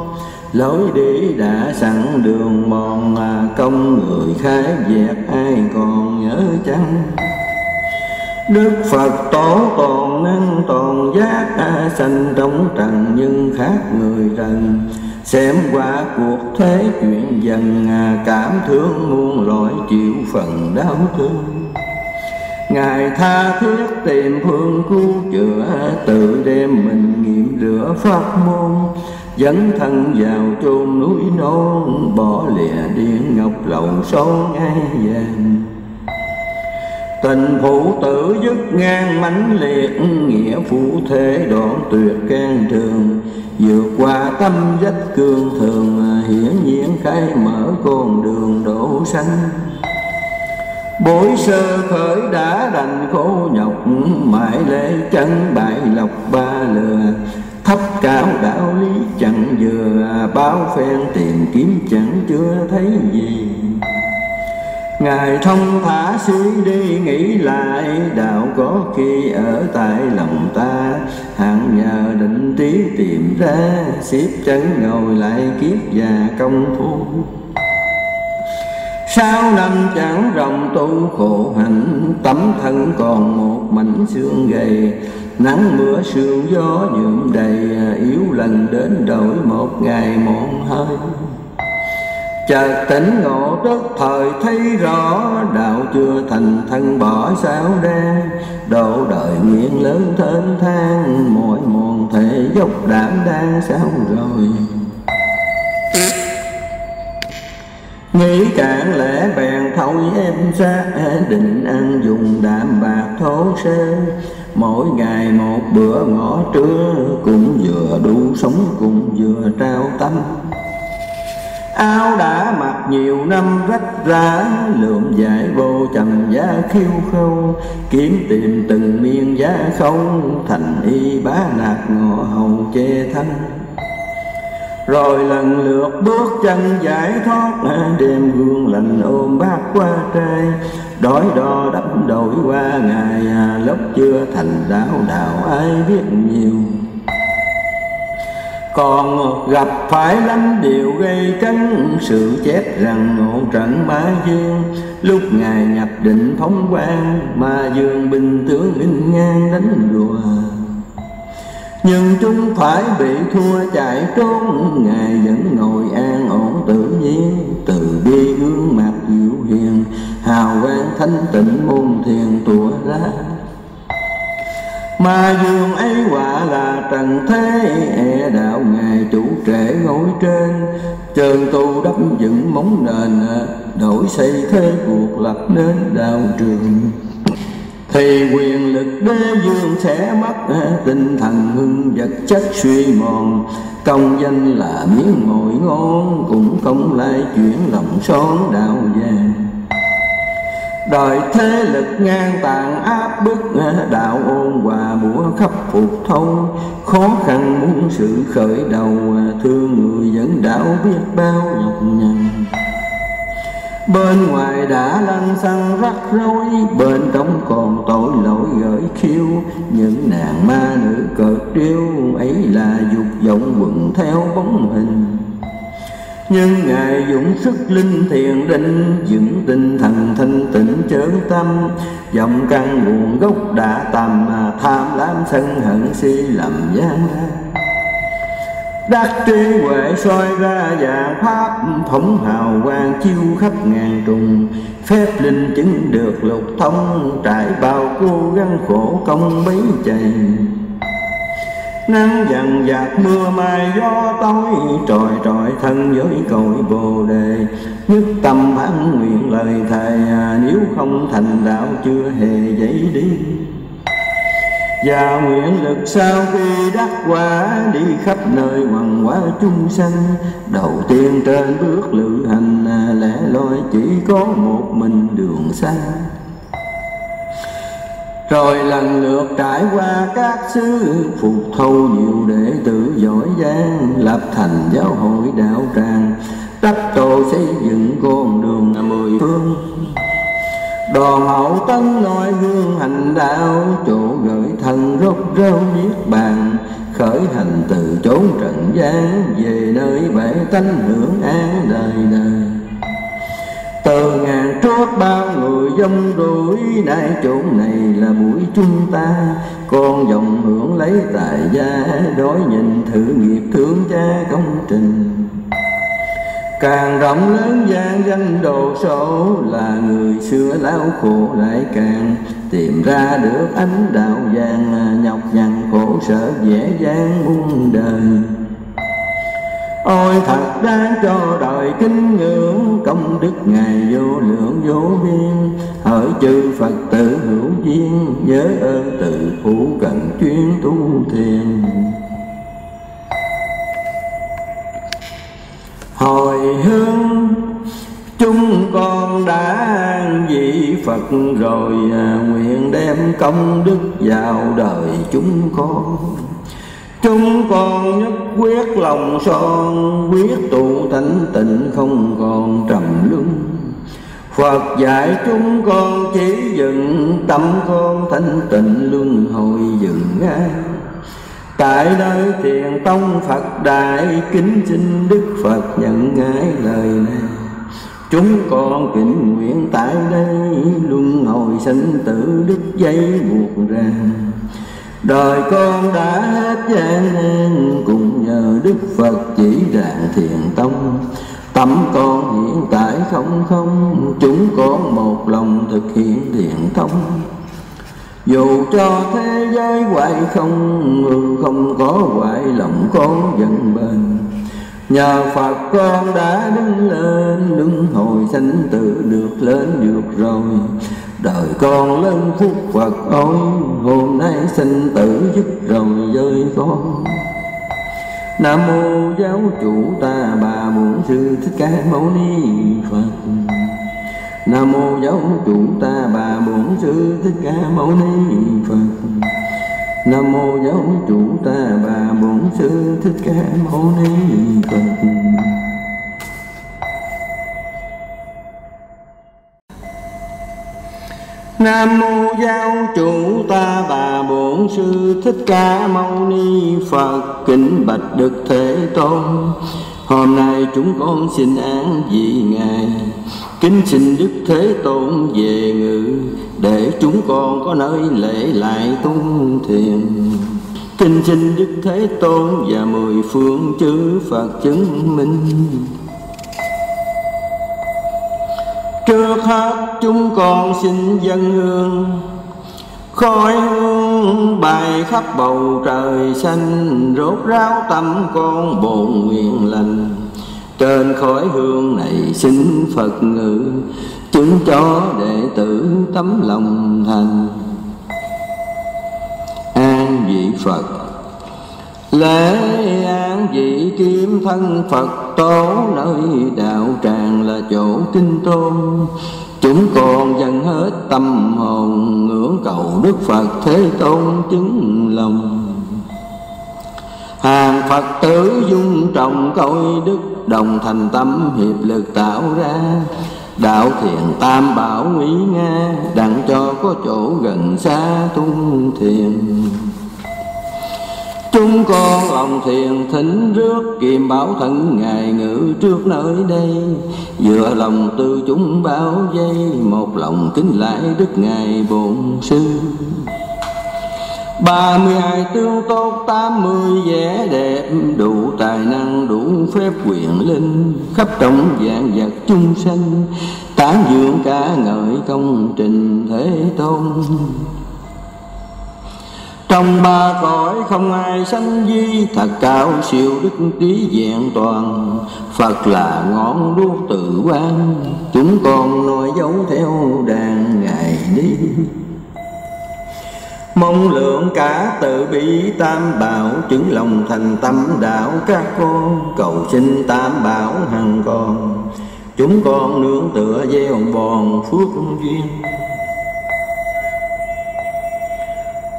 Lối đi đã sẵn đường mòn, công người khai dẹp ai còn nhớ chăng. Đức Phật tổ toàn năng toàn giác, sanh trong trần nhưng khác người trần. Xem qua cuộc thế chuyện dần, cảm thương muôn loại chịu phần đau thương. Ngài tha thiết tìm phương cứu chữa, tự đem mình nghiệm rửa pháp môn. Dẫn thân vào chôn núi non, bỏ lìa điện ngọc lậu son ai vàng. Tình phụ tử dứt ngang mãnh liệt, nghĩa phụ thế đoạn tuyệt can trường. Vượt qua tâm vách cương thường, hiển nhiên khai mở con đường đổ xanh. Bối sơ khởi đã đành khổ nhọc, mãi lễ chân bại lọc ba lừa. Thấp cao đạo lý chẳng vừa, báo phen tìm kiếm chẳng chưa thấy gì. Ngài thông thả suy đi nghĩ lại, đạo có khi ở tại lòng ta. Hạng nhờ định trí tìm ra, xếp chân ngồi lại kiếp và công phu. Sáu năm chẳng rộng tu khổ hạnh, tấm thân còn một mảnh xương gầy. Nắng mưa sương gió nhuộm đầy, yếu lần đến đổi một ngày mòn hơi. Chợt tỉnh ngộ tức thời thấy rõ, đạo chưa thành thân bỏ sao ra. Độ đời nguyện lớn thênh thang, mỗi mòn thể dốc đảm đang sao rồi. Nghĩ cạn lẽ bèn thôi em xa, định ăn dùng đạm bạc thố sơ. Mỗi ngày một bữa ngõ trưa, cũng vừa đủ sống cũng vừa trao tâm. Áo đã mặc nhiều năm rách rã, lượm dại vô trầm giá khiêu khâu. Kiếm tìm từng miên giá không, thành y bá nạt ngọ hầu che thân. Rồi lần lượt bước chân giải thoát, đêm gương lành ôm bát qua trai. Đói đo đắm đổi qua ngày, lúc chưa thành đạo đạo ai biết nhiều. Còn gặp phải lắm điều gây cấn, sự chết rằng ngộ trận ma dương. Lúc ngài nhập định phóng quang, ma dương binh tướng nghênh ngang đánh đùa. Nhưng chúng phải bị thua chạy trốn, ngài vẫn ngồi an ổn tự nhiên. Từ bi gương mặt dịu hiền, hào quang thanh tịnh môn thiền tỏa ra. Mà dường ấy quả là trần thế, e đạo ngài chủ trễ ngồi trên. Trường tu đắp dựng móng nền, đổi xây thế cuộc lập nên đạo trường. Thì quyền lực đế vương sẽ mất, tinh thần hưng vật chất suy mòn. Công danh là miếng mồi ngon, cũng không lai chuyển lòng son đạo vàng. Đời thế lực ngang tàn áp bức, đạo ôn hòa bủa khắp phục thâu. Khó khăn muốn sự khởi đầu, thương người dẫn đạo biết bao nhọc nhằn. Bên ngoài đã lăn xăng rắc rối, bên trong còn tội lỗi gởi khiêu. Những nàng ma nữ cợt điêu, ấy là dục vọng quần theo bóng hình. Nhưng Ngài dũng sức linh thiền định, dựng tinh thần thanh tịnh chơn tâm, dòng căn nguồn gốc đã tầm, tham lam sân hận si lầm gian. Đắc trí huệ soi ra và pháp, phóng hào quang chiêu khắp ngàn trùng. Phép linh chứng được lục thông, trải bao cố gắng khổ công bấy chày. Nắng dần dạt mưa mai gió tối, trồi trọi thân với cội Bồ Đề. Nhất tâm bản nguyện lời thề, nếu không thành đạo chưa hề dậy đi. Và nguyện lực sau khi đắc quả, đi khắp nơi hoằng hóa chúng sanh. Đầu tiên trên bước lữ hành, lẻ loi chỉ có một mình đường xa. Rồi lần lượt trải qua các xứ, phục thâu nhiều đệ tử giỏi giang, lập thành giáo hội đạo tràng. Đắp tổ xây dựng con đường mười phương, đoàn hậu tấn noi gương hành đạo. Chỗ gửi thân rốt ráo Niết Bàn, khởi hành từ chốn trần gian, về nơi bể tánh hưởng án đời đời. Từ ngàn trước bao người dông rủi, nay chỗ này là buổi chúng ta. Con dòng hưởng lấy tài gia, đối nhìn thử nghiệp thương cha công trình. Càng rộng lớn gian danh đồ sổ, là người xưa lao khổ lại càng. Tìm ra được ánh đạo vàng, nhọc nhằn khổ sở dễ dàng muôn đời. Ôi thật đáng cho đời kính ngưỡng, công đức Ngài vô lượng vô biên. Hỡi chư Phật tử hữu duyên, nhớ ơn tự phụ cận chuyên tu thiền. Hồi hướng chúng con đã vị Phật rồi, nguyện đem công đức vào đời chúng con. Chúng con nhất quyết lòng son, quyết tụ tánh tịnh không còn trầm luân. Phật dạy chúng con chỉ dựng, tâm con thanh tịnh luân hồi dựng ngay. Tại nơi thiền tông Phật Đại, kính xin Đức Phật nhận ngài lời này. Chúng con kính nguyện tại đây, luân hồi sinh tử đứt dây buộc ràng. Đời con đã hết gian nan, cùng nhờ Đức Phật chỉ ràng thiền tông. Tâm con hiện tại không không, chúng con một lòng thực hiện thiền tông. Dù cho thế giới hoại không, người không có hoại lòng con vẫn bền. Nhờ Phật con đã đứng lên, luân hồi sanh tử được lên được rồi. Đời con lớn phúc Phật ôi, hôm nay sinh tử dứt rồi với con. Nam mô giáo chủ ta bà muội sư Thích Ca Mâu Ni Phật. Nam mô giáo chủ ta bà muội sư Thích Ca Mâu Ni Phật. Nam mô giáo chủ ta bà muội sư Thích Ca Mâu Ni Phật. Nam mô giáo chủ ta bà bổn sư Thích Ca Mâu Ni Phật. Kính bạch Đức Thế Tôn, hôm nay chúng con xin án vị Ngài. Kính xin Đức Thế Tôn về ngự, để chúng con có nơi lễ lại tu thiền. Kính xin Đức Thế Tôn và mười phương chư Phật chứng minh. Trước hết chúng con xin dâng hương, khói hương bay khắp bầu trời xanh, rốt ráo tâm con bổn nguyện lành. Trên khói hương này xin Phật ngự, chứng cho đệ tử tấm lòng thành. An vị Phật. Lễ an vị kim thân Phật tổ, nơi đạo tràng là chỗ kinh tôn. Chúng con dâng hết tâm hồn, ngưỡng cầu Đức Phật Thế Tôn chứng lòng. Hàng Phật tử dung trọng coi đức, đồng thành tâm hiệp lực tạo ra. Đạo thiền tam bảo nguy nga, đặng cho có chỗ gần xa tu thiền. Chúng chúng con lòng thiền thỉnh rước kiềm bảo thận ngài ngự trước nơi đây, vừa lòng từ chúng bao giây một lòng kính lại đức ngài bổn sư. 32 tướng tốt 80 vẻ đẹp, đủ tài năng đủ phép quyền linh, khắp trong vạn vật chung sanh, tán dương ca ngợi công trình Thế Tôn. Trong ba cõi không ai sánh vi, thật cao siêu đức trí vẹn toàn, Phật là ngọn đuốc tự quang, chúng con noi dấu theo đàn ngài đi. Mong lượng cả tự bi tam bảo, chứng lòng thành tâm đạo các con, cầu xin tam bảo hằng còn, chúng con nương tựa gieo bòn phước duyên.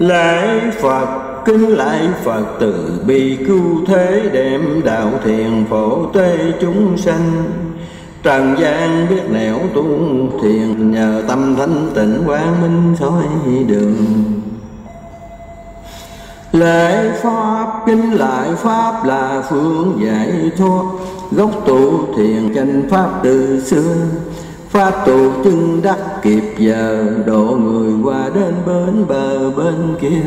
Lạy Phật, kính lạy Phật từ bi cứu thế, đem đạo thiền phổ tế chúng sanh, trần gian biết nẻo tu thiền, nhờ tâm thanh tịnh quang minh soi đường. Lễ Pháp, kính lại Pháp là phương giải thoát, gốc tụ thiền chánh Pháp từ xưa, Pháp tụ chứng đắc kịp giờ, độ người qua đến bến bờ bên kia.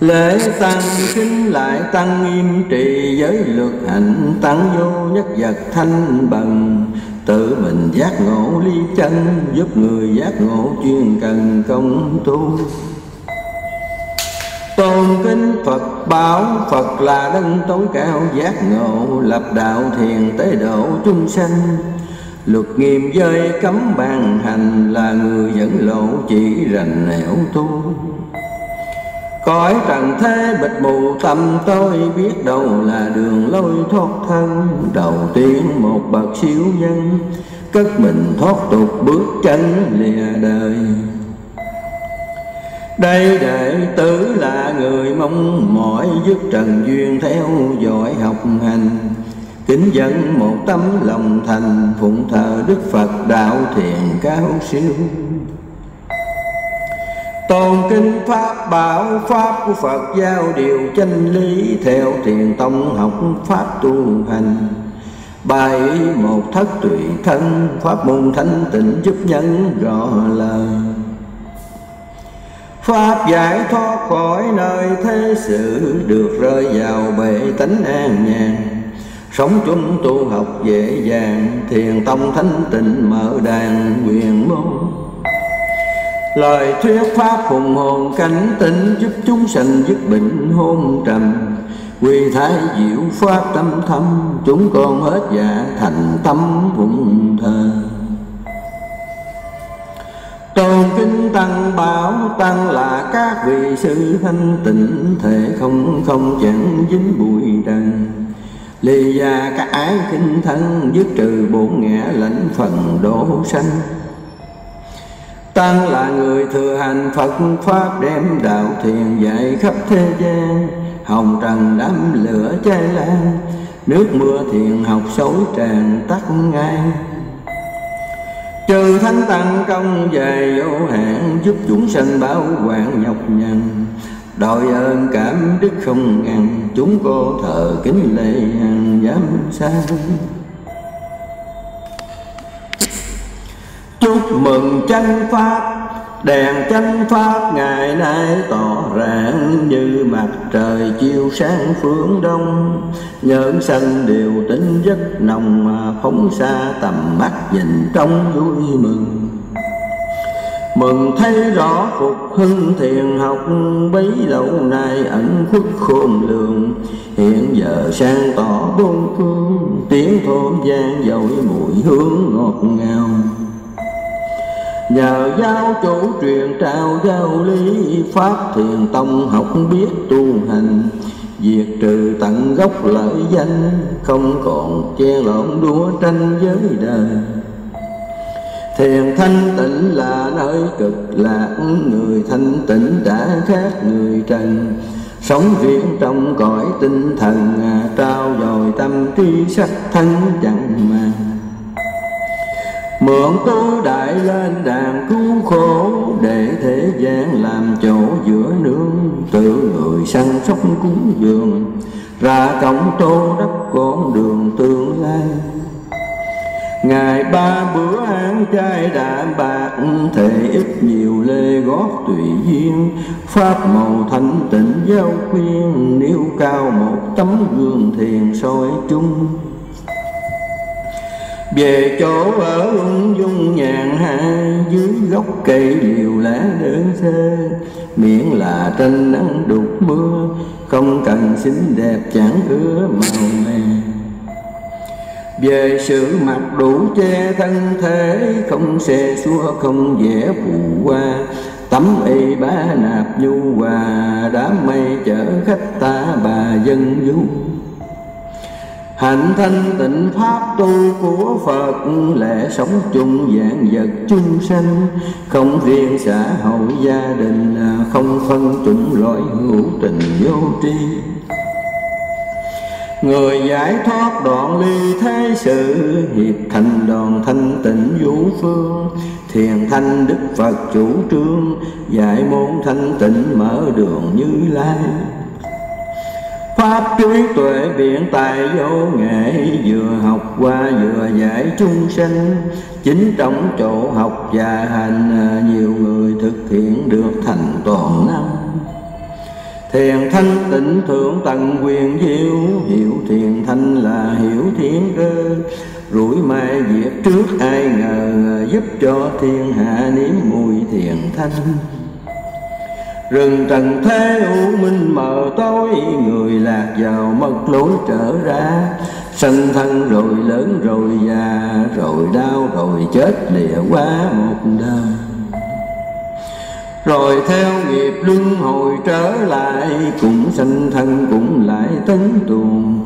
Lễ Tăng, kính lại Tăng nghiêm trì giới luật hạnh, Tăng vô nhất vật thanh bằng, tự mình giác ngộ ly chân, giúp người giác ngộ chuyên cần công tu. Tôn kính Phật bảo, Phật là đấng tối cao giác ngộ, lập đạo thiền tế độ chúng sanh, luật nghiêm giới cấm bàn hành, là người dẫn lộ chỉ rành nẻo tu. Cõi trần thế bịt mù tâm tôi, biết đâu là đường lối thoát thân, đầu tiên một bậc siêu nhân, cất mình thoát tục bước chân lìa đời. Đây đệ tử là người mong mỏi, dứt trần duyên theo dõi học hành, kính dẫn một tấm lòng thành, phụng thờ Đức Phật đạo thiền cao siêu. Tôn kính Pháp bảo, Pháp của Phật giao điều chân lý, theo thiền tông học Pháp tu hành, bài một thất tùy thân, Pháp môn thanh tịnh giúp nhân rõ lời. Pháp giải thoát khỏi nơi thế sự, được rơi vào bể tánh an nhàn, sống chung tu học dễ dàng, thiền tông thánh tịnh mở đàn quyền môn. Lời thuyết Pháp hùng hồn cảnh tỉnh, giúp chúng sanh dứt bệnh hôn trầm, quy thái diệu Pháp tâm thâm, chúng con hết dạ thành tâm vụng thờ. Tôn kính Tăng bảo, Tăng là các vị sư thanh tịnh, thể không chẳng dính bụi trần, lì già các ái kinh thân, dứt trừ bổn ngã lãnh phần đổ sanh. Tăng là người thừa hành Phật Pháp, đem đạo thiền dạy khắp thế gian, hồng trần đám lửa cháy lan, nước mưa thiền học xối tràn tắt ngay. Trừ thánh tăng công về vô hạn, giúp chúng sanh báo hoạn nhọc nhằn, đội ơn cảm đức không ngàn, chúng cô thờ kính lễ hàng dám xa. Chúc mừng chánh Pháp, đèn chánh Pháp ngày nay tỏ rạng, như mặt trời chiều sáng phương đông, nhơn sanh đều tính giấc nồng, mà phóng xa tầm mắt nhìn trong vui mừng. Mừng thấy rõ phục hưng thiền học, bấy lâu nay ẩn khuất khôn lường, hiện giờ sang tỏ bốn phương, tiếng thôn vang dội mùi hương ngọt ngào. Nhờ giáo chủ truyền trao giáo lý, Pháp thiền tông học biết tu hành, diệt trừ tận gốc lợi danh, không còn che lộn đua tranh với đời. Thiền thanh tịnh là nơi cực lạc, người thanh tịnh đã khác người trần, sống riêng trong cõi tinh thần, trao dồi tâm trí sắc thân chẳng mà. Mượn tu đại lên đàn cứu khổ, để thế gian làm chỗ giữa nương, tự người sanh sống cúng dường, ra cổng tôn đắp con đường tương lai. Ngày ba bữa ăn chay đạm bạc, thể ít nhiều lê gót tùy duyên. Pháp màu thanh tịnh giáo khuyên, nếu cao một tấm gương thiền soi chung. Về chỗ ở ung dung nhàn hạ, dưới gốc cây liều lá đơn sơ. Miễn là tranh nắng đục mưa, không cần xinh đẹp chẳng ứa màu mè. Về sự mặc đủ che thân thế, không xe xua không vẽ phù hoa. Tấm y bá nạp nhu hòa, đám mây chở khách ta bà dân du. Hạnh thanh tịnh pháp tu của Phật, lẽ sống chung vạn vật chung sanh. Không riêng xã hội gia đình, không phân chủng loại hữu tình vô tri. Người giải thoát đoạn ly thế sự, hiệp thành đoàn thanh tịnh vũ phương. Thiền thanh Đức Phật chủ trương, dạy môn thanh tịnh mở đường Như Lai. Pháp trí tuệ biện tài vô nghệ, vừa học qua vừa giải chúng sanh. Chính trong chỗ học và hành, nhiều người thực hiện được thành toàn năng. Thiền thanh tịnh thượng tầng quyền diệu, hiểu thiền thanh là hiểu thiên cơ. Rủi mai diệt trước ai ngờ, giúp cho thiên hạ nếm mùi thiền thanh. Rừng trần thế u minh mờ tối, người lạc vào mất lối trở ra. Sanh thân rồi lớn rồi già, rồi đau rồi chết lìa quá một đời. Rồi theo nghiệp luân hồi trở lại, cũng sanh thân cũng lại tấn tuồng.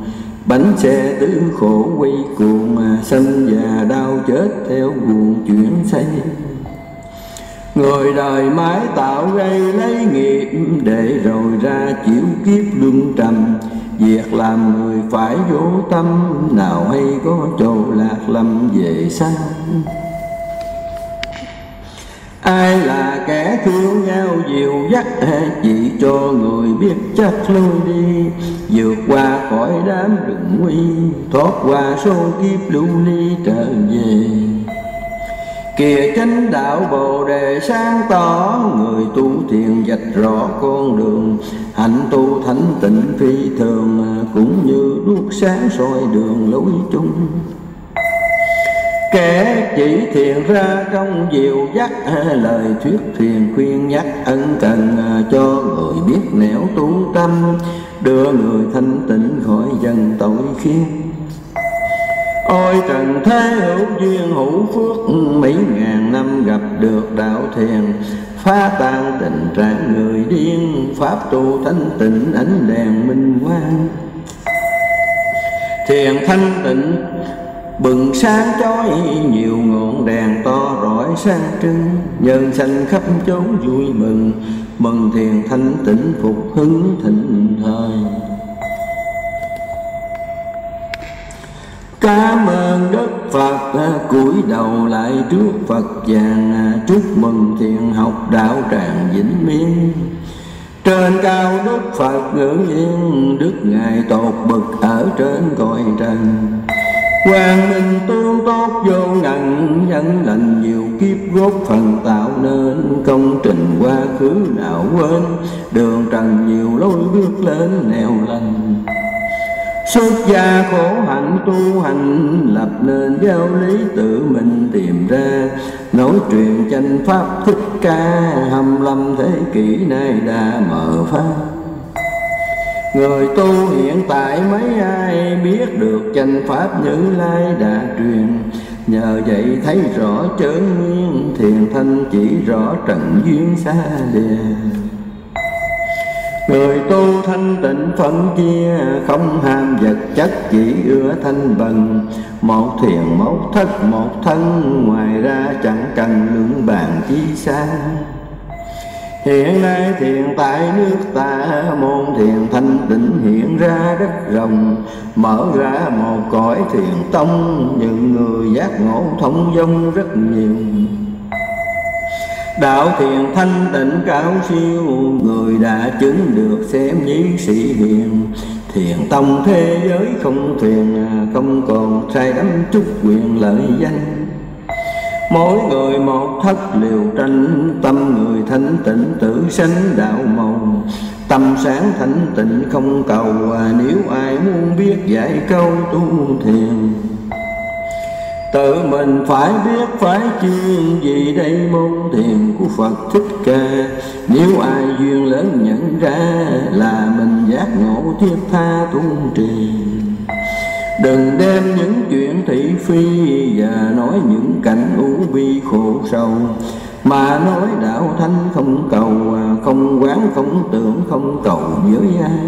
Bánh xe tứ khổ quy cuồng, mà sanh già đau chết theo guồng chuyển xây. Người đời mãi tạo gây lấy nghiệp, để rồi ra chịu kiếp luân trầm. Việc làm người phải vô tâm, nào hay có chỗ lạc lầm về sau. Ai là kẻ thương nhau dìu dắt, chỉ cho người biết chắc lối đi. Vượt qua khỏi đám rừng nguy, thoát qua số kiếp lưu ly trở về. Kìa chánh đạo Bồ Đề sáng tỏ, người tu thiền vạch rõ con đường. Hạnh tu thánh tịnh phi thường, cũng như đuốc sáng soi đường lối chung. Kẻ chỉ thiền ra trong diệu dắt, lời thuyết thiền khuyên nhắc ân cần, cho người biết nẻo tu tâm, đưa người thanh tịnh khỏi dần tội khiên. Ôi trần thế hữu duyên hữu phước, mấy ngàn năm gặp được đạo thiền. Phá tan tình trạng người điên, pháp tu thanh tịnh ánh đèn minh quang. Thiền thanh tịnh bừng sáng chói, nhiều ngọn đèn to rọi sáng trưng. Nhân sanh khắp chốn vui mừng, mừng thiền thanh tịnh phục hứng thịnh thời. Cảm ơn Đức Phật, cúi đầu lại trước Phật vàng. Chúc mừng thiền học đạo tràng vĩnh miên. Trên cao Đức Phật ngự yên, Đức Ngài tột bực ở trên cõi trần. Quang minh tương tốt vô ngần, nhân lành nhiều kiếp góp phần tạo nên. Công trình quá khứ nào quên, đường trần nhiều lối bước lên nẻo lành. Xuất gia khổ hạnh tu hành, lập nên giáo lý tự mình tìm ra. Nối truyền chánh pháp Thích Ca, 25 thế kỷ nay đã mở pháp. Người tu hiện tại mấy ai biết được chánh pháp Như Lai đã truyền. Nhờ vậy thấy rõ chơn nguyên, thiền thanh chỉ rõ trần duyên xa lìa. Người tu thanh tịnh phân chia, không ham vật chất chỉ ưa thanh bần. Một thiền một thất một thân, ngoài ra chẳng cần lượng bàn chi xa. Hiện nay thiền tại nước ta, môn thiền thanh tịnh hiện ra đất rồng. Mở ra một cõi thiền tông, những người giác ngộ thông dong rất nhiều. Đạo thiền thanh tịnh cao siêu, người đã chứng được xem như sĩ hiền. Thiền tông thế giới không thuyền, không còn sai đắm chút quyền lợi danh. Mỗi người một thất liều tranh, tâm người thanh tịnh tự sanh đạo màu. Tâm sáng thanh tịnh không cầu, nếu ai muốn biết dạy câu tu thiền. Tự mình phải biết phải chuyên, vì đây môn thiền của Phật Thích Ca. Nếu ai duyên lớn nhận ra, là mình giác ngộ thiết tha tu trì. Đừng đem những chuyện thị phi, và nói những cảnh u bi khổ sầu. Mà nói đạo thánh không cầu, không quán không tưởng không cầu với ai.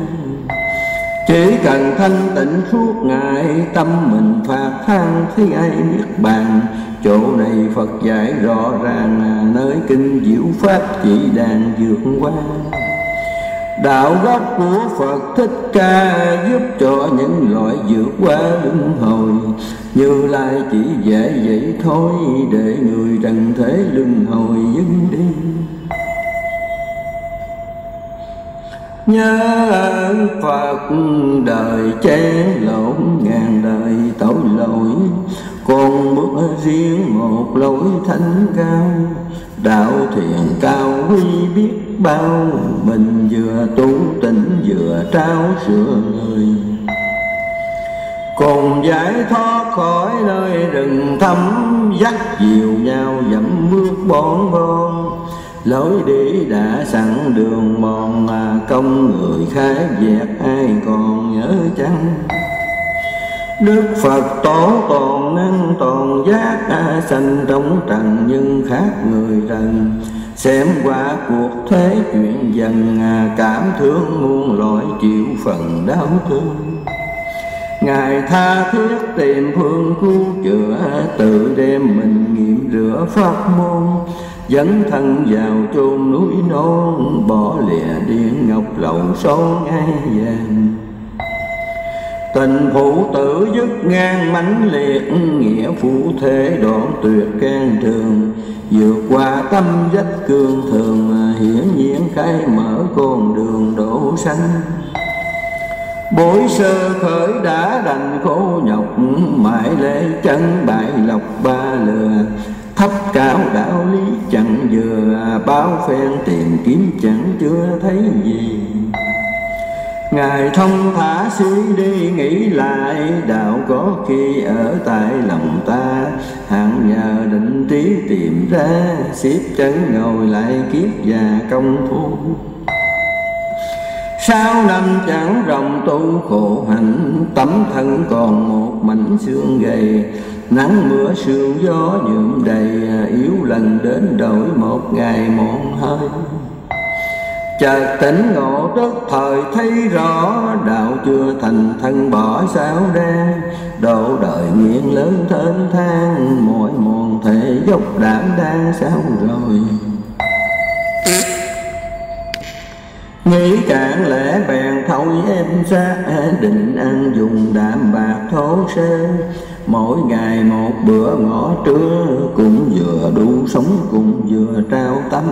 Chỉ cần thanh tịnh suốt ngày, tâm mình phạt than thấy ai Niết Bàn. Chỗ này Phật dạy rõ ràng, nơi kinh diệu pháp chỉ đàn vượt qua. Đạo gốc của Phật Thích Ca giúp cho những loại vượt qua luân hồi. Như Lai chỉ dễ vậy thôi, để người trần thế luân hồi dừng đi. Nhớ Phật đời chen lộn, ngàn đời tội lỗi, còn bước riêng một lối thánh cao. Đạo thiền cao quý biết bao, mình vừa tu tỉnh vừa trao sửa người. Cùng giải thoát khỏi nơi rừng thấm, dắt dìu nhau dẫm bước bon bon. Lối đi đã sẵn đường mòn, mà công người khai dẹp ai còn nhớ chăng. Đức Phật tổ toàn năng toàn giác, sanh trong trần nhưng khác người trần. Xem qua cuộc thế chuyện dần, cảm thương muôn loại chịu phần đau thương. Ngài tha thiết tìm phương cứu chữa, tự đem mình nghiệm rửa pháp môn. Dẫn thân vào chôn núi non, bỏ lìa điện ngọc lậu son ngai vàng. Tình phụ tử dứt ngang mãnh liệt, nghĩa phụ thế đoạn tuyệt can trường. Vượt qua tâm vách cương thường, hiển nhiên khai mở con đường đổ xanh. Buổi sơ khởi đã đành khổ nhọc, mãi lễ chân bại lọc ba lừa. Thấp cao đạo lý chẳng vừa, báo phen tìm kiếm chẳng chưa thấy gì. Ngài thông thả suy đi nghĩ lại, đạo có khi ở tại lòng ta. Hạng nhờ định trí tìm ra, xếp chân ngồi lại kiếp và công phu. Sáu năm chẳng rộng tu khổ hạnh, tấm thân còn một mảnh xương gầy. Nắng mưa sương gió nhuộm đầy, yếu lần đến đổi một ngày mòn hơi. Chợt tỉnh ngộ tức thời thấy rõ, đạo chưa thành thân bỏ sao đa. Độ đời nguyện lớn thênh thang, mỗi mòn thể dốc đảm đang sao rồi. Nghĩ cạn lẽ bèn thôi em xa, định ăn dùng đạm bạc thô sơ. Mỗi ngày một bữa ngõ trưa, cũng vừa đủ sống cũng vừa trao tâm.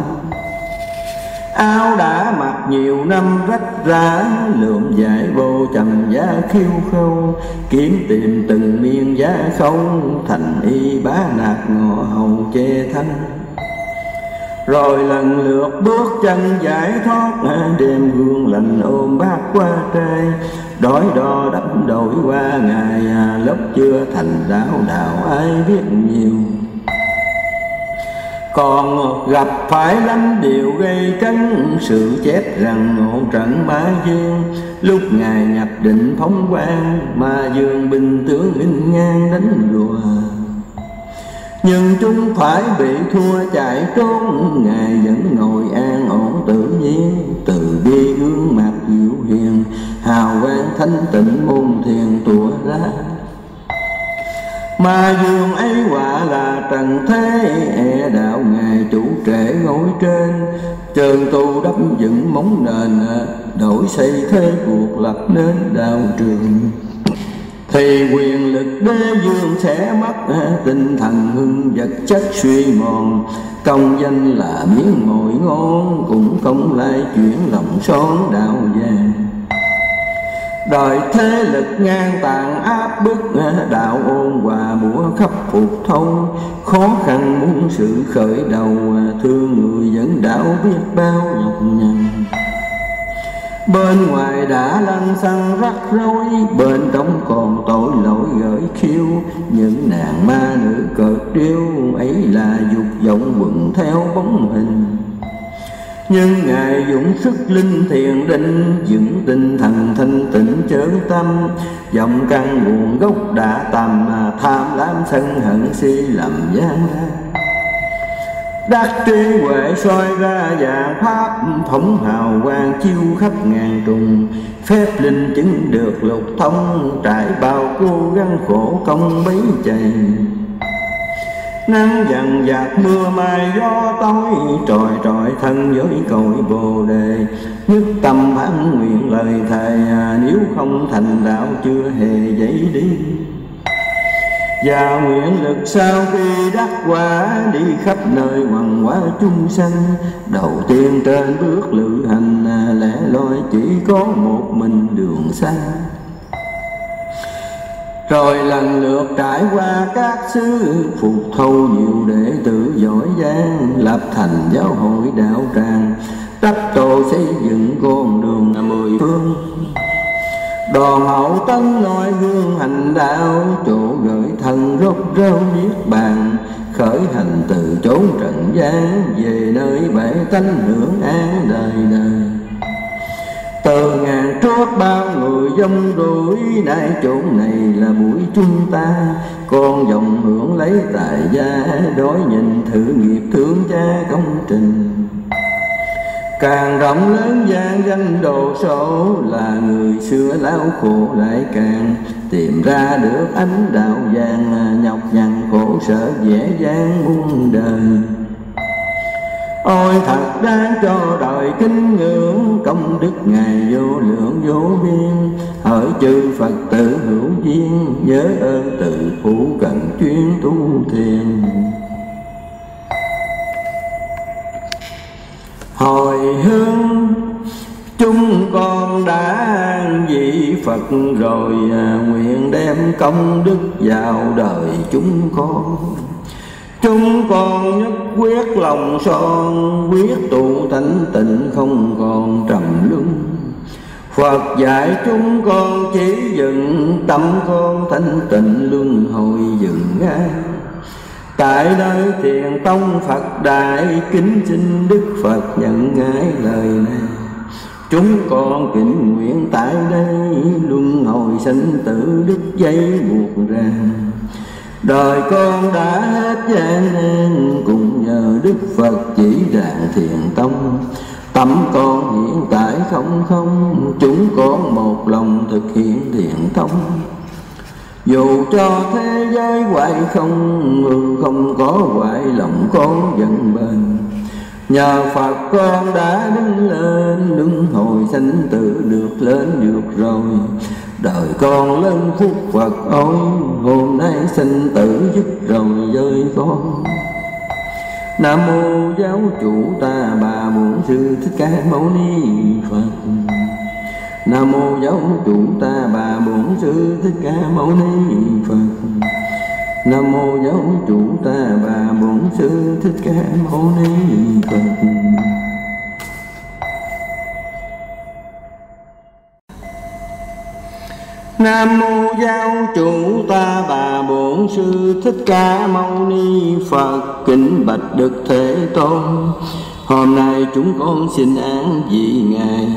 Áo đã mặc nhiều năm rách rã, lượm dại vô trầm giá khiêu khâu. Kiếm tìm từng miên giá không, thành y bá nạt ngọ hầu che thanh. Rồi lần lượt bước chân giải thoát, đêm gương lành ôm bát qua trai. Đói đo đắm đổi qua ngày, lúc chưa thành đạo đạo ai biết nhiều. Còn gặp phải lắm điều gây cấn, sự chết rằng ngộ trận ma dương. Lúc ngài nhập định phóng quang, ma dương binh tướng in ngang đánh đùa. Nhưng chúng phải bị thua chạy trốn, ngài vẫn ngồi an ổn tự nhiên. Từ bi gương mặt dịu hiền, hào quang thanh tịnh môn thiền tỏa ra. Mà dường ấy quả là trần thế, e đạo ngài chủ trễ ngồi trên. Trường tu đắp dựng móng nền, đổi xây thế cuộc lập nên đạo trường. thì quyền lực đế vương sẽ mất, tinh thần hưng vật chất suy mòn, công danh là miếng mồi ngon, cũng không lai chuyển lòng son đạo vàng. Đời thế lực ngang tàn áp bức, đạo ôn hòa bủa khắp phục thâu, khó khăn muốn sự khởi đầu, thương người vẫn đảo biết bao nhọc nhằn. Bên ngoài đã lăn xăng rắc rối, bên trong còn tội lỗi gởi khiêu, những nàng ma nữ cợt điêu, ấy là dục vọng quần theo bóng hình. Nhưng Ngài dũng sức linh thiền định, dưỡng tinh thần thanh tịnh chơn tâm, dòng căn nguồn gốc đã tầm, tham lam sân hận si lầm gian la. Đắc trí huệ soi ra vàng pháp, phóng hào quang chiêu khắp ngàn trùng, phép linh chứng được lục thông, trải bao cố gắng khổ công bấy chày. Nắng dần dạt mưa mai gió tối, tròi trọi thân với cội Bồ Đề, nhất tâm phán nguyện lời thề, nếu không thành đạo chưa hề dậy đi. Và nguyện lực sau khi đắc quả, đi khắp nơi hoằng hóa chung sanh, đầu tiên trên bước lữ hành, lẻ loi chỉ có một mình đường xa. Rồi lần lượt trải qua các xứ, phục thâu nhiều đệ tử giỏi giang, lập thành giáo hội đạo tràng, đắp tổ xây dựng con đường mười phương. Đoàn hậu tấn noi gương hành đạo, chỗ gửi thân rốt ráo Niết Bàn, khởi hành từ chốn trần gian, về nơi bể tánh hưởng an đời đời. Từ ngàn trước bao người dông rủi, nay chỗ này là buổi chúng ta, con dòng hưởng lấy tài gia, đối nhìn thử nghiệp thương cha công trình. Càng rộng lớn gian danh đồ sổ, là người xưa lao khổ lại càng, tìm ra được ánh đạo vàng, nhọc nhằn khổ sở dễ dàng muôn đời. Ôi thật đáng cho đời kính ngưỡng, công đức Ngài vô lượng vô biên, hỡi chư Phật tử hữu duyên, nhớ ơn tự phụ cận chuyên tu thiền. Hồi hướng chúng con đã vị Phật rồi, nguyện đem công đức vào đời chúng con. Chúng con nhất quyết lòng son, quyết tụ tánh tịnh không còn trầm luân. Phật dạy chúng con chỉ dựng, tâm con thanh tịnh luân hồi dựng ngay. Tại nơi thiền tông Phật Đại, kính xin Đức Phật nhận ngài lời này. Chúng con kính nguyện tại đây, luân hồi sinh tử đứt dây buộc ràng. Đời con đã hết gian nan, cùng nhờ Đức Phật chỉ ràng thiền tông. Tâm con hiện tại không không, chúng con một lòng thực hiện thiền tông. Dù cho thế giới hoại không, người không có hoại lòng con vẫn bền. Nhờ Phật con đã đứng lên, đứng hồi sanh tử được lên được rồi. Đời con lên phúc Phật ôi, hôm nay sanh tử dứt rồi với con. Nam mô giáo chủ ta bà muội sư Thích Ca Mâu Ni Phật. Nam mô giáo chủ ta bà bổn sư Thích Ca Mâu Ni Phật. Nam mô giáo chủ ta bà bổn sư Thích Ca Mâu Ni Phật. Nam mô giáo chủ ta bà bổn sư Thích Ca Mâu Ni Phật. Kính bạch Đức Thế Tôn, hôm nay chúng con xin án vị Ngài.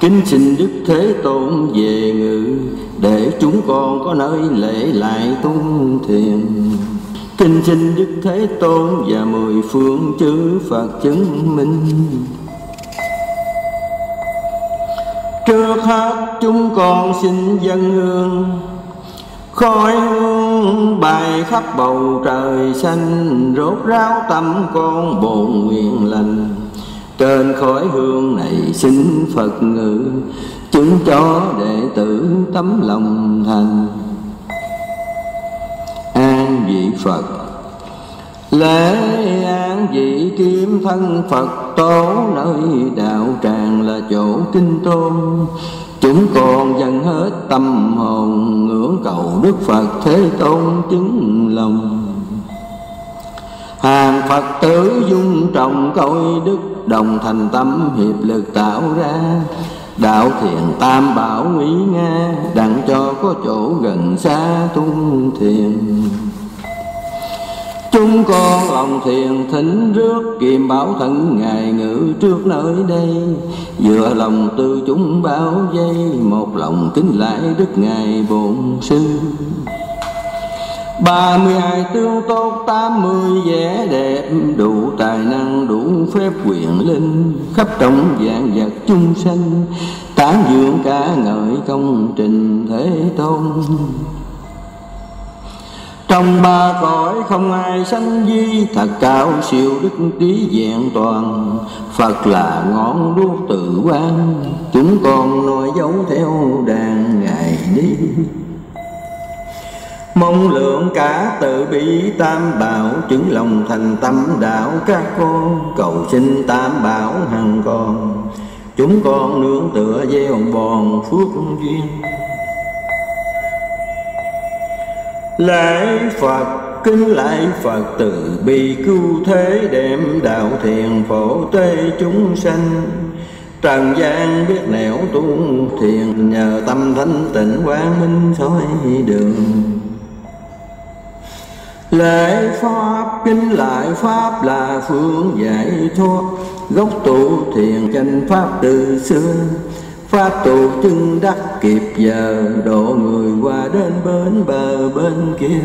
Kính xin Đức Thế Tôn về ngự, để chúng con có nơi lễ lại tu thiền. Kính xin Đức Thế Tôn và mười phương chư Phật chứng minh. Trước hết chúng con xin dâng hương, khói hương bay khắp bầu trời xanh, rốt ráo tâm con bổn nguyện lành. Trên khói hương này xin Phật ngự, chứng cho đệ tử tấm lòng thành. vị Phật. Lễ an vị kim thân Phật tố, nơi đạo tràng là chỗ kinh tôn. Chúng con dâng hết tâm hồn, ngưỡng cầu Đức Phật Thế Tôn chứng lòng. Hàng Phật tử dung trọng coi đức, đồng thành tâm hiệp lực tạo ra đạo thiền tam bảo nguy nga, đặng cho có chỗ gần xa tung thiền. Chúng con lòng thiền thỉnh rước kiềm bảo thần ngài ngự trước nơi đây, dựa lòng từ chúng báo dây, một lòng kính lạy đức ngài bổn sư. 32 tướng tốt, 80 vẻ đẹp, đủ tài năng đủ phép quyền linh, khắp trong vạn vật chung sanh, tán dương ca ngợi công trình Thế Tôn. Trong ba cõi không ai sánh vi, thật cao siêu đức trí vẹn toàn, Phật là ngọn đuốc tự quang, chúng con noi dấu theo đàn ngài đi. Mong lượng cả tự bi tam bảo, chứng lòng thành tâm đạo các con, cầu xin tam bảo hằng còn, chúng con nương tựa gieo bòn phước duyên. Lạy Phật kính lạy Phật, từ bi cứu thế đem đạo thiền phổ tế chúng sanh, trần gian biết nẻo tu thiền, nhờ tâm thanh tịnh quang minh soi đường. Lễ pháp kính lại pháp là phương giải thoát, gốc tu thiền chánh pháp từ xưa, pháp tu chứng đắc kịp giờ, độ người qua đến bến bờ bên kia.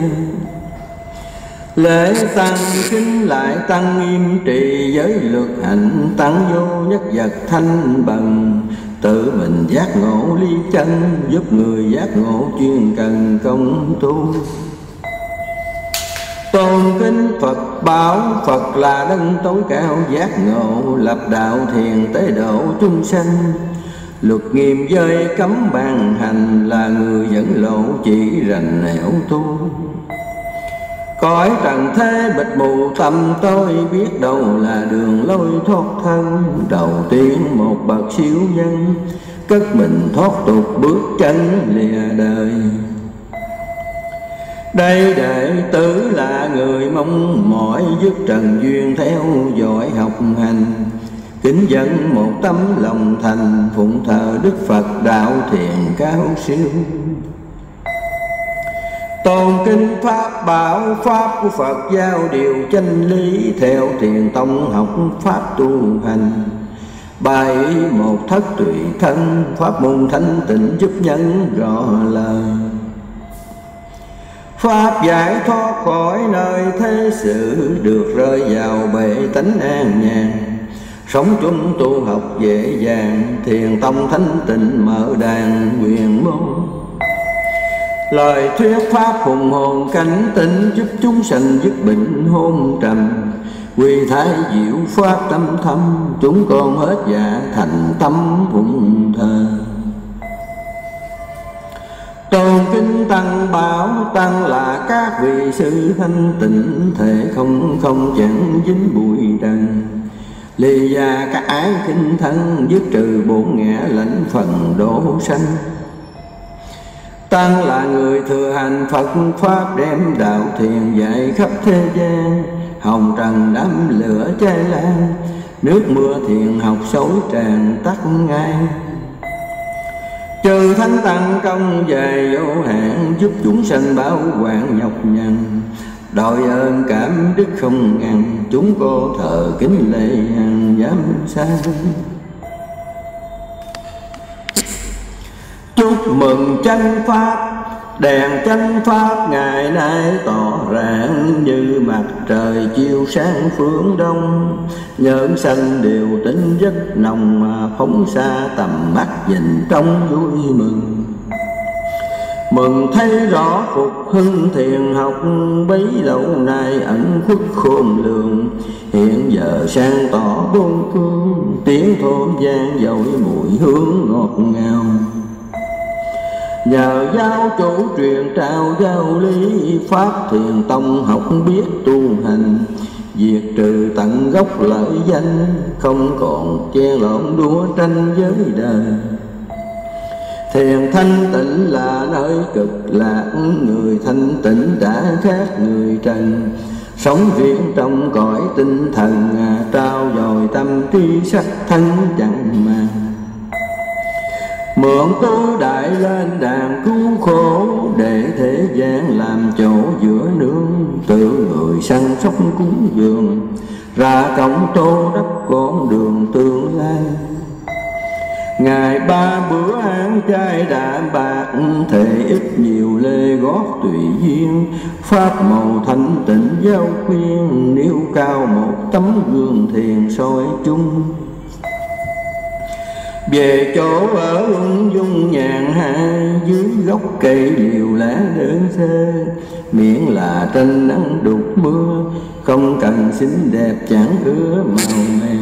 Lễ tăng kính lại tăng im trì, giới luật hạnh tăng vô nhất vật thanh bằng, tự mình giác ngộ ly chân, giúp người giác ngộ chuyên cần công tu. Tôn kính Phật bảo Phật là đấng tối cao giác ngộ, lập đạo thiền tế độ chúng sanh, luật nghiêm giới cấm bàn hành, là người dẫn lộ chỉ rành nẻo tu. Cõi trần thế bịt mù tâm tôi, biết đâu là đường lối thoát thân, đầu tiên một bậc siêu nhân, cất mình thoát tục bước chân lìa đời. Đây đệ tử là người mong mỏi, dứt trần duyên theo dõi học hành, kính dân một tấm lòng thành, phụng thờ Đức Phật đạo thiền cao siêu. Tôn kính pháp bảo pháp của Phật giao điều chân lý, theo thiền tông học pháp tu hành, bài một thất tùy thân, pháp môn thanh tịnh giúp nhân rõ lời. Pháp giải thoát khỏi nơi thế sự, được rơi vào bể tánh an nhàn, sống chung tu học dễ dàng, thiền tông thanh tịnh mở đàn quyền môn. Lời thuyết pháp hùng hồn cảnh tỉnh, giúp chúng sanh dứt bệnh hôn trầm, quy thái diệu pháp tâm thâm, chúng con hết dạ thành tâm phụng thờ. Tôn kính tăng bảo tăng là các vị sư thanh tịnh, thể không không chẳng dính bụi trần, lì già các ái kinh thân, dứt trừ bổn ngã lãnh phần đổ sanh. Tăng là người thừa hành Phật pháp, đem đạo thiền dạy khắp thế gian, hồng trần đám lửa cháy lan, nước mưa thiền học xối tràn tắt ngay. Chư thánh tăng công về vô hạn, giúp chúng sanh báo hoạn nhọc nhằn, đội ơn cảm đức không ngăn, chúng cô thờ kính lễ hàng dám xa. Chúc mừng chánh pháp, đèn chánh pháp ngày nay tỏ rạng, như mặt trời chiều sáng phương đông, nhớn xanh đều tính rất nồng, mà phóng xa tầm mắt nhìn trong vui mừng. Mừng thấy rõ phục hưng thiền học, bấy lâu nay ẩn khuất khôn lường, hiện giờ sang tỏ bốn phương, tiếng thôn vang dội mùi hương ngọt ngào. Nhờ giáo chủ truyền trao giáo lý, Pháp Thiền Tông học biết tu hành. Diệt trừ tận gốc lợi danh, không còn che lộn đua tranh với đời. Thiền thanh tịnh là nơi cực lạc, người thanh tịnh đã khác người trần. Sống viễn trong cõi tinh thần, trao dồi tâm trí sắc thân chẳng màng. Mượn tu đại lên đàn cứu khổ, để thế gian làm chỗ giữa nương. Tự người săn sóc cúng dường, ra cổng tô đắp con đường tương lai. Ngày ba bữa ăn chay đạm bạc, thể ít nhiều lê gót tùy duyên. Pháp màu thanh tịnh giáo khuyên, nêu cao một tấm gương thiền soi chung. Về chỗ ở ung dung nhàn hạ, dưới gốc cây liều lá đơn sơ. Miễn là tranh nắng đục mưa, không cần xinh đẹp chẳng ứa màu mè.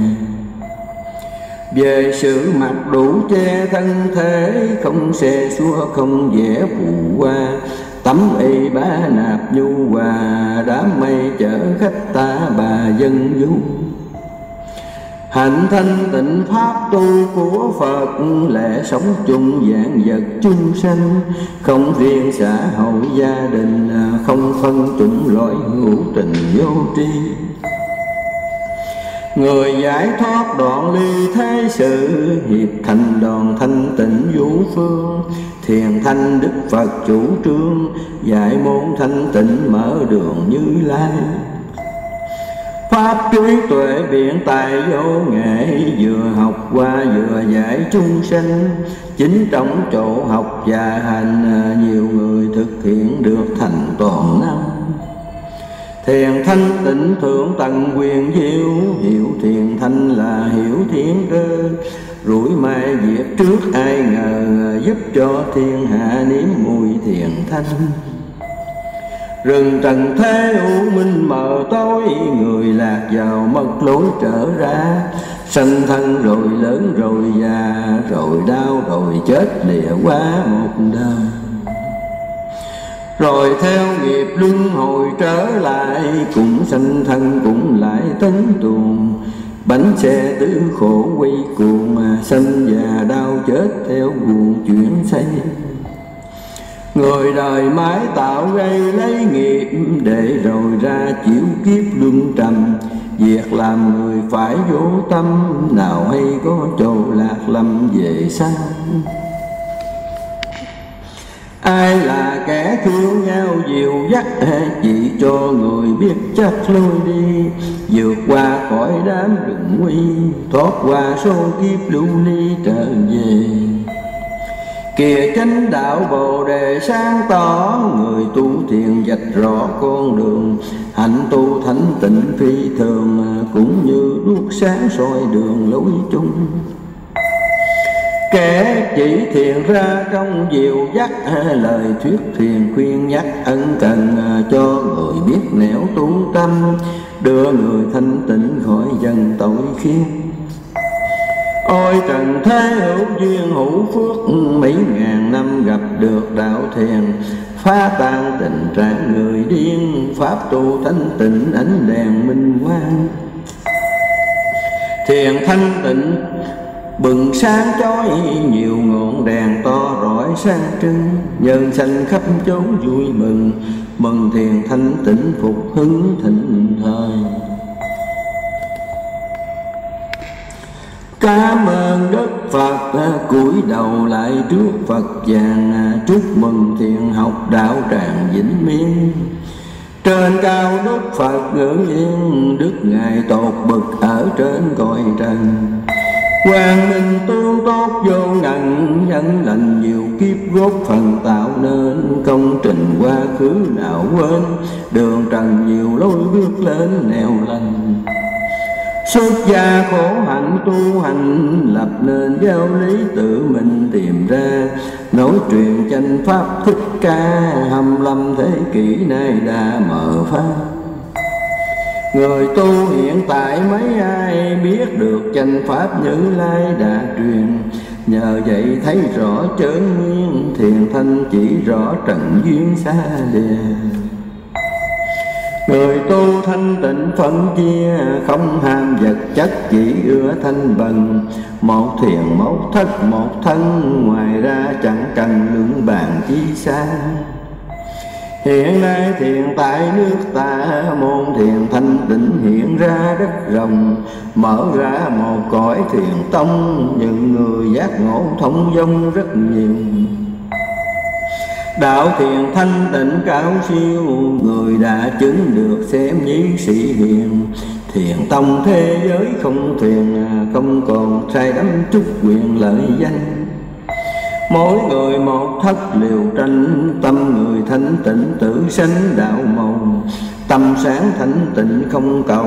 Về sự mặc đủ che thân thể, không xe xua không vẽ phụ qua. Tấm y bá nạp nhu hòa, đám mây chở khách ta bà dân du. Hạnh thanh tịnh pháp tu của Phật, lẽ sống chung vạn vật chung sanh. Không riêng xã hội gia đình, không phân chủng loại hữu tình vô tri. Người giải thoát đoạn ly thế sự, hiệp thành đoàn thanh tịnh vũ phương. Thiền thanh Đức Phật chủ trương, dạy môn thanh tịnh mở đường Như Lai. Pháp trí tuệ biện tài vô nghệ, vừa học qua vừa giải chúng sanh. Chính trong chỗ học và hành, nhiều người thực hiện được thành toàn năng. Thiền thanh tịnh thượng tầng quyền diệu, hiểu thiền thanh là hiểu thiên cơ. Rủi mai diệt trước ai ngờ, giúp cho thiên hạ nếm mùi thiền thanh. Rừng trần thế u minh mờ tối, người lạc vào mất lối trở ra. Sanh thân rồi lớn rồi già, rồi đau rồi chết lìa quá một đời. Rồi theo nghiệp luân hồi trở lại, cũng sanh thân cũng lại tấn tuồng. Bánh xe tứ khổ quay cuồng, mà sanh già đau chết theo guồng chuyển xây. Người đời mãi tạo gây lấy nghiệp, để rồi ra chịu kiếp luân trầm. Việc làm người phải vô tâm, nào hay có chỗ lạc lầm về sau. Ai là kẻ thương nhau dìu dắt, chỉ cho người biết chắc lối đi. Vượt qua khỏi đám rừng nguy, thoát qua số kiếp lưu ly trở về. Kìa chánh đạo Bồ Đề sáng tỏ, người tu thiền vạch rõ con đường. Hạnh tu thánh tịnh phi thường, cũng như đuốc sáng soi đường lối chung. Kẻ chỉ thiền ra trong diệu dắt, lời thuyết thiền khuyên nhắc ân cần, cho người biết nẻo tu tâm, đưa người thanh tịnh khỏi dần tội khiên. Ôi trần thế hữu duyên hữu phước, mấy ngàn năm gặp được đạo thiền. Phá tan tình trạng người điên, pháp tu thanh tịnh ánh đèn minh quang. Thiền thanh tịnh bừng sáng chói, nhiều ngọn đèn to rọi sáng trưng. Nhân sanh khắp chốn vui mừng, mừng thiền thanh tịnh phục hứng thịnh thời. Cảm ơn Đức Phật, cúi đầu lại trước Phật vàng. Chúc mừng thiền học đạo tràng vĩnh miên. Trên cao Đức Phật ngưỡng yên, Đức Ngài tột bực ở trên cõi trần. Quang minh tương tốt vô ngần, nhân lành nhiều kiếp góp phần tạo nên. Công trình quá khứ nào quên, đường trần nhiều lối bước lên nẻo lành. Xuất gia khổ hạnh tu hành, lập nên giáo lý tự mình tìm ra. Nối truyền chánh pháp Thích Ca, 25 thế kỷ nay đã mở pháp. Người tu hiện tại mấy ai biết được chánh pháp Như Lai đã truyền. Nhờ vậy thấy rõ chớn nguyên thiền thân, chỉ rõ trận duyên xa đìa. Người tu thanh tịnh phân chia, không ham vật chất chỉ ưa thanh bần. Một thiền một thất một thân, ngoài ra chẳng cần luận bàn chi xa. Hiện nay thiền tại nước ta, môn thiền thanh tịnh hiện ra đất rồng. Mở ra một cõi thiền tông, những người giác ngộ thông dong rất nhiều. Đạo thiền thanh tịnh cao siêu, người đã chứng được xem như sĩ hiền. Thiền tông thế giới không thiền, không còn sai đắm chút quyền lợi danh. Mỗi người một thất liều tranh, tâm người thanh tịnh tự sanh đạo màu. Tâm sáng thanh tịnh không cầu,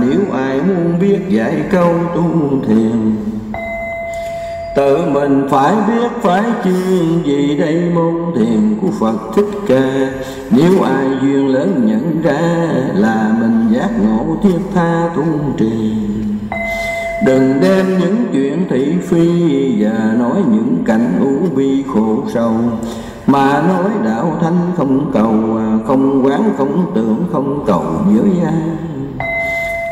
nếu ai muốn biết dạy câu tu thiền. Tự mình phải biết phải chuyên, vì đây môn thiền của Phật Thích Ca. Nếu ai duyên lớn nhận ra, là mình giác ngộ thiết tha tu trì. Đừng đem những chuyện thị phi, và nói những cảnh u bi khổ sầu. Mà nói đạo thanh không cầu, không quán không tưởng không cầu giới.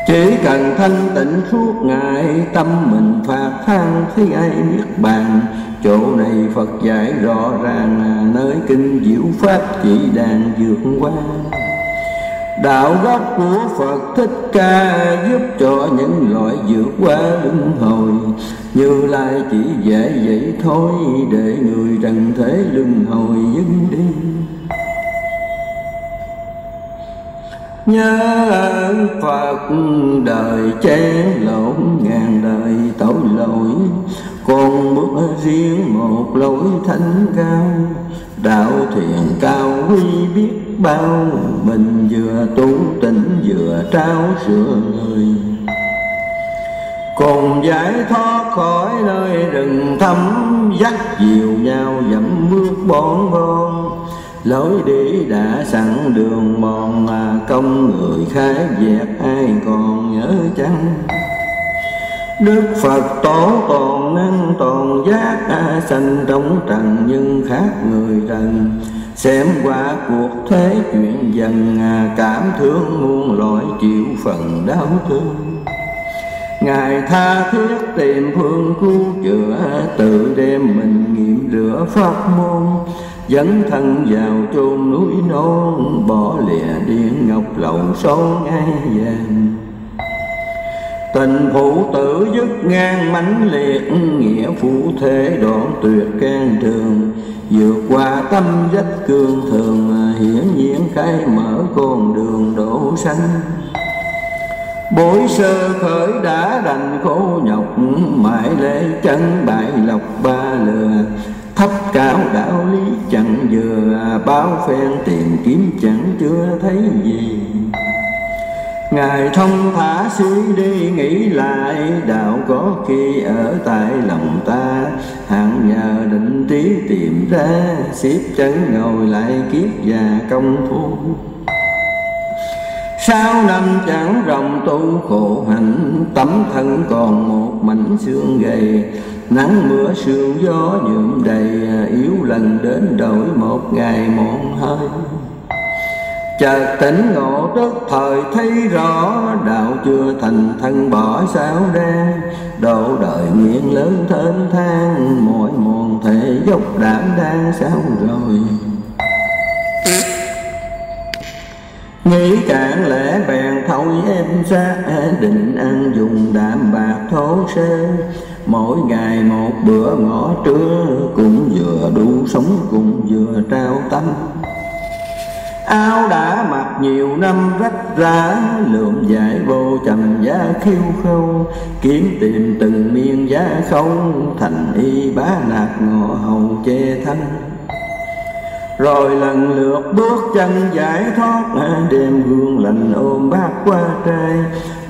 Chỉ cần thanh tịnh suốt ngày, tâm mình phạt than thấy ai Niết Bàn. Chỗ này Phật dạy rõ ràng, nơi kinh diệu pháp chỉ đàn vượt qua. Đạo gốc của Phật Thích Ca giúp cho những loại vượt qua luân hồi. Như Lai chỉ dễ vậy thôi, để người trần thế luân hồi dứt đi. Nhớ Phật đời chen lộn, ngàn đời tội lỗi, còn bước riêng một lối thánh cao. Đạo thiền cao quý biết bao, mình vừa tu tỉnh vừa trao sửa người. Cùng giải thoát khỏi nơi rừng thấm, dắt dìu nhau dẫm bước bon bon. Lối đi đã sẵn đường mòn, mà công người khai dẹp ai còn nhớ chăng. Đức Phật tổ toàn năng toàn giác, sanh trong trần nhưng khác người trần. Xem qua cuộc thế chuyện dần, cảm thương muôn loại chịu phần đau thương. Ngài tha thiết tìm phương cứu chữa, tự đem mình nghiệm rửa pháp môn. Dẫn thân vào chôn núi non, bỏ lìa điện ngọc lậu số ngay vàng. Tình phụ tử dứt ngang mãnh liệt, nghĩa phụ thế đoạn tuyệt can trường. Vượt qua tâm vách cương thường, hiển nhiên khai mở con đường đổ xanh. Bối sơ khởi đã đành khổ nhọc, mãi lễ chân bại lọc ba lừa. Thấp cao đạo lý chẳng vừa, báo phen tìm kiếm chẳng chưa thấy gì. Ngài thông thả suy đi nghĩ lại, đạo có khi ở tại lòng ta. Hạng nhờ định trí tìm ra, xếp chân ngồi lại kiếp và công phu. Sáu năm chẳng rộng tu khổ hạnh, tấm thân còn một mảnh xương gầy. Nắng mưa sương gió nhuộm đầy, yếu lần đến đổi một ngày mòn hơi. Chợt tỉnh ngộ tức thời thấy rõ, đạo chưa thành thân bỏ sao đen. Độ đời nguyện lớn thênh thang, mỗi mòn thể dốc đảm đang sao rồi. Nghĩ cạn lẽ bèn thôi em xa, định ăn dùng đạm bạc thô sơ. Mỗi ngày một bữa ngõ trưa, cũng vừa đủ sống cũng vừa trao tâm. Áo đã mặc nhiều năm rách rã, lượm dại vô trầm giá khiêu khâu. Kiếm tìm từng miên giá không, thành y bá nạt ngọ hầu che thân. Rồi lần lượt bước chân giải thoát, đêm gương lành ôm bát qua trai.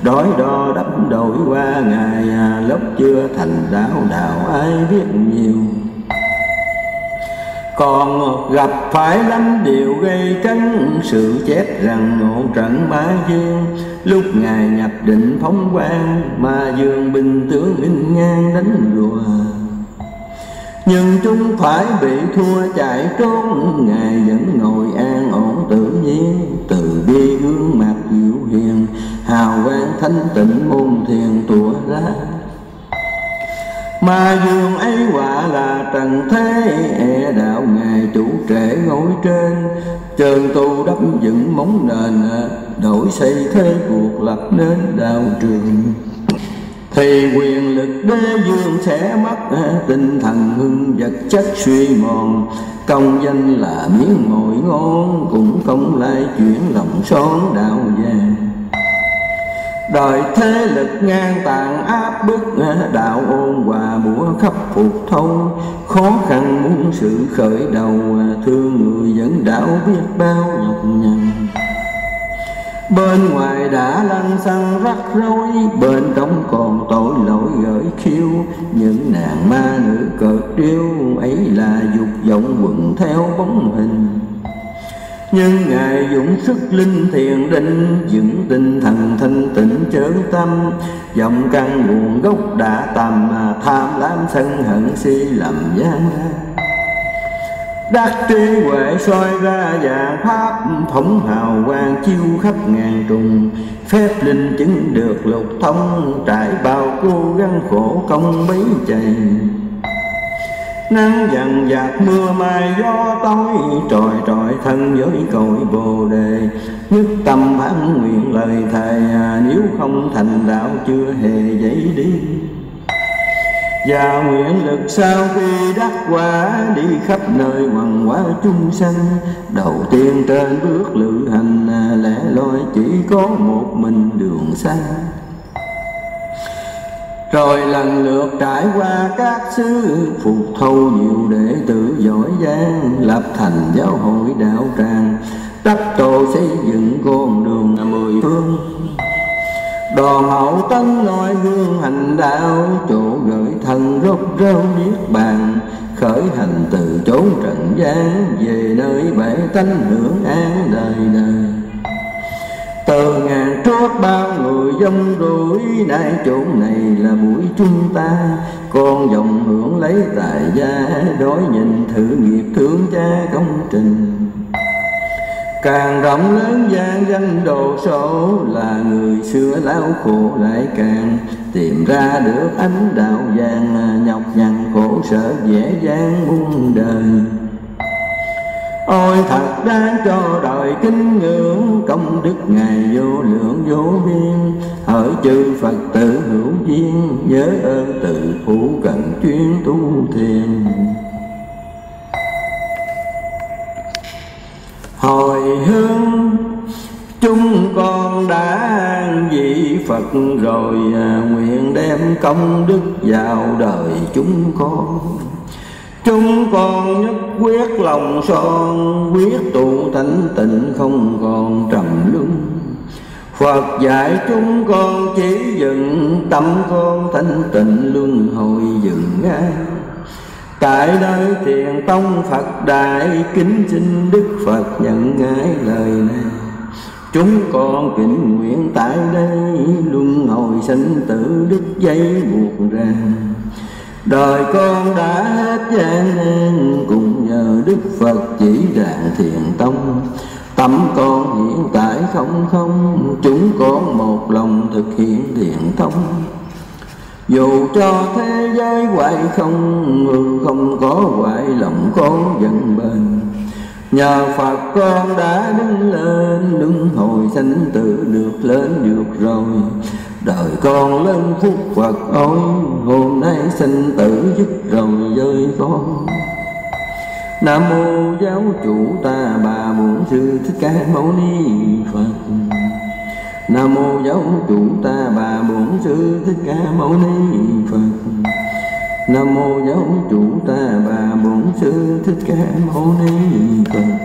Đói đo đẫm đổi qua ngày, lúc chưa thành đạo đạo ai biết nhiều. Còn gặp phải lắm điều gây cấn, sự chết rằng ngộ trận ma dương. Lúc ngài nhập định phóng quang, ma dương binh tướng in ngang đánh rùa. Nhưng chúng phải bị thua chạy trốn, Ngài vẫn ngồi an ổn tự nhiên. Từ bi gương mặt dịu hiền, hào quang thanh tịnh môn thiền tỏa ra. Mà dường ấy quả là trần thế, e đạo Ngài chủ trễ ngồi trên. Trường tu đắp dựng móng nền, đổi xây thế cuộc lập nên đạo trường. Thì quyền lực đế vương sẽ mất, tinh thần hưng vật chất suy mòn. Công danh là miếng mồi ngon, cũng không lai chuyển lòng son đạo vàng. Đời thế lực ngang tàn áp bức, đạo ôn hòa bủa khắp phục thâu. Khó khăn muốn sự khởi đầu, thương người vẫn đảo biết bao nhọc nhằn. Bên ngoài đã lăn xăng rắc rối, bên trong còn tội lỗi gởi khiêu. Những nàng ma nữ cợt điêu, ấy là dục vọng quần theo bóng hình. Nhưng Ngài dũng sức linh thiền định, dựng tinh thần thanh tịnh chớ tâm. Dòng căn nguồn gốc đã tầm, mà tham lam sân hận si lầm gian. Đắc trí huệ soi ra và pháp, phóng hào quang chiêu khắp ngàn trùng. Phép linh chứng được lục thông, trải bao cố gắng khổ công bấy chày. Nắng dần dạt mưa mai gió tối, tròi trọi thân giới cội Bồ Đề. Nhất tâm bản nguyện lời thề, nếu không thành đạo chưa hề dậy đi. Và nguyện lực sau khi đắc quả, đi khắp nơi hoằng hóa chung sanh. Đầu tiên trên bước lữ hành, lẻ loi chỉ có một mình đường xa. Rồi lần lượt trải qua các xứ, phục thâu nhiều đệ tử giỏi giang. Lập thành giáo hội đạo tràng, đắp tổ xây dựng con đường mười phương. Đoàn hậu tấn noi gương hành đạo, chỗ gửi thân rốt rau Niết Bàn. Khởi hành từ chốn trần gian, về nơi bể tánh hưởng an đời đời. Từ ngàn trước bao người dông rủi, nay chỗ này là buổi chúng ta. Con dòng hưởng lấy tài gia, đối nhìn thử nghiệp thương cha công trình. Càng rộng lớn gian danh đồ sổ, là người xưa lao khổ lại càng. Tìm ra được ánh đạo vàng, nhọc nhằn khổ sở dễ dàng muôn đời. Ôi thật đáng cho đời kính ngưỡng, công đức Ngài vô lượng vô biên. Hỡi chư Phật tử hữu duyên, nhớ ơn tự phụ cận chuyên tu thiền. Hồi hướng chúng con đã vị Phật rồi, nguyện đem công đức vào đời chúng con. Chúng con nhất quyết lòng son, quyết tụ thanh tịnh không còn trầm luân. Phật dạy chúng con chỉ dựng, tâm con thanh tịnh luân hồi dựng ngay. Tại nơi thiền tông Phật Đại, kính xin Đức Phật nhận ngài lời này. Chúng con kính nguyện tại đây, luân hồi sanh tử đứt dây buộc ràng. Đời con đã hết gian nan, cùng nhờ Đức Phật chỉ ràng thiền tông. Tâm con hiện tại không không, chúng con một lòng thực hiện thiền tông. Dù cho thế giới hoại không, người không có hoại lòng con vẫn bền. Nhờ Phật con đã đứng lên, đứng hồi sanh tử được lên được rồi. Đời con lên phúc Phật ôi, hôm nay sinh tử dứt rồng rơi con. Nam mô giáo chủ ta bà bổn sư Thích Ca Mâu Ni Phật. Nam mô giáo chủ ta bà bổn sư Thích Ca Mâu Ni Phật. Nam mô giáo chủ ta bà bổn sư Thích Ca Mâu Ni Phật.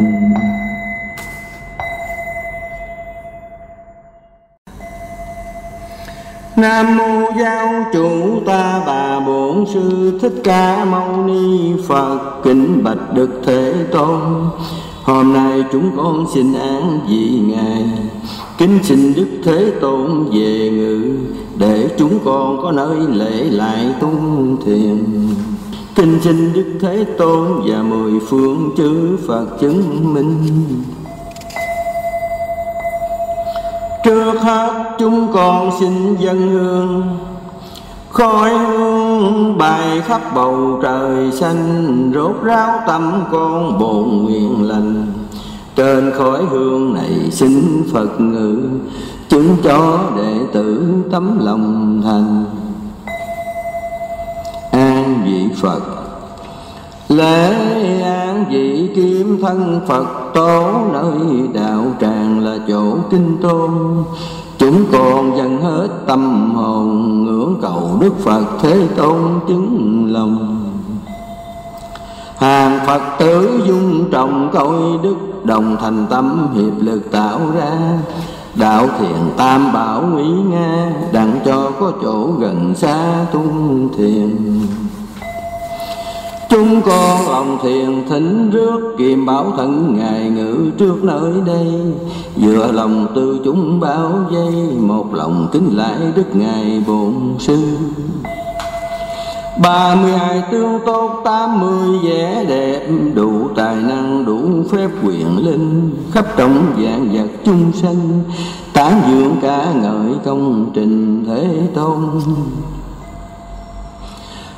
Nam mô giáo chủ ta bà bổn sư Thích Ca Mâu Ni Phật. Kính bạch Đức Thế Tôn, hôm nay chúng con xin án vị Ngài. Kính xin Đức Thế Tôn về ngự, để chúng con có nơi lễ lại tu thiền. Kính xin Đức Thế Tôn và mười phương chư Phật chứng minh. Trước hết chúng con xin dâng hương, khói hương bay khắp bầu trời xanh, rốt ráo tâm con bổn nguyện lành. Trên khói hương này xin Phật ngự, chứng cho đệ tử tấm lòng thành. An vị Phật. Lễ an vị kim thân Phật tổ, nơi đạo tràng là chỗ kinh tôn. Chúng con dâng hết tâm hồn, ngưỡng cầu Đức Phật Thế Tôn chứng lòng. Hàng Phật tử dung trọng coi đức, đồng thành tâm hiệp lực tạo ra đạo thiền tam bảo uy nga, đặng cho có chỗ gần xa tung thiền. Chúng con lòng thiền thỉnh rước kiềm bảo thần ngài ngự trước nơi đây, dựa lòng từ chúng bao giây, một lòng kính lại đức ngài bổn sư. 32 tướng tốt 80 vẻ đẹp, đủ tài năng đủ phép quyền linh, khắp trong vạn vật chung sanh, tán dương ca ngợi công trình Thế Tôn.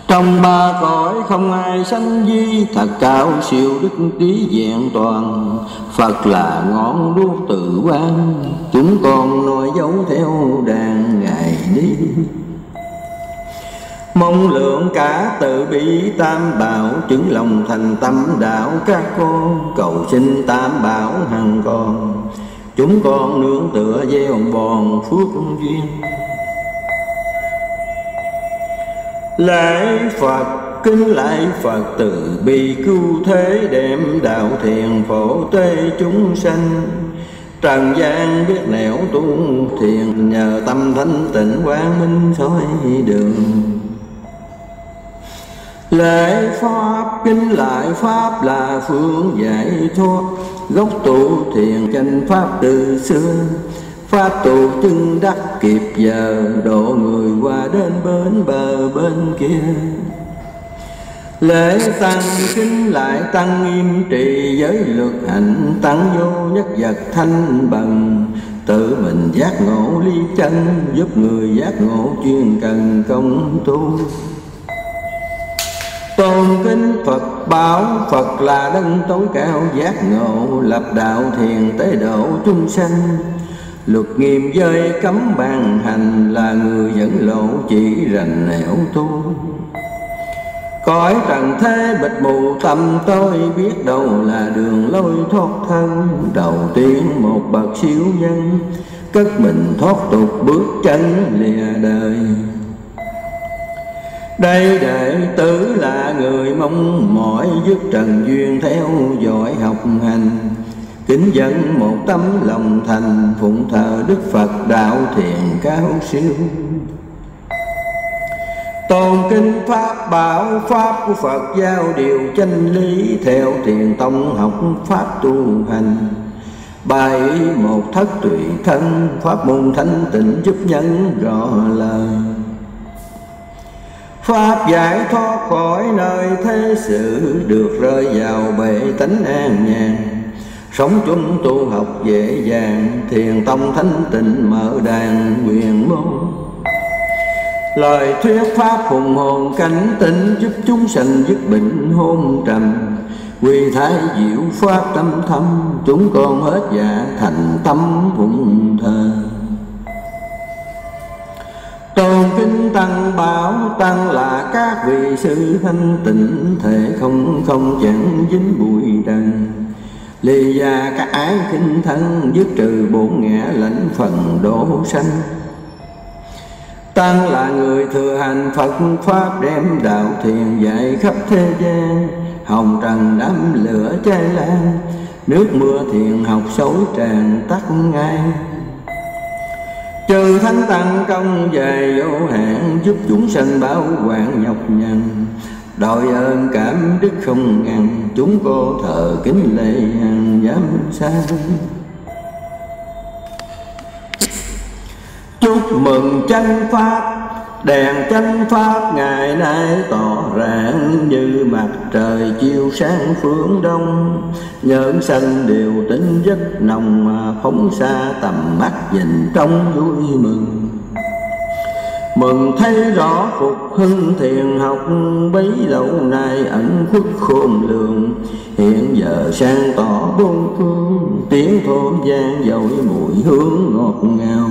Trong ba cõi không ai sánh vi, thật cao siêu đức trí vẹn toàn, Phật là ngọn đuốc tự quang, chúng con noi dấu theo đàn ngài đi. Mong lượng cả từ bi tam bảo, chứng lòng thành tâm đạo các con, cầu xin tam bảo hằng còn, chúng con nương tựa gieo bòn phước duyên. Lạy Phật. Kính lạy Phật từ bi cứu thế, đem đạo thiền phổ tế chúng sanh, trần gian biết nẻo tu thiền, nhờ tâm thanh tịnh quang minh soi đường. Lễ Pháp. Kính lại Pháp là phương giải thoát, gốc tu thiền chánh Pháp từ xưa, Pháp tu chứng đắc kịp giờ, độ người qua đến bến bờ bên kia. Lễ Tăng. Kính lại Tăng nghiêm trì giới luật hạnh, Tăng vô nhất vật thanh bằng, tự mình giác ngộ ly chân, giúp người giác ngộ chuyên cần công tu. Tôn kính Phật bảo. Phật là đấng tối cao giác ngộ, lập đạo thiền tế độ chúng sanh, luật nghiêm giới cấm bàn hành, là người dẫn lộ chỉ rành nẻo tu. Cõi trần thế bịt mù tâm tôi, biết đâu là đường lối thoát thân, đầu tiên một bậc siêu nhân, cất mình thoát tục bước chân lìa đời. Đây đệ tử là người mong mỏi, dứt trần duyên theo dõi học hành, kính dân một tấm lòng thành, phụng thờ Đức Phật đạo thiền cao siêu. Tôn kính Pháp bảo. Pháp của Phật giao điều chân lý, theo thiền tông học Pháp tu hành, bài một thất tùy thân, Pháp môn thanh tịnh giúp nhân rõ lời. Pháp giải thoát khỏi nơi thế sự, được rơi vào bể tánh an nhàn, sống chung tu học dễ dàng, thiền tông thanh tịnh mở đàn quyền môn. Lời thuyết Pháp hùng hồn cảnh tỉnh, giúp chúng sanh dứt bệnh hôn trầm, quy thái diệu Pháp tâm thâm, chúng con hết dạ thành tâm phụng thờ. Tôn kính Tăng bảo. Tăng là các vị sư thanh tịnh, thể không chẳng dính bụi trần, lì già các ái khinh thân, dứt trừ bổn ngã lãnh phần độ sanh. Tăng là người thừa hành Phật Pháp, đem đạo thiền dạy khắp thế gian, hồng trần đám lửa cháy lan, nước mưa thiền học xối tràn tắt ngay. Trừ thánh tăng công về vô hạn, giúp chúng sanh báo quản nhọc nhằn, đội ơn cảm đức không ngăn, chúng cô thờ kính lệ hàng dám xa. Chúc mừng chân Pháp. Đèn chánh pháp ngày nay tỏ rạng như mặt trời chiều sáng phương đông. Nhẫn sanh điều tính rất nồng mà phóng xa tầm mắt nhìn trong vui mừng. Mừng thấy rõ phục hưng thiền học bấy lâu nay ẩn khuất khôn lường. Hiện giờ sang tỏ bốn phương tiếng thôn vang dội mùi hương ngọt ngào.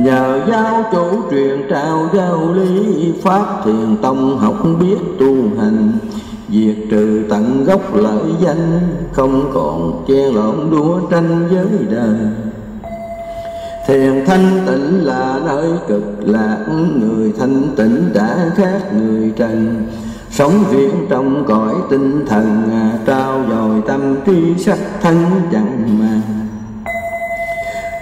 Nhờ giáo chủ truyền trao giáo lý pháp thiền tông học biết tu hành. Diệt trừ tận gốc lợi danh không còn che lộn đua tranh với đời. Thiền thanh tịnh là nơi cực lạc, người thanh tịnh đã khác người trần. Sống viễn trong cõi tinh thần, trao dồi tâm trí sắc thân chẳng mà.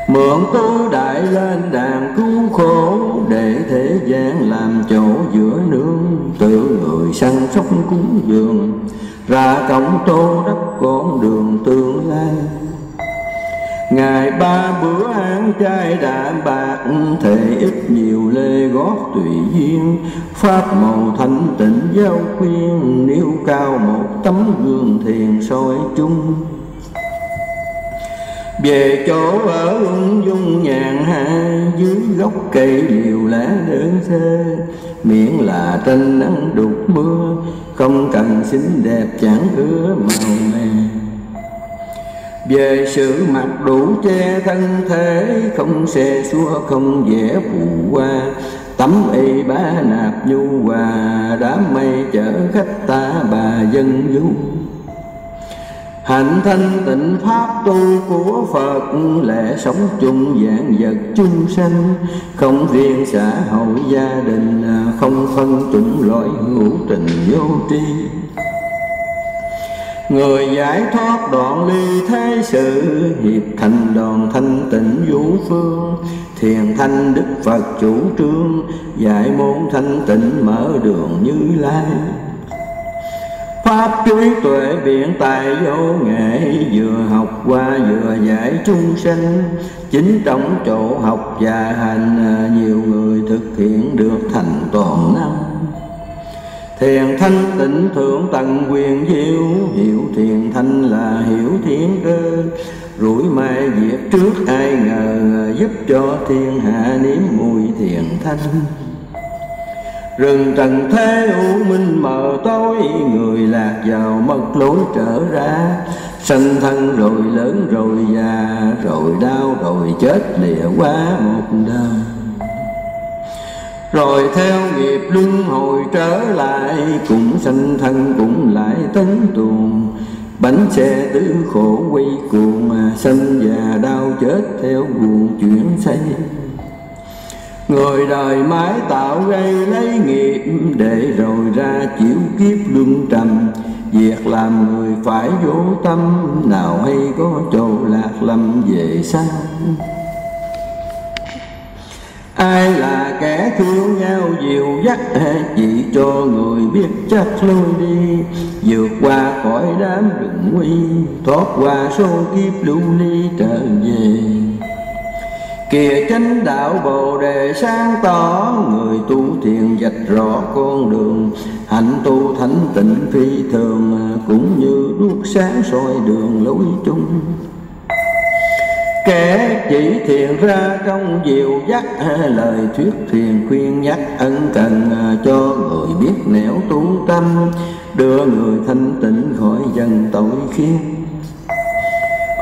Mượn tu đại lên đàn cứu khổ, để thế gian làm chỗ giữa nương. Tự người săn sóc cúng dường, ra cổng tô đắp con đường tương lai. Ngày ba bữa ăn chay đạm bạc, thể ít nhiều lê gót tùy duyên. Pháp màu thanh tịnh giáo khuyên, nêu cao một tấm gương thiền soi chung. Về chỗ ở ung dung nhàn hạ, dưới gốc cây liều lá đơn sơ. Miễn là tranh nắng đục mưa, không cần xinh đẹp chẳng ứa màu mè. Về sự mặc đủ che thân thế, không xe xua không vẽ phù hoa. Tấm y bá nạp nhu hòa, đám mây chở khách ta bà dân du. Hạnh thanh tịnh pháp tu của Phật, lẽ sống chung vạn vật chung sanh. Không riêng xã hội gia đình, không phân chủng loại hữu tình vô tri. Người giải thoát đoạn ly thế sự, hiệp thành đoàn thanh tịnh vũ phương. Thiền thanh Đức Phật chủ trương, dạy môn thanh tịnh mở đường Như Lai. Pháp trí tuệ biện tài vô nghệ, vừa học qua vừa giải chúng sanh. Chính trong chỗ học và hành, nhiều người thực hiện được thành toàn năng. Thiền thanh tịnh thượng tầng quyền diệu, hiểu thiền thanh là hiểu thiên cơ. Rủi mai diệt trước ai ngờ, giúp cho thiên hạ nếm mùi thiền thanh. Rừng trần thế u minh mờ tối, người lạc vào mất lối trở ra. Sanh thân rồi lớn rồi già, rồi đau rồi chết lìa quá một đời. Rồi theo nghiệp luân hồi trở lại, cũng sanh thân cũng lại tấn tuồng. Bánh xe tứ khổ quay cuồng, mà sanh già đau chết theo guồng chuyển xây. Người đời mãi tạo gây lấy nghiệp, để rồi ra chịu kiếp luân trầm. Việc làm người phải vô tâm, nào hay có chỗ lạc lầm về xa. Ai là kẻ thương nhau dìu dắt, chỉ cho người biết chắc lối đi. Vượt qua khỏi đám rừng nguy, thoát qua số kiếp lưu ly trở về. Kìa chánh đạo Bồ Đề sáng tỏ, người tu thiền vạch rõ con đường. Hạnh tu thánh tịnh phi thường, cũng như đuốc sáng soi đường lối chung. Kẻ chỉ thiền ra trong dìu dắt, lời thuyết thiền khuyên nhắc ân cần. Cho người biết nẻo tu tâm, đưa người thanh tịnh khỏi dần tội khiên.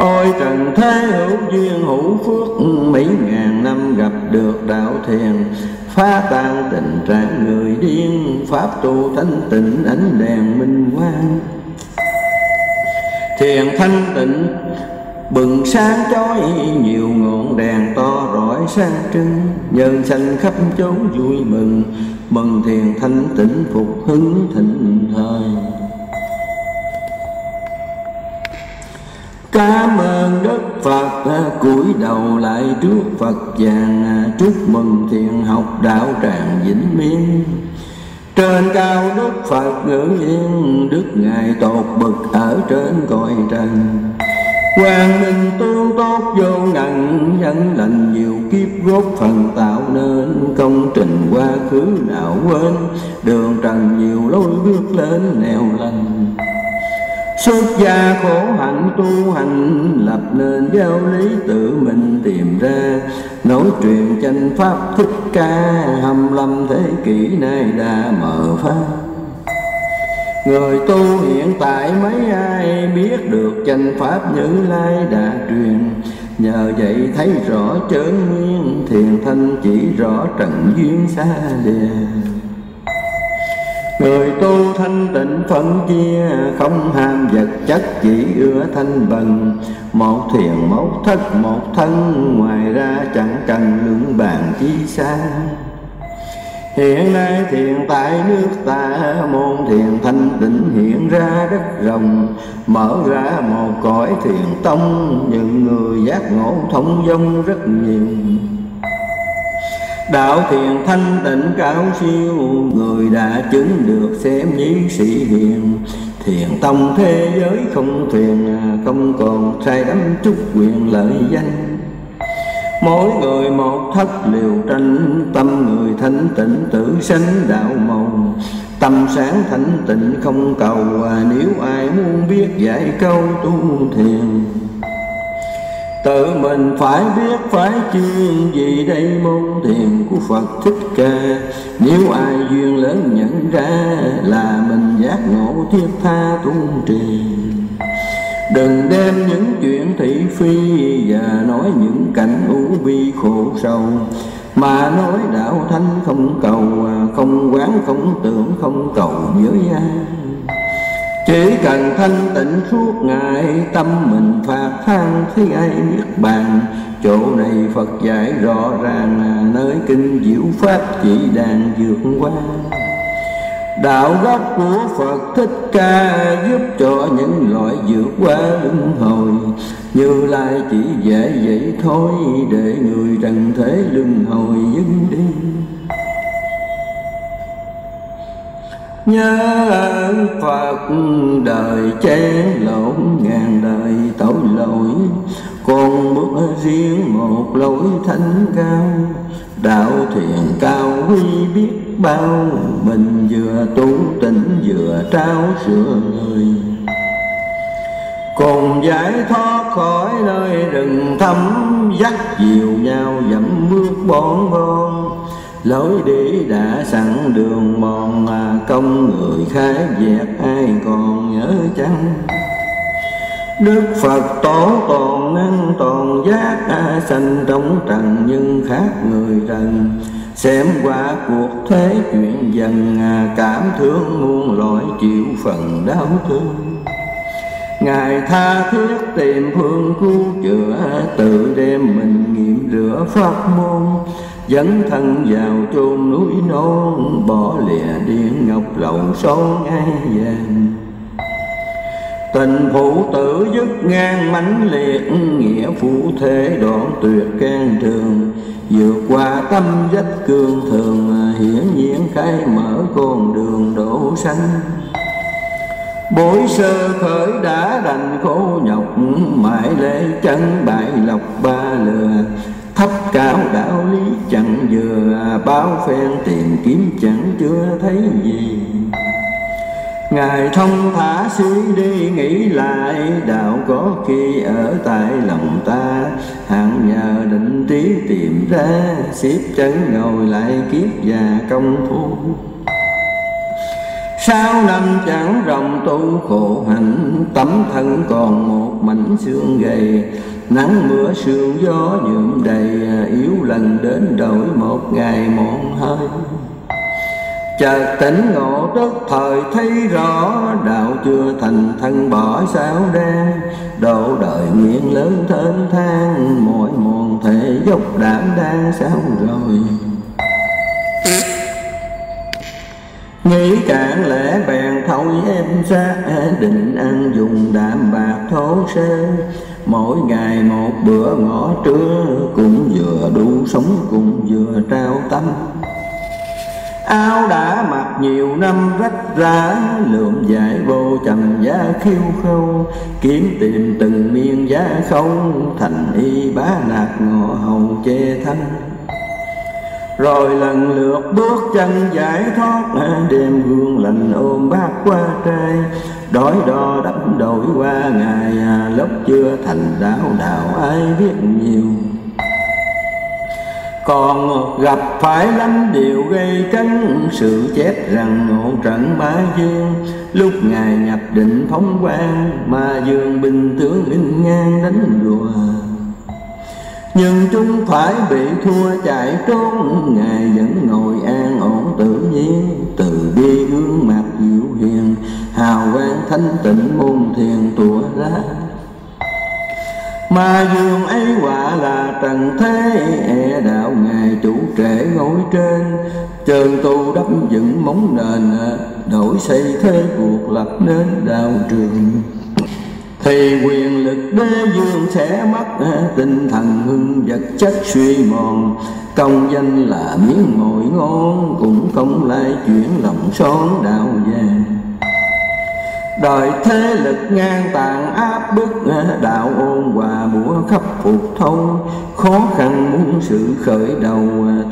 Ôi trần thế hữu duyên hữu phước, mấy ngàn năm gặp được đạo thiền. Phá tan tình trạng người điên, pháp tu thanh tịnh ánh đèn minh quang. Thiền thanh tịnh bừng sáng chói, nhiều ngọn đèn to rọi sáng trưng. Nhân sanh khắp chốn vui mừng, mừng thiền thanh tịnh phục hưng thịnh thời. Cảm ơn Đức Phật, cúi đầu lại trước Phật vàng. Chúc mừng thiền học đạo tràng vĩnh miên. Trên cao Đức Phật ngự yên, Đức Ngài tột bực ở trên cõi trần. Quang minh tu tốt vô ngần, dẫn lành nhiều kiếp góp phần tạo nên. Công trình quá khứ nào quên, đường trần nhiều lối bước lên nẻo lành. Xuất gia khổ hạnh tu hành, lập nên giáo lý tự mình tìm ra. Nối truyền chánh pháp Thích Ca, 25 thế kỷ nay đã mở pháp. Người tu hiện tại mấy ai biết được chánh pháp Như Lai đã truyền. Nhờ vậy thấy rõ chơn nguyên, thiền thanh chỉ rõ trận duyên xa lìa. Người tu thanh tịnh phân chia, không ham vật chất chỉ ưa thanh bần. Một thiền một thất một thân, ngoài ra chẳng cần luận bàn chi xa. Hiện nay thiền tại nước ta, môn thiền thanh tịnh hiện ra đất rồng. Mở ra một cõi thiền tông, những người giác ngộ thông dong rất nhiều. Đạo thiền thanh tịnh cao siêu, người đã chứng được xem như sĩ hiền. Thiền tông thế giới không thuyền, không còn sai đắm chút quyền lợi danh. Mỗi người một thất liều tranh, tâm người thanh tịnh tự sánh đạo màu. Tâm sáng thanh tịnh không cầu, nếu ai muốn biết dạy câu tu thiền. Tự mình phải biết phải chuyên, vì đây môn thiền của Phật Thích Ca. Nếu ai duyên lớn nhận ra, là mình giác ngộ thiết tha tu trì. Đừng đem những chuyện thị phi và nói những cảnh u bi khổ sầu. Mà nói đạo thanh không cầu, không quán không tưởng không cầu với ai. Chỉ cần thanh tịnh suốt ngày, tâm mình phạt than thấy ai Niết Bàn. Chỗ này Phật dạy rõ ràng, nơi kinh diệu pháp chỉ đàn vượt qua. Đạo gốc của Phật Thích Ca giúp cho những loại vượt qua luân hồi. Như Lai chỉ dễ vậy thôi, để người trần thế luân hồi dừng đi. Nhớ Phật đời chén lộn, ngàn đời tội lỗi. Con bước riêng một lối thánh cao, đạo thiền cao quý biết bao. Mình vừa tu tỉnh vừa trao sửa người, cùng giải thoát khỏi nơi rừng thấm. Dắt dìu nhau dẫm bước bon bon, lối đi đã sẵn đường mòn. Công người khai dẹp ai còn nhớ chăng? Đức Phật tổ toàn năng toàn giác, sanh trong trần nhưng khác người trần. Xem qua cuộc thế chuyện dần, cảm thương muôn loại chịu phần đau thương. Ngài tha thiết tìm phương cứu chữa, tự đem mình nghiệm rửa pháp môn. Dẫn thân vào chôn núi non, bỏ lìa điện ngọc lậu son ai vàng. Tình phụ tử dứt ngang mãnh liệt, nghĩa phụ thế đoạn tuyệt can trường. Vượt qua tâm vách cương thường, hiển nhiên khai mở con đường đổ xanh. Bối sơ khởi đã đành khổ nhọc, mãi lễ chân bại lọc ba lừa. Thấp cao đạo lý chẳng vừa, bao phen tìm kiếm chẳng chưa thấy gì. Ngài thông thả suy đi nghĩ lại, đạo có khi ở tại lòng ta. Hạng nhờ định trí tìm ra, xếp chân ngồi lại kiếp và công phu. 6 năm chẳng rộng tu khổ hạnh, tấm thân còn một mảnh xương gầy. Nắng mưa sương gió nhuộm đầy, yếu lần đến đổi một ngày mòn hơi. Chợt tỉnh ngộ tức thời thấy rõ, đạo chưa thành thân bỏ sao đen. Độ đời nguyện lớn thênh thang, mỗi mòn thể dốc đảm đang sao rồi. Nghĩ cạn lẽ bèn thôi em xa, định ăn dùng đạm bạc thố sơ. Mỗi ngày một bữa ngõ trưa, cũng vừa đủ sống cũng vừa trao tâm. Áo đã mặc nhiều năm rách rã, lượm dại vô trần giá khiêu khâu. Kiếm tìm từng miên giá không, thành y bá nạt ngọ hầu che thanh. Rồi lần lượt bước chân giải thoát, đêm gương lành ôm bát qua trai. Đói đo đắm đổi qua ngày, lúc chưa thành đạo đạo ai biết nhiều. Còn gặp phải lắm điều gây cấn, sự chết rằng ngộ trận ma dương. Lúc ngài nhập định phóng quang, ma dương binh tướng nghênh ngang đánh đùa. Nhưng chúng phải bị thua chạy trốn, ngài vẫn ngồi an ổn tự nhiên. Từ bi gương mặt diệu hiền, hào quang thanh tịnh môn thiền tỏa ra. Mà dường ấy quả là trần thế, e đạo ngài chủ trễ ngồi trên. Trường tu đắp dựng móng nền, đổi xây thế cuộc lập nên đạo trường. Thì quyền lực đế vương sẽ mất, tinh thần hưng vật chất suy mòn. Công danh là miếng mồi ngon, cũng không lai chuyển lòng son đạo vàng. Đời thế lực ngang tàn áp bức, đạo ôn hòa bủa khắp phục thâu. Khó khăn muốn sự khởi đầu,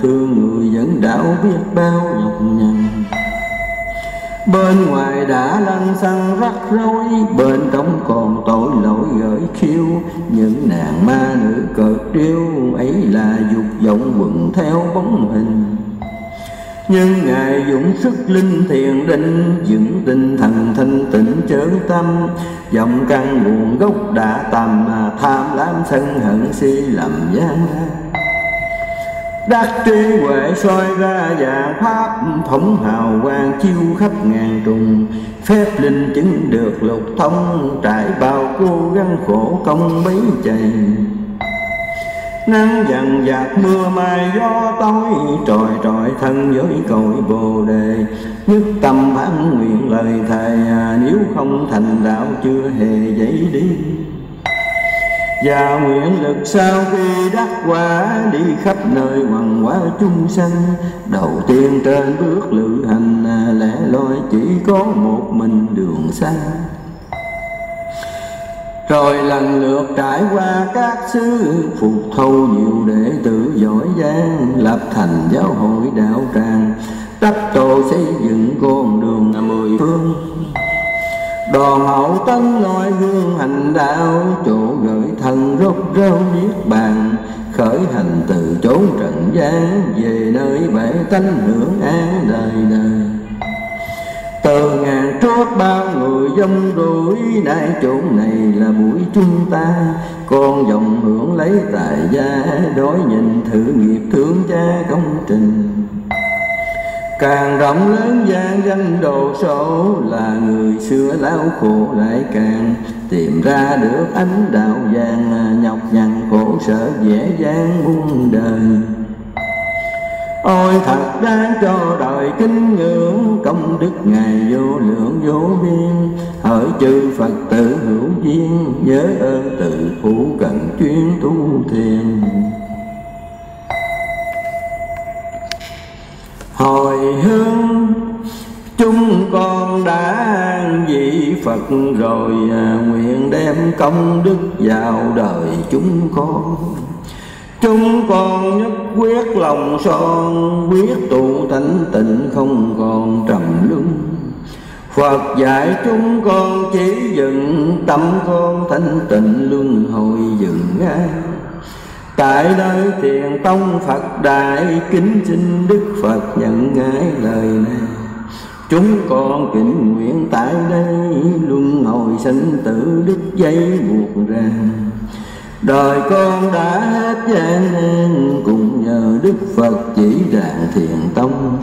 thương người dẫn đạo biết bao nhọc nhằn. Bên ngoài đã lăn xăng rắc rối, bên trong còn tội lỗi gởi khiêu. Những nàng ma nữ cợt điêu, ấy là dục vọng quần theo bóng hình. Nhưng ngài dũng sức linh thiền định, dựng tinh thần thanh tịnh chớ tâm. Dòng căn nguồn gốc đã tầm, tham lam sân hận si lầm gian. Đắc trí huệ soi ra và pháp, phóng hào quang chiêu khắp ngàn trùng. Phép linh chứng được lục thông, trải bao cố gắng khổ công bấy chày. Nắng dần dạt mưa mai gió tối, tròi trọi thân với cội Bồ Đề. Nhất tâm bản nguyện lời thề, nếu không thành đạo chưa hề dậy đi. Và nguyện lực sau khi đắc quả, đi khắp nơi hoằng hóa chung sanh. Đầu tiên trên bước lữ hành, lẻ loi chỉ có một mình đường xa. Rồi lần lượt trải qua các xứ, phục thâu nhiều đệ tử giỏi giang. Lập thành giáo hội đạo tràng, đắp tô xây dựng con đường mười phương. Đoàn hậu tấn noi gương hành đạo, chỗ gửi thân rốt ráo Niết Bàn. Khởi hành từ chốn trần gian, về nơi bể tánh hưởng án đời đời. Từ ngàn trước bao người dông rủi, nay chỗ này là buổi chúng ta. Con dòng hưởng lấy tài gia, đối nhìn thử nghiệp thương cha công trình. Càng rộng lớn gian danh đồ sổ, là người xưa lao khổ lại càng. Tìm ra được ánh đạo vàng, nhọc nhằn khổ sở dễ dàng muôn đời. Ôi thật đáng cho đời kính ngưỡng, công đức ngài vô lượng vô biên. Hỡi chư Phật tử hữu duyên, nhớ ơn tự phụ cận chuyên tu thiền. Hồi hướng chúng con đã vị Phật rồi, nguyện đem công đức vào đời chúng con. Chúng con nhất quyết lòng son, quyết tụ thanh tịnh không còn trầm luân. Phật dạy chúng con chỉ dựng, tâm con thanh tịnh luân hồi dựng ngay. Tại nơi thiền tông Phật Đại, kính xin Đức Phật nhận ngài lời này. Chúng con kính nguyện tại đây, luân hồi sinh tử đứt dây buộc ràng. Đời con đã hết gian nan, cùng nhờ Đức Phật chỉ ràng thiền tông.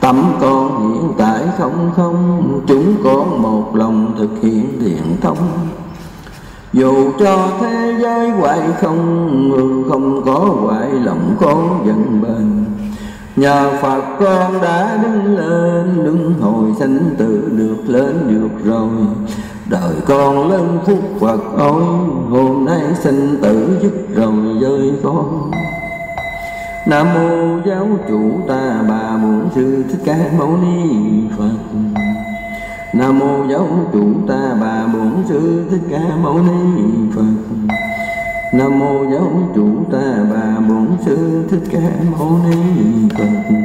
Tâm con hiện tại không không, chúng con một lòng thực hiện thiền tông. Dù cho thế giới hoại không, người không có hoại lòng con vẫn bền. Nhờ Phật con đã đứng lên, đứng hồi sanh tử được lên được rồi. Đời con lên phúc Phật ôi, hôm nay sinh tử dứt rồi với con. Nam mô giáo chủ ta bà muội sư Thích Ca Mâu Ni Phật. Nam mô giáo chủ ta bà muội sư Thích Ca Mâu Ni Phật. Nam mô giáo chủ ta bà muội sư Thích Ca Mâu Ni Phật.